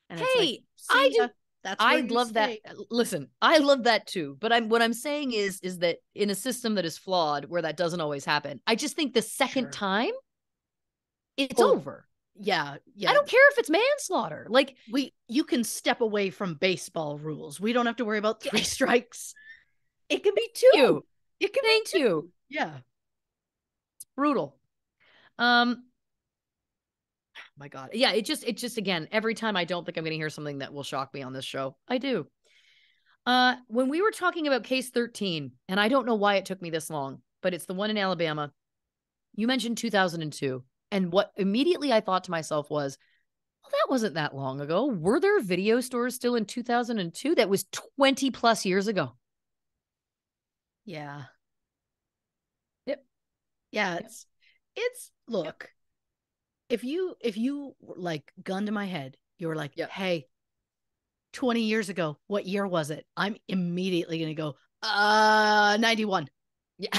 And hey, it's like, I do. I'd love that. Listen, I love that too. But what I'm saying is that in a system that is flawed, where that doesn't always happen, I just think the second time, it's over. Yeah, yeah. I don't care if it's manslaughter. Like you can step away from baseball rules. We don't have to worry about 3 strikes. It can be 2. It can be 2. Yeah. It's brutal. My God. Yeah, it just again, every time I don't think I'm going to hear something that will shock me on this show. I do. When we were talking about case 13, and I don't know why it took me this long, but it's the one in Alabama. You mentioned 2002. And what immediately I thought to myself was, Well, that wasn't that long ago. Were there video stores still in 2002? That was 20 plus years ago. Yeah. Yep. Yeah. It's look, if you like gun to my head, you were like, yep. Hey, 20 years ago, what year was it? I'm immediately going to go, 91. Yeah.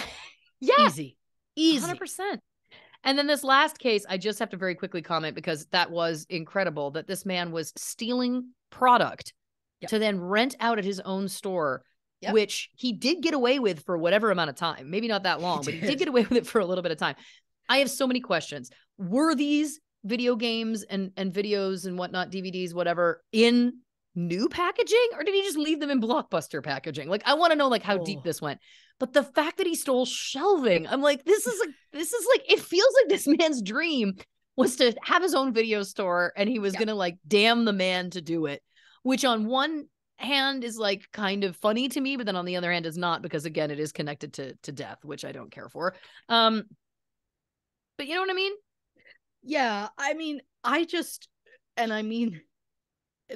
Yeah. Easy. 100%. And then this last case, I just have to very quickly comment because that was incredible that this man was stealing product to then rent out at his own store, which he did get away with for whatever amount of time. Maybe not that long, but he did get away with it for a little bit of time. I have so many questions. Were these video games and videos and whatnot, DVDs, whatever, in new packaging, or did he just leave them in Blockbuster packaging? Like, I want to know like how deep this went. But the fact that he stole shelving, I'm like, this is like it feels like this man's dream was to have his own video store, and he was gonna like damn the man to do it, which on one hand is like kind of funny to me, but then on the other hand is not, because again, it is connected to death, which I don't care for. But you know what I mean? Yeah, I mean,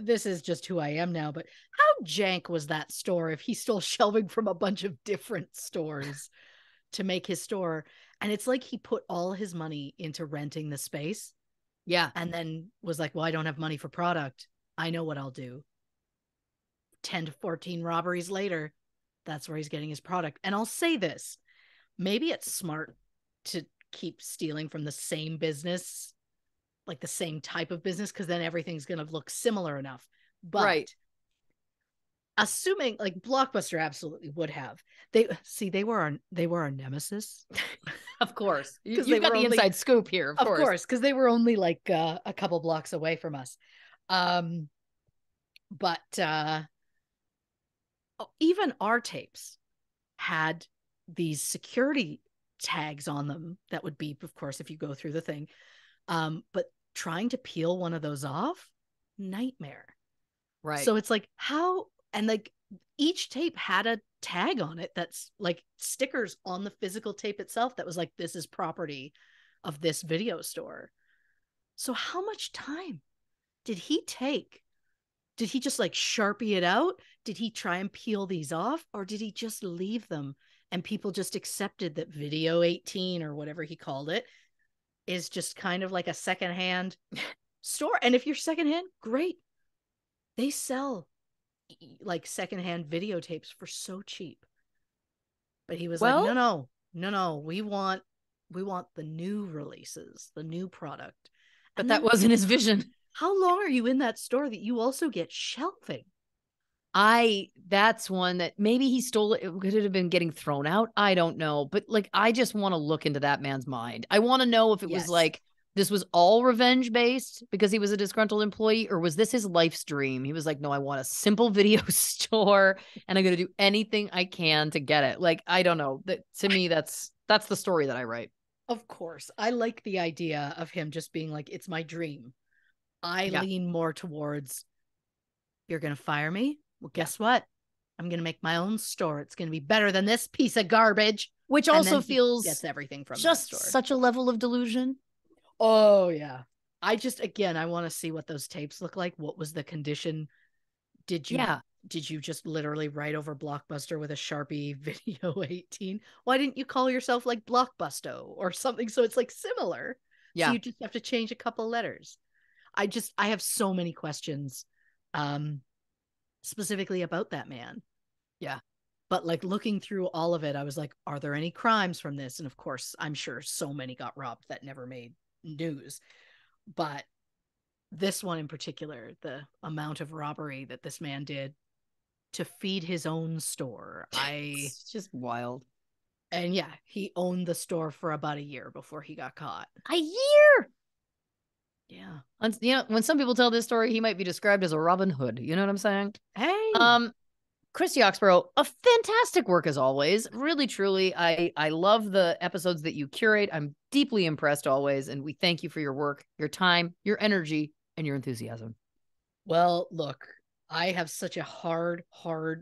this is just who I am now, but how jank was that store if he stole shelving from a bunch of different stores to make his store? And it's like he put all his money into renting the space. Yeah. And then was like, well, I don't have money for product. I know what I'll do. 10 to 14 robberies later, that's where he's getting his product. And I'll say this, maybe it's smart to keep stealing from the same business, like the same type of business, because then everything's going to look similar enough. But assuming like Blockbuster absolutely would have. They were our nemesis. Of course. You've got the inside scoop here. Of course, because they were only like a couple blocks away from us. But even our tapes had these security tags on them that would beep, of course, if you go through the thing. But trying to peel one of those off, nightmare. Right. So it's like how, and like each tape had a tag on it that's like stickers on the physical tape itself that was like, this is property of this video store. So how much time did he take? Did he just like Sharpie it out? Did he try and peel these off, or did he just leave them? And people just accepted that Video 18 or whatever he called it is just kind of like a secondhand store. And if you're secondhand, great. They sell like secondhand videotapes for so cheap. But he was like, no, we want the new releases, the new product. But that wasn't his vision. How long are you in that store that you also get shelving? That's one that maybe he stole it. It could have been getting thrown out. I don't know. But like, I just want to look into that man's mind. I want to know if it was like, this was all revenge based because he was a disgruntled employee, or was this his life's dream? He was like, no, I want a simple video store and I'm going to do anything I can to get it. Like, I don't know. That, to me, that's the story that I write. Of course. I like the idea of him just being like, it's my dream. I lean more towards, you're going to fire me? Well, guess what? I'm going to make my own store. It's going to be better than this piece of garbage, which also feels gets everything from just that store. Such a level of delusion. Oh, yeah. I want to see what those tapes look like. What was the condition? Did you just literally write over Blockbuster with a Sharpie Video 18? Why didn't you call yourself like Blockbusto or something? So it's like similar. Yeah. So you just have to change a couple letters. I have so many questions. Specifically about that man. Yeah. But like looking through all of it, I was like, are there any crimes from this? And of course, I'm sure so many got robbed that never made news. But this one in particular, the amount of robbery that this man did to feed his own store. It's just wild. And yeah, he owned the store for about a year before he got caught. A year? Yeah. You know, when some people tell this story, he might be described as a Robin Hood. You know what I'm saying? Hey. Christy Oxborough, a fantastic work as always. Really, truly. I love the episodes that you curate. I'm deeply impressed always. And we thank you for your work, your time, your energy, and your enthusiasm. Well, look, I have such a hard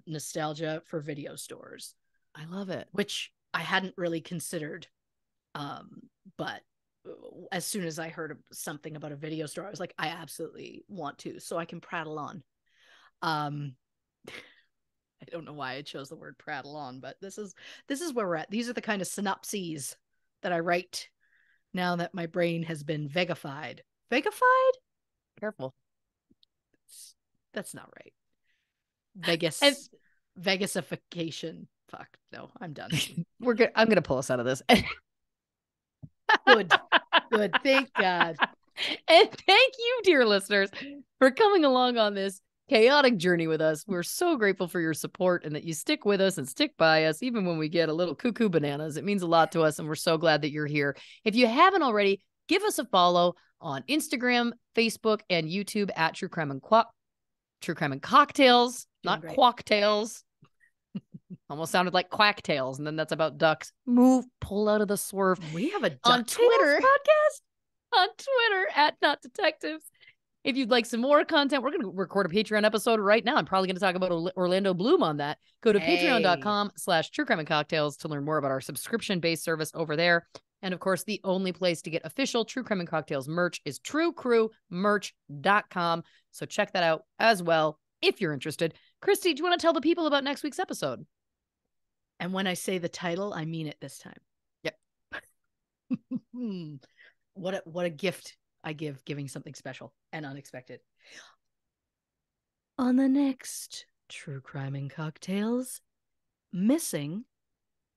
nostalgia for video stores. I love it. Which I hadn't really considered. But as soon as I heard something about a video store, I was like, I absolutely want to, so I can prattle on. I don't know why I chose the word prattle on, but this is where we're at. These are the kind of synopses that I write now that my brain has been vegified. Vegified? Careful. That's not right. Vegas. Vegasification. Fuck. No, I'm done. We're good. I'm going to pull us out of this. Good. Good. Thank God. And thank you, dear listeners, for coming along on this chaotic journey with us. We're so grateful for your support and that you stick with us and stick by us, even when we get a little cuckoo bananas. It means a lot to us, and we're so glad that you're here. If you haven't already, give us a follow on Instagram, Facebook, and YouTube at True Crime and Cocktails, not Quacktails. Almost sounded like Quacktails, and then that's about ducks. Move, pull out of the swerve. We have a duck on Twitter podcast. On Twitter at Not Detectives. If you'd like some more content, we're going to record a Patreon episode right now. I'm probably going to talk about Orlando Bloom on that. Go to patreon.com/True Crime and Cocktails to learn more about our subscription-based service over there. And, of course, the only place to get official True Crime and Cocktails merch is truecrewmerch.com. So check that out as well if you're interested. Christy, do you want to tell the people about next week's episode? And when I say the title, I mean it this time. Yep. What a gift I give, giving something special and unexpected. On the next True Crime and Cocktails, Missing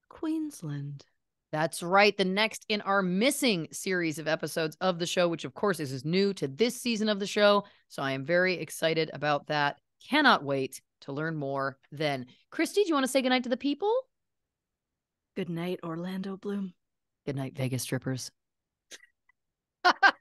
Queensland. That's right. The next in our Missing series of episodes of the show, which of course is new to this season of the show. So I am very excited about that. Cannot wait to learn more then. Christy, do you want to say goodnight to the people? Good night, Orlando Bloom. Good night, Vegas strippers.